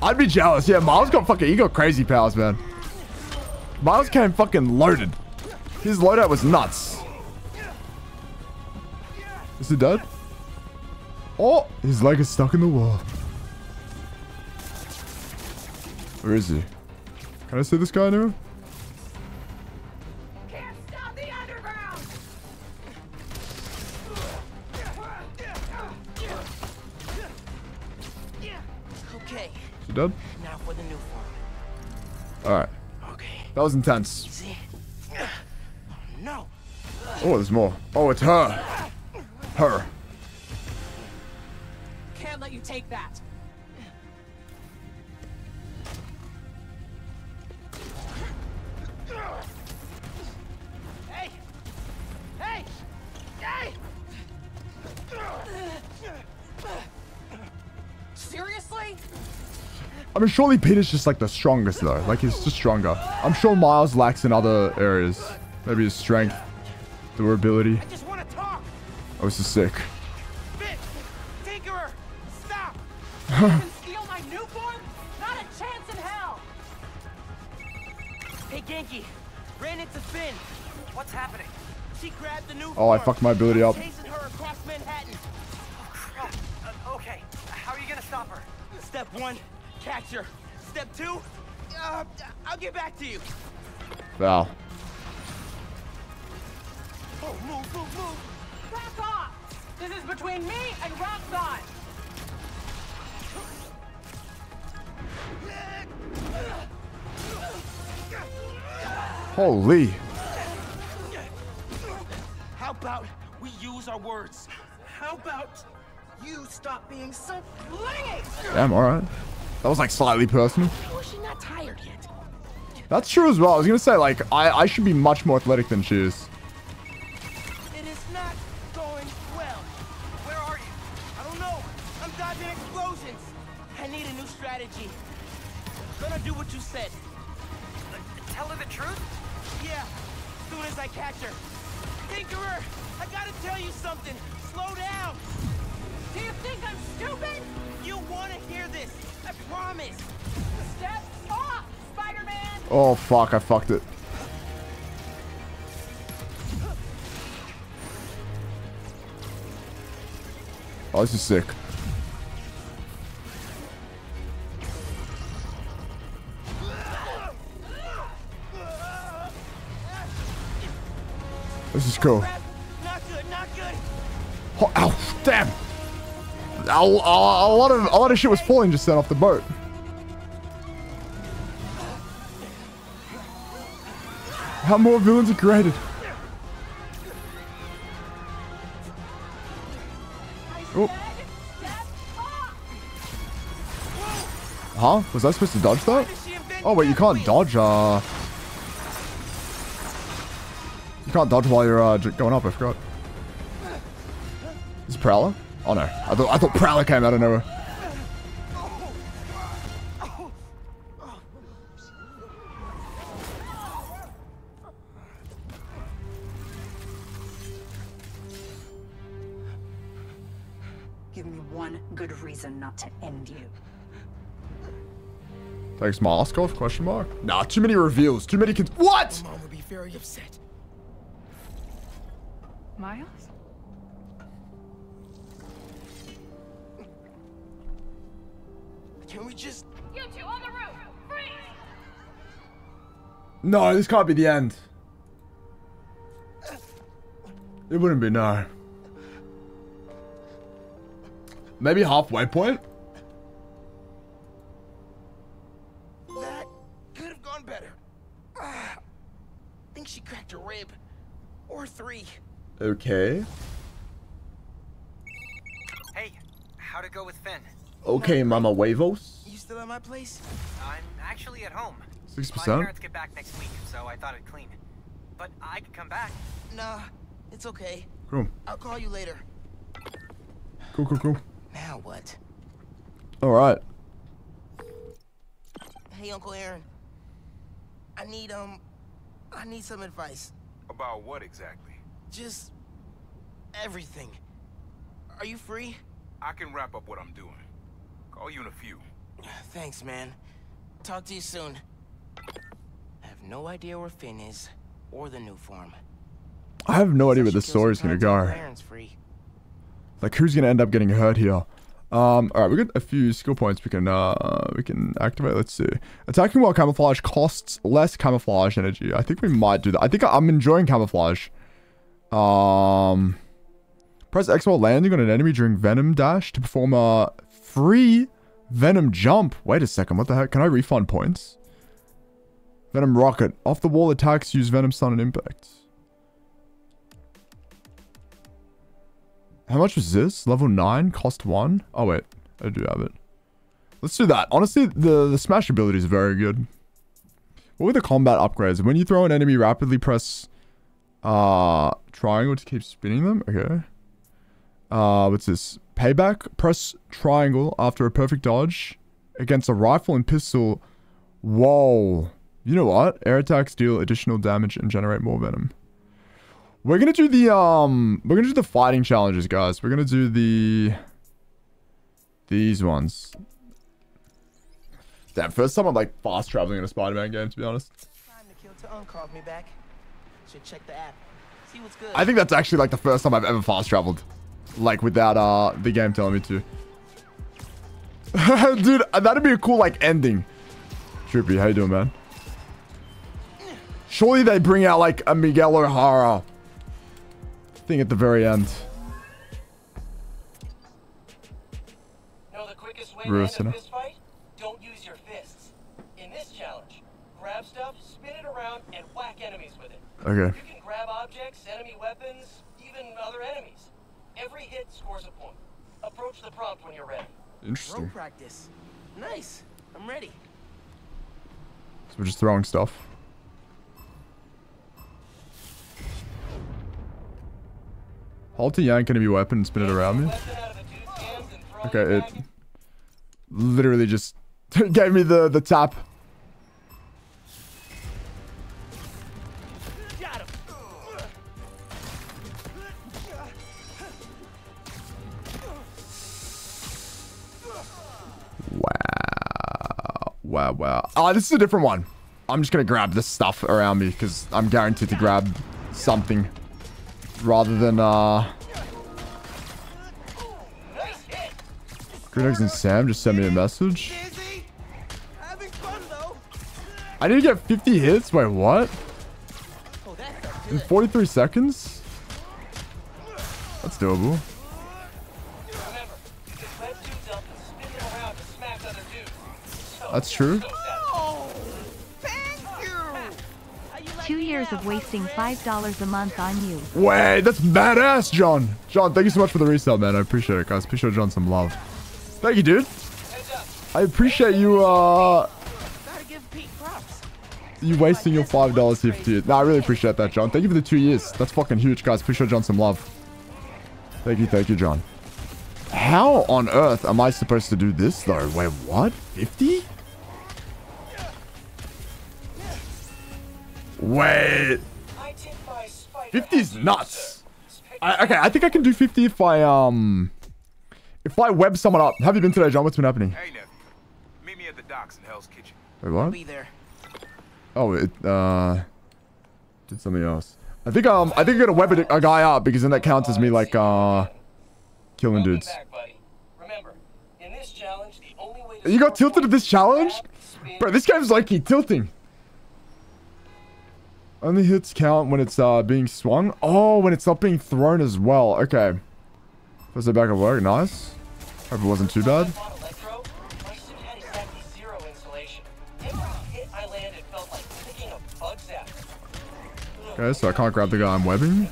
I'd be jealous. Yeah, Miles got fucking... He got crazy powers, man. Miles came fucking loaded. His loadout was nuts. Is he dead? Oh, his leg is stuck in the wall. Where is he? Can I see this guy now? Can't stop the underground. Okay. Dead? Now for the new form. All right. Okay. That was intense. Easy. Oh, no. Oh, there's more. Oh, it's her. Her. Can't let you take that. Hey. Hey. Hey. Seriously? I mean, surely Peter's just like the strongest though. Like he's just stronger. I'm sure Miles lacks in other areas. Maybe his strength, durability. I just want to talk. Oh, this is sick. Bitch, Tinkerer, stop! You can steal my newborn? Not a chance in hell! Hey, Ganke, ran into Finn. What's happening? She grabbed the newborn. Oh, I fucked my ability up. Chasing her across Manhattan. Oh, crap. Okay, how are you gonna stop her? Step one. Catch her. Step two, I'll get back to you. Wow. Oh, move, move, move. Back off. This is between me and Roxxon. Holy. How about we use our words? How about you stop being so clingy? Damn, all right. That was like slightly personal. How is she not tired yet? That's true as well. I was gonna say, like, I should be much more athletic than she is. It is not going well. Where are you? I don't know. I'm dodging explosions. I need a new strategy. I'm gonna do what you said. Tell her the truth? Yeah. As soon as I catch her. Tinkerer, I gotta tell you something. Slow down. Do you think I'm stupid? You want to hear this. I promise. Step off, Spider-Man. Oh, fuck. I fucked it. Oh, this is sick. This is cool. Not good, not good. Oh, ow, damn. A lot of shit was falling just then off the boat. How more villains are created. Oh. Huh? Was I supposed to dodge that? Oh wait, you can't dodge. You can't dodge while you're going up. I forgot. Is it Prowler? Oh no, I thought Prowler came out of nowhere. Give me one good reason not to end you. Takes mask off, question mark? Nah, too many reveals, too many kids. What? Mom would be very upset. Miles? Can we just... You two on the roof! Freeze! No, this can't be the end. It wouldn't be, no. Maybe halfway point? That could have gone better. I think she cracked a rib. Or three. Okay. Hey, how'd it go with Finn? Okay, Mama Huevos. You still at my place? I'm actually at home. 6%? My parents get back next week, so I thought I'd clean. But I could come back. Nah, it's okay. Cool. I'll call you later. Cool, cool, cool. Now what? Alright. Hey, Uncle Aaron. I need some advice. About what exactly? Just... everything. Are you free? I can wrap up what I'm doing. Call you in a few. Thanks, man. Talk to you soon. I have no idea where Finn is, or the new farm. I have no idea where this story's gonna go. Like, who's gonna end up getting hurt here? Alright, we got a few skill points we can activate. Let's see. Attacking while camouflage costs less camouflage energy. I think we might do that. I think I'm enjoying camouflage. Press X while landing on an enemy during Venom Dash to perform a free Venom Jump. Wait a second, what the heck? Can I refund points? Venom Rocket. Off the wall attacks use Venom Stun and Impact. How much was this? Level 9, cost 1. Oh wait, I do have it. Let's do that. Honestly, the smash ability is very good. What were the combat upgrades? When you throw an enemy, rapidly press... triangle to keep spinning them. Okay. What's this? Payback. Press triangle after a perfect dodge against a rifle and pistol. Whoa. You know what? Air attacks deal additional damage and generate more venom. We're gonna do the fighting challenges, guys. We're gonna do these ones. Damn, first time I'm like fast traveling in a Spider-Man game, to be honest. Time to kill to uncall me back. Should check the app. See what's good. I think that's actually like the first time I've ever fast traveled, like without the game telling me to. Dude, that'd be a cool like ending. Trippy, how you doing, man? Surely they bring out like a Miguel O'Hara thing at the very end. No, the quickest way to end a fist fight? Don't use your fists. In this challenge, grab stuff, spin it around, and whack enemies with it. Okay. You can grab objects, enemy weapons, even other enemies. Every hit scores a point. Approach the prompt when you're ready. Interesting. Road practice. Nice. I'm ready. So we're just throwing stuff. Halt the yank enemy weapon and spin it around me. Okay, it literally just gave me the tap. Wow. Ah, this is a different one. I'm just going to grab this stuff around me because I'm guaranteed to grab something rather than, Green Eggs and Sam just sent me a message. I need to get 50 hits. Wait, what? In 43 seconds? That's doable. That's true. Oh, thank you. 2 years of wasting $5 a month on you. Wait, that's badass, John. John, thank you so much for the resale, man. I appreciate it, guys. Please show John some love. Thank you, dude. I appreciate you, you wasting your $5 here for 2 years. Nah, I really appreciate that, John. Thank you for the 2 years. That's fucking huge, guys. Please show John some love. Thank you, John. How on earth am I supposed to do this, though? Wait, what? 50? Wait, 50's nuts. Okay, I think I can do 50 if I web someone up. Have you been today, John? What's been happening? Hey, nephew. Meet me at the docks in Hell's Kitchen. Wait, what? I'll be there. Oh, it did something else. I think I'm gonna web a guy up because then that counts as me like killing dudes. Remember, in this challenge, the only way to... You got tilted at this challenge, bro. This game's like he tilting. Only hits count when it's being swung. Oh, when it's not being thrown as well. Okay. First day back at work. Nice. Hope it wasn't too bad. Okay, so I can't grab the guy I'm webbing.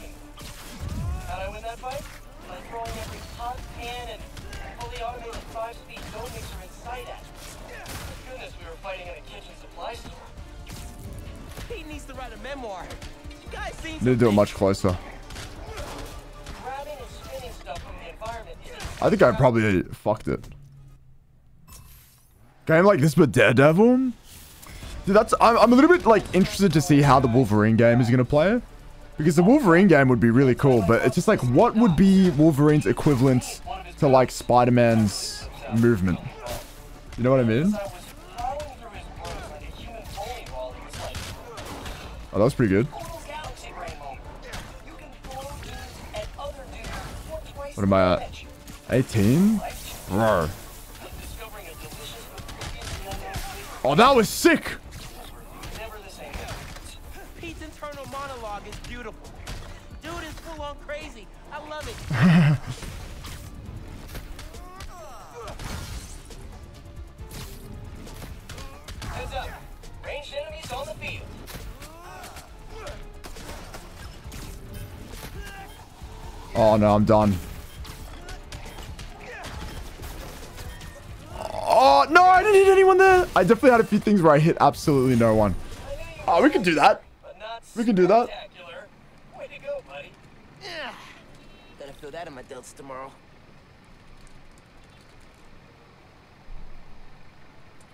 Need to do it much closer. I think I probably fucked it. Game like this with Daredevil? Dude, that's... I'm a little bit, like, interested to see how the Wolverine game is going to play. Because the Wolverine game would be really cool, but it's just like, what would be Wolverine's equivalent to, like, Spider-Man's movement? You know what I mean? Oh, that was pretty good. What am I at? 18? Bro. Oh, that was sick! Pete's internal monologue is beautiful. Dude is full on crazy. I love it. Heads up. Ranged enemies on the field. Oh no, I'm done. Oh no, I didn't hit anyone there. I definitely had a few things where I hit absolutely no one. Oh, we can do that. We can do that. Way to go, buddy. Yeah. Gotta feel that in my delts tomorrow.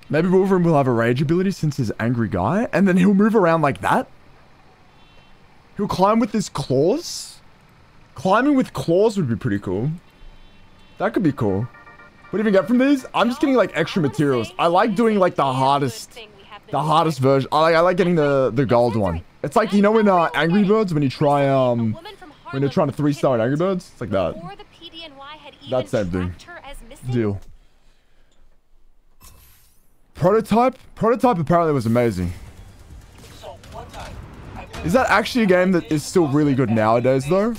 Maybe Wolverine will have a rage ability since he's angry guy, and then he'll move around like that. He'll climb with his claws. Climbing with claws would be pretty cool. That could be cool. What do you even get from these? I'm just getting like extra materials. I like doing like the hardest version. I like getting the gold one. It's like, you know, in Angry Birds, when you try when you're trying to 3-star in Angry Birds, it's like that. That same thing. Deal. Prototype. Prototype apparently was amazing. Is that actually a game that is still really good nowadays though?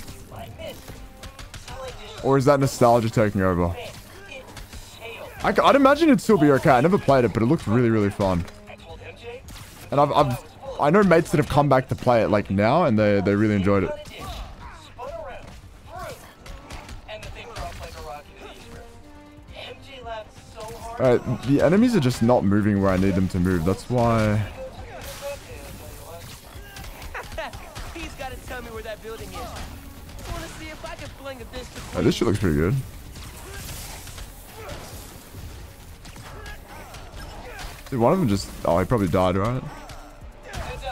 Or is that nostalgia taking over? I'd imagine it'd still be okay. I never played it, but it looked really, really fun. And I know mates that have come back to play it like now, and they really enjoyed it. Alright, the enemies are just not moving where I need them to move. That's why... He's got to tell me where that building is. I want to see if I can fling this. Oh, this shit looks pretty good. Dude, one of them just... Oh, he probably died, right?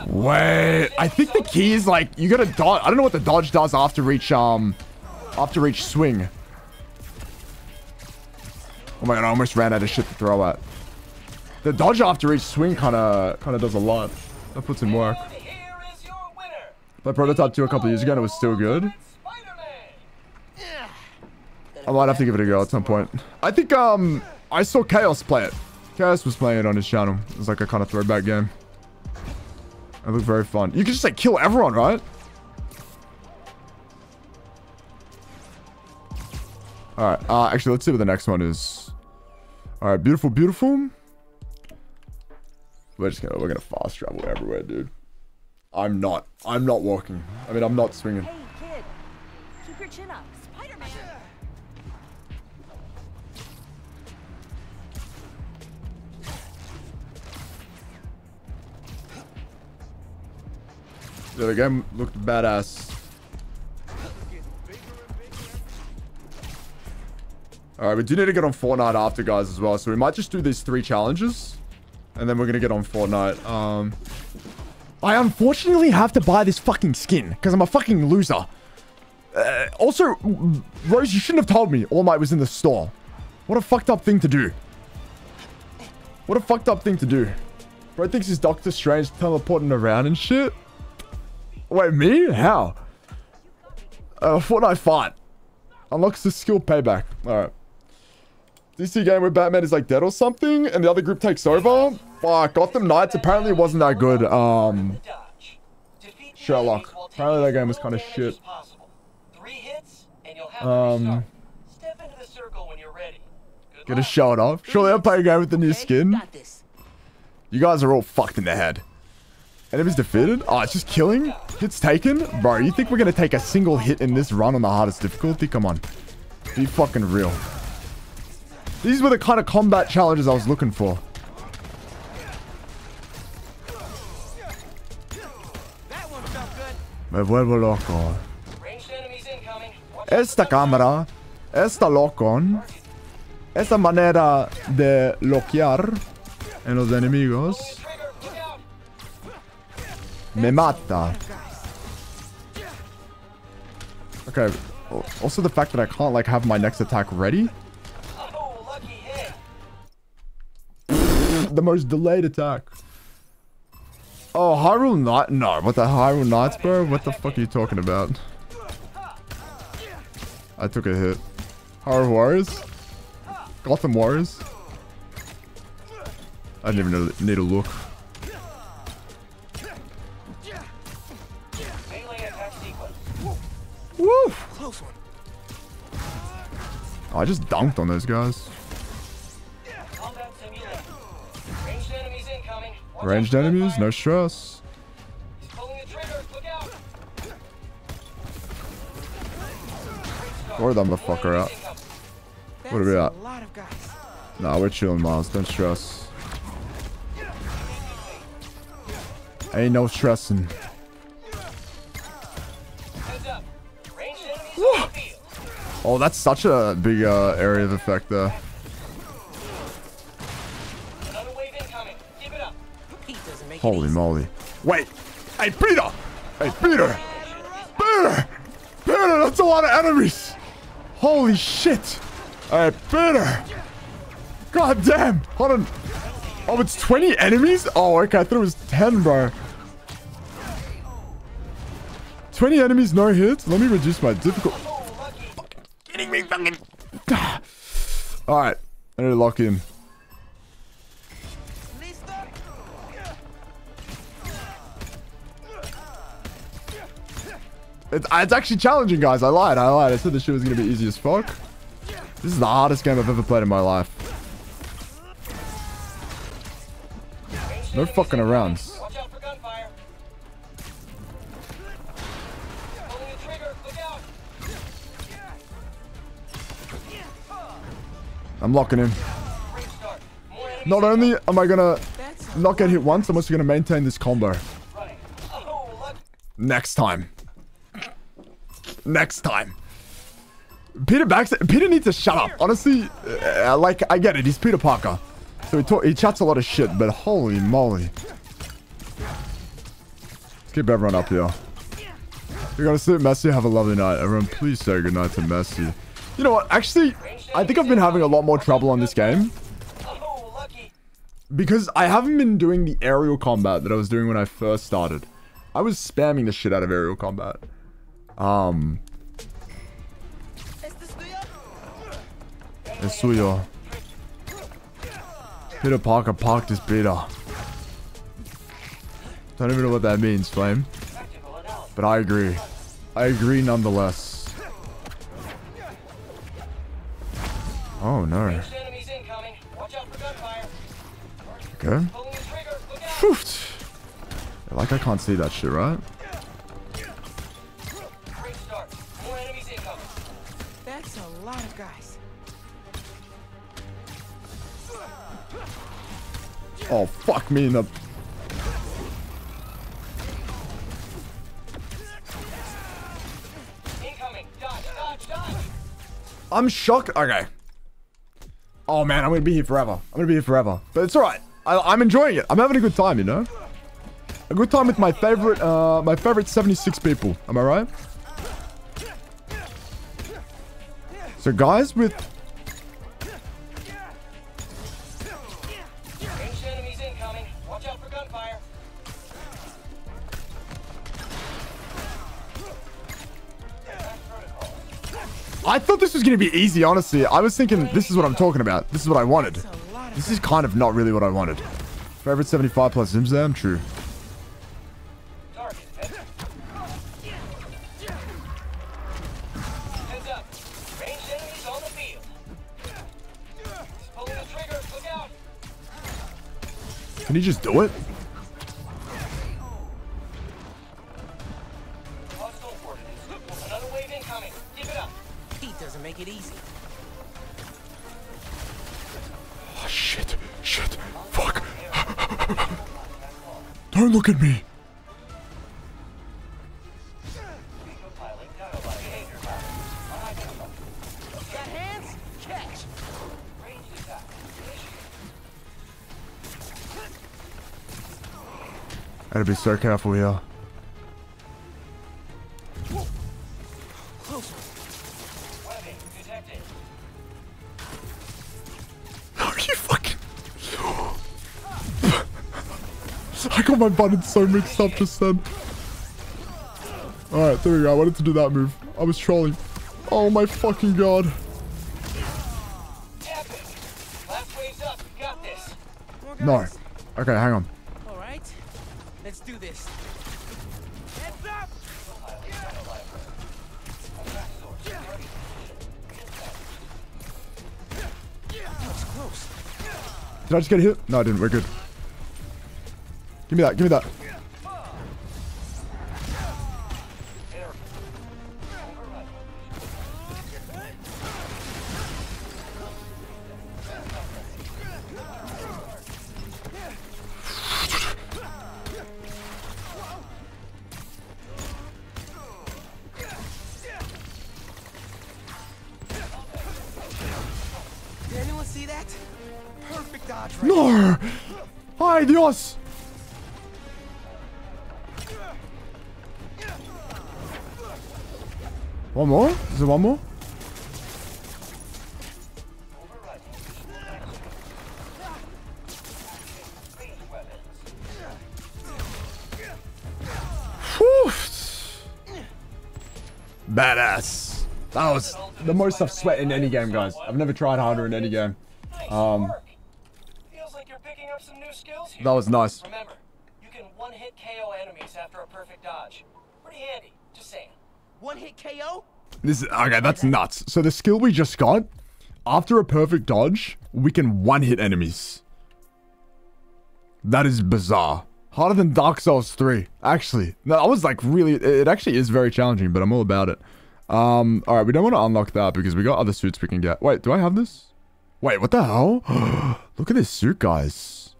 Wait, I think the key is like you gotta dodge. I don't know what the dodge does after each swing. Oh my god, I almost ran out of shit to throw at. The dodge after each swing kind of does a lot. That puts in work. Played Prototype 2 a couple of years ago and it was still good. I might have to give it a go at some point. I think I saw Chaos play it. Chaos was playing it on his channel. It was like a kind of throwback game. It looked very fun. You can just like kill everyone, right? Alright, actually let's see what the next one is. Alright, beautiful, beautiful. We're gonna fast travel everywhere, dude. I'm not walking. I mean, I'm not swinging. Hey, kid. Keep your chin up. Spider-Man. Yeah, the game looked badass. Alright, we do need to get on Fortnite after, guys, as well. So we might just do these 3 challenges. And then we're going to get on Fortnite. I unfortunately have to buy this fucking skin. Because I'm a fucking loser. Also, Rose, you shouldn't have told me All Might was in the store. What a fucked up thing to do. What a fucked up thing to do. Bro thinks he's Doctor Strange teleporting around and shit. Wait, me? How? Fortnite fight. Unlocks the skill payback. Alright. DC game where Batman is like dead or something and the other group takes over. Fuck, Gotham Knights apparently wasn't that good. Sherlock. Apparently that game was kind of shit. Gonna show it off. Surely I'll play a game with the new skin. You guys are all fucked in the head. Enemies defeated? Oh, it's just killing? Hits taken? Bro, you think we're gonna take a single hit in this run on the hardest difficulty? Come on. Be fucking real. These were the kind of combat challenges I was looking for. Me vuelvo loco. Esta cámara, esta locon, esta manera de loquear en los enemigos. Me mata. Okay. Also the fact that I can't like have my next attack ready. Oh, lucky hit. The most delayed attack. Oh, Hyrule Knight? No, what the Hyrule Knights, bro? What the fuck are you talking about? I took a hit. Hyrule Warriors? Gotham Warriors? I didn't even need to look. Woo! Close one. Oh, I just dunked on those guys. Ranged enemies, no stress. He's pulling the trigger. Look out. Throw that motherfucker out. What are we at? Nah, we're chilling, Miles. Don't stress. Ain't no stressing. Oh, that's such a big area of effect there. Holy moly. Wait. Hey, Peter! Hey, Peter! Peter! Peter, that's a lot of enemies! Holy shit! Hey, Peter! God damn! Hold on. Oh, it's 20 enemies? Oh, okay. I thought it was 10, bro. 20 enemies, no hits? Let me reduce my difficulty. Alright, I need to lock in. It's actually challenging, guys. I lied. I said this shit was gonna be easy as fuck. This is the hardest game I've ever played in my life. No fucking around. I'm locking him. Not only am I gonna not get hit once, I'm also gonna maintain this combo. Next time. Next time. Peter needs to shut up. Honestly, like, I get it. He's Peter Parker. So he chats a lot of shit, but holy moly. Let's keep everyone up here. You're gonna sleep, Messi. Have a lovely night. Everyone, please say goodnight to Messi. You know what? Actually, I think I've been having a lot more trouble on this game. Because I haven't been doing the aerial combat that I was doing when I first started. I was spamming the shit out of aerial combat. It's suyo. Peter Parker parked his beta. Don't even know what that means, Flame. But I agree. I agree nonetheless. Oh no. Okay. Phew. Like I can't see that shit, right? That's a lot of guys. Oh fuck me in the. I'm shocked. Okay. Oh man, I'm gonna be here forever. I'm gonna be here forever. But it's alright. I'm enjoying it. I'm having a good time, you know? A good time with my favorite 76 people. Am I right? So guys with... I thought this was going to be easy, honestly. I was thinking this is what I'm talking about. This is what I wanted. This is kind of not really what I wanted. Favorite 75 plus Zimzam? True. Can you just do it? Oh, shit. Shit. Fuck. Don't look at me. Gotta be so careful here. How are you fucking... I got my buttons so mixed up just then. Alright, there we go. I wanted to do that move. I was trolling. Oh my fucking god. No. Okay, hang on. Let's do this. Heads up! Did I just get hit? No, I didn't. We're good. Give me that. Give me that. No! Ay, Dios! One more? Is there one more? Whew. Badass. That was the most I've sweat in any game, guys. I've never tried harder in any game. That was nice. Remember, you can one-hit KO enemies after a perfect dodge. Pretty handy, just saying. One-hit KO? This is, okay, that's nuts. So the skill we just got, after a perfect dodge, we can one-hit enemies. That is bizarre. Harder than Dark Souls 3, actually. No, I was like really, it actually is very challenging, but I'm all about it. All right, we don't want to unlock that because we got other suits we can get. Wait, do I have this? Wait, what the hell? Look at this suit, guys.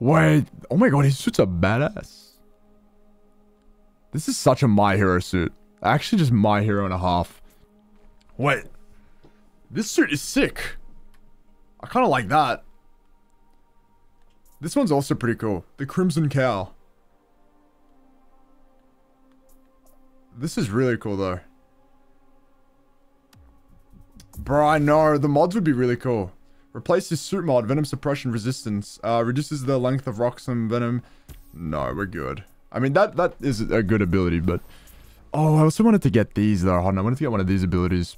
Wait. Oh my god, his suit's a badass. This is such a My Hero suit. Actually, just My Hero and a half. Wait. This suit is sick. I kind of like that. This one's also pretty cool. The Crimson Cow. This is really cool, though. Bro, I know. The mods would be really cool. Replace this suit mod. Venom suppression resistance. Reduces the length of Roxxon Venom. No, we're good. I mean, that is a good ability, but... Oh, I also wanted to get these, though. Hold on, I wanted to get one of these abilities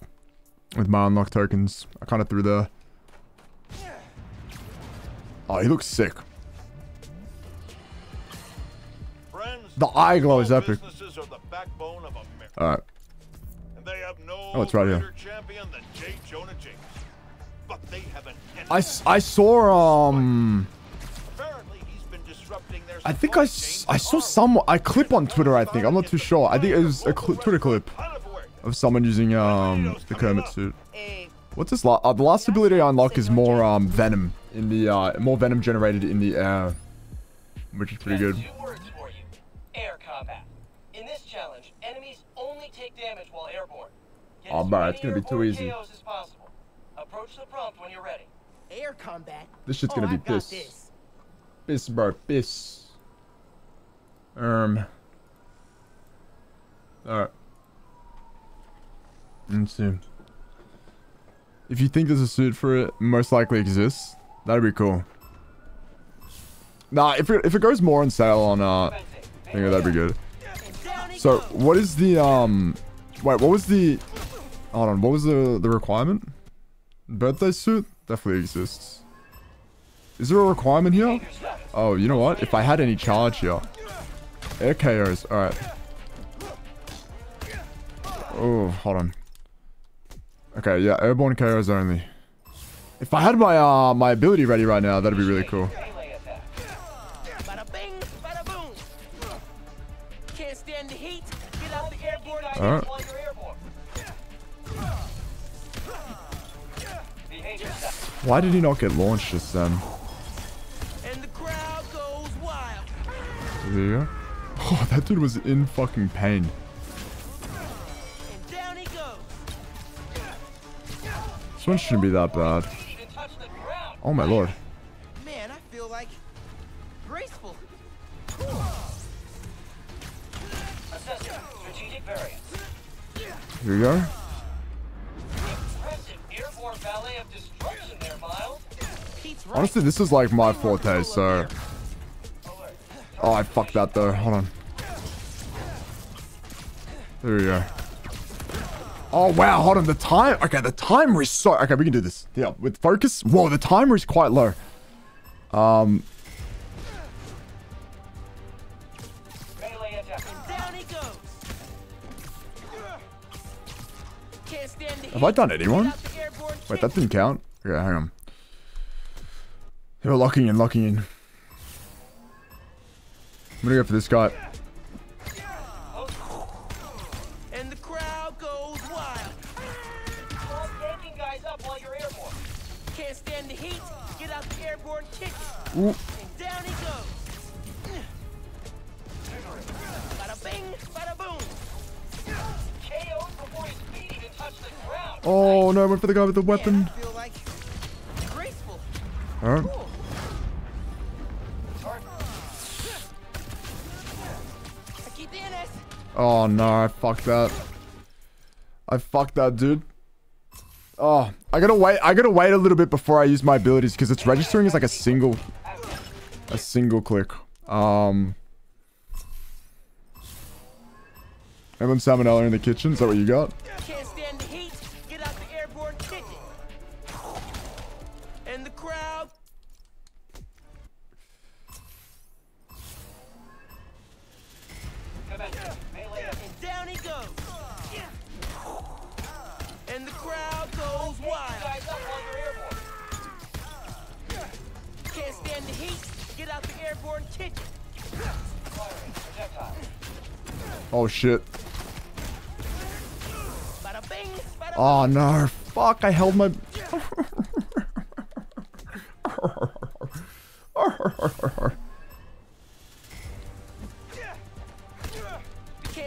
with my unlock tokens. I kind of threw the... Oh, he looks sick. Friends, the eye glow is epic. Alright. No, oh, it's right here. I saw, I think I saw someone... I clip on Twitter, I think. I'm not too sure. I think it was a Twitter clip of someone using the Kermit suit. What's this? The last ability I unlock is more Venom in the more Venom generated in the air, which is pretty good. Air combat. In this challenge, enemies only take damage while airborne. Oh, bro, it's gonna be too easy. Approach the prompt when you're ready. Air combat. This shit's gonna be piss. Piss, bro, piss. Alright. Let's see. If you think there's a suit for it, most likely exists. That'd be cool. Nah, if it goes more on sale on thing, that'd be good. So what is the wait, what was the, hold on, what was the requirement? Birthday suit definitely exists. Is there a requirement here? Oh, you know what? If I had any charge here. Air KOs, alright. Oh, hold on. Okay, yeah, airborne KOs only. If I had my my ability ready right now, that'd be really cool. Can't stand the heat. Get out the airborne. All right. Why did he not get launched just then? And the crowd goes wild. There you go. Oh, that dude was in fucking pain. This one shouldn't be that bad. Oh my lord. Man, I feel like graceful. Here we go. Honestly, this is like my forte, so... Oh, I fucked that though. Hold on. There we go. Oh, wow. Hold on. The time. Okay, the timer is so... Okay, we can do this. Yeah, with focus. Whoa, the timer is quite low. Have I done anyone? Wait, that didn't count. Okay, hang on. They were locking in, locking in. I'm gonna go for this guy. Ooh. Oh no, I went for the guy with the weapon. Alright. Oh no, I fucked that. I fucked that, dude. Oh, I gotta wait a little bit before I use my abilities because it's registering as like a single click. Everyone salmonella in the kitchen, is that what you got? Can't stand the heat, get out the airborne kitchen. And the crowd. And down he goes. And the crowd goes wild. Can't stand the heat, get out the airborne kitchen. Oh shit. Oh no, fuck, I held my... Can't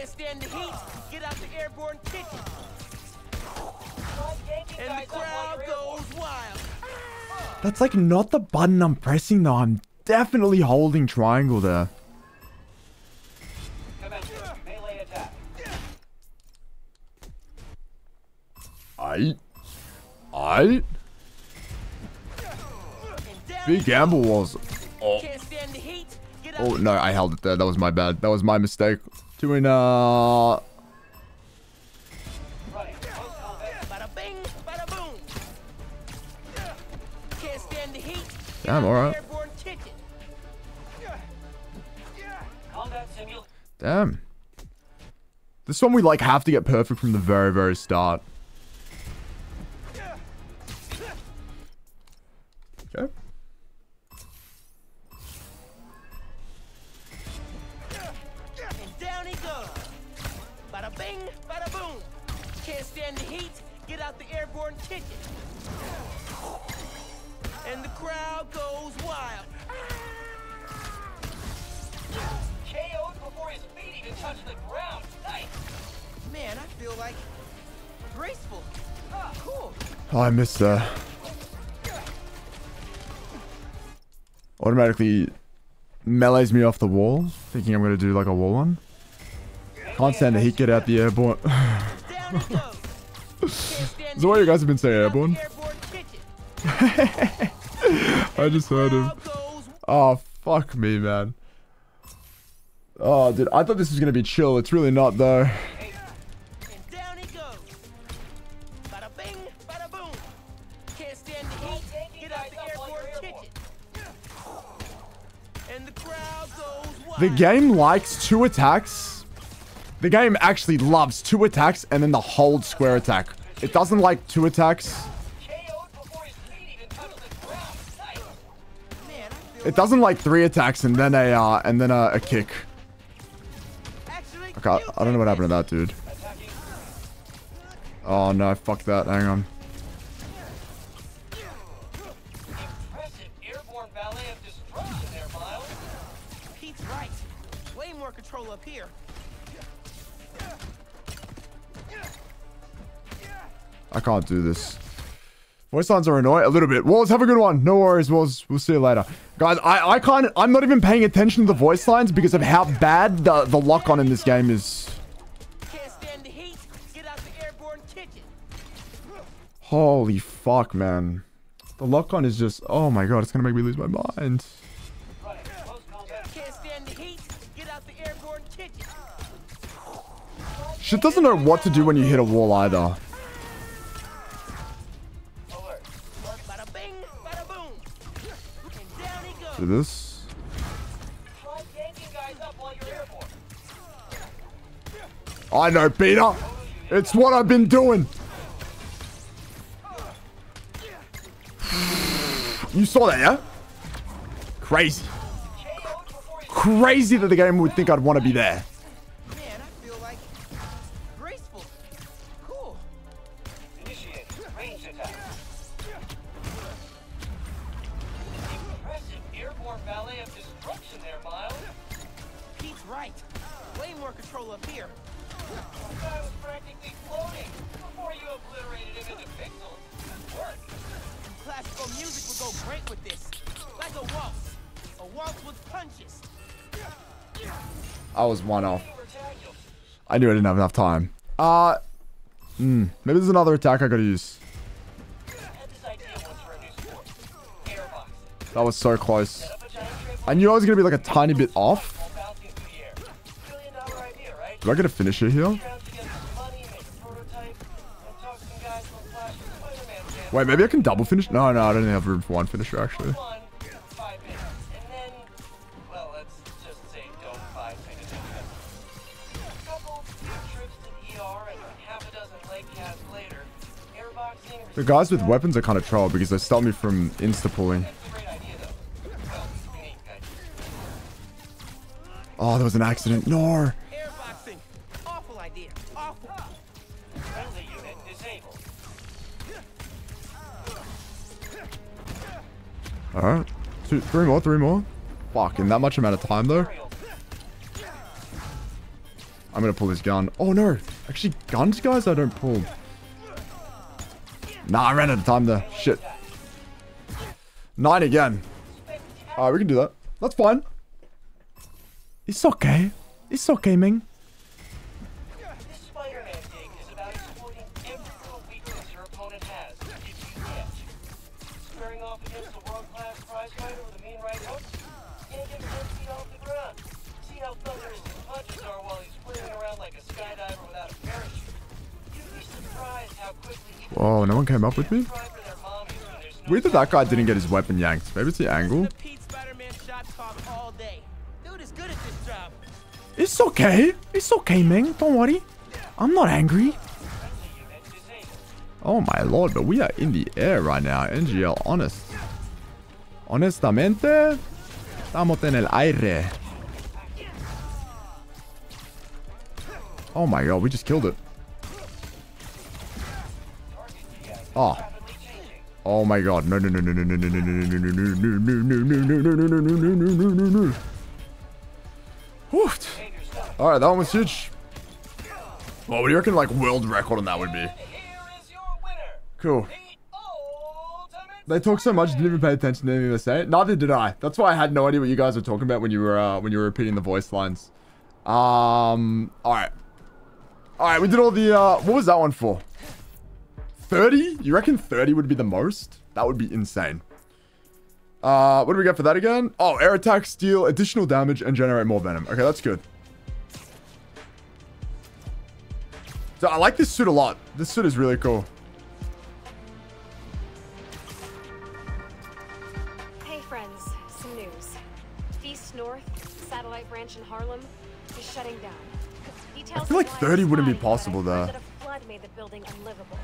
stand the heat. Get out the airborne kitchen. And the crowd goes wild. That's like not the button I'm pressing though. I'm definitely holding triangle there. I big gamble was. Oh. Oh no, I held it there. That was my bad. That was my mistake. Doing damn, alright. Damn. This one we like have to get perfect from the very, very start. Okay. And down he goes. Bada bing, bada boom. Can't stand the heat. Get out the airborne ticket. And the crowd goes wild. KO'd before his feet even touched the ground. Nice. Man, I feel like graceful. Ah, cool. Oh, I missed that. Automatically melees me off the wall, thinking I'm going to do like a wall one. Can't stand the heat, get out the airborne. Is that why you guys have been saying airborne? I just heard him. Oh, fuck me, man. Oh, dude, I thought this was going to be chill. It's really not, though. The game likes two attacks. The game actually loves two attacks and then the hold square attack. It doesn't like two attacks. It doesn't like three attacks and then a kick. Okay, I don't know what happened to that dude. Oh no, fuck that. Hang on. Up here. I can't do this. Voice lines are annoying a little bit. Walls, have a good one. No worries, Walls. We'll see you later. Guys, I can't... I'm not even paying attention to the voice lines because of how bad the lock-on in this game is. Holy fuck, man. The lock-on is just... Oh my god, it's gonna make me lose my mind. Shit doesn't know what to do when you hit a wall either. Do this. I know, Peter. It's what I've been doing. You saw that, yeah? Crazy. Crazy that the game would think I'd want to be there. I was one off. I knew I didn't have enough time. Maybe there's another attack I gotta use. That was so close. I knew I was gonna be like a tiny bit off. Do I get a finisher here? Wait, maybe I can double finish? No, no, I don't have room for one finisher actually. The guys with weapons are kind of troll because they stop me from insta-pulling. Oh, there was an accident. No! All right. Two, three more. Fuck, in that much amount of time, though. I'm going to pull this gun. Oh, no. Actually, guns, guys, I don't pull. Nah, I ran out of time there. Shit. 9 again. All right, we can do that. That's fine. It's okay. It's okay, Ming. Oh, no one came up with me? Weird that that guy didn't get his weapon yanked. Maybe it's the angle. It's okay. It's okay, Ming. Don't worry. I'm not angry. Oh, my lord. But we are in the air right now. NGL, honest. Honestamente, estamos en el aire. Oh, my God. We just killed it. Oh. Oh my god. No, no, no, no, no, no, no, no, no, no, no, no, no, no, no, no. Alright, that one was huge. Well, what do you reckon, like, world record on that would be? Cool. They talk so much, didn't even pay attention to anything they say. Neither did I. That's why I had no idea what you guys were talking about when you were repeating the voice lines. Alright. Alright, we did all the, what was that one for? 30? You reckon 30 would be the most? That would be insane. What do we get for that again? Oh, air attacks deal additional damage and generate more venom. Okay, that's good. So I like this suit a lot. This suit is really cool. Hey friends, some news. Feast North, satellite branch in Harlem, is shutting down. Details I feel like 30 wouldn't be possible though. Made the building unlivable.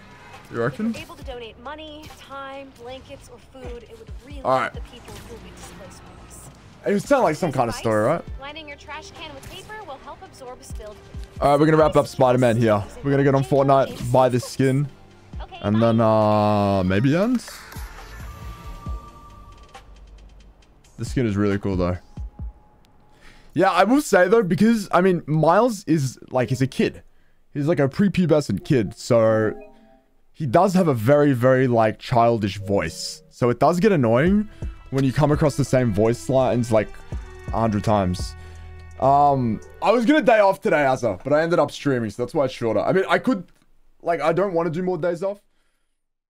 You reckon? If you're able to donate money, time, blankets, or food, it would really help the people who would displace us. It would sound like some kind of story, right? Lining your trash can with paper will help absorb spilled. All right, we're gonna wrap up Spider-Man here. We're gonna get on Fortnite, buy this skin, and then maybe end. The skin is really cool though. Yeah, I will say though, because I mean, Miles is like he's a kid. He's like a prepubescent kid, so he does have a very, very like childish voice. So it does get annoying when you come across the same voice lines like 100 times. I was gonna day off today, Asa, but I ended up streaming, so that's why it's shorter. I mean, I could, like, I don't want to do more days off.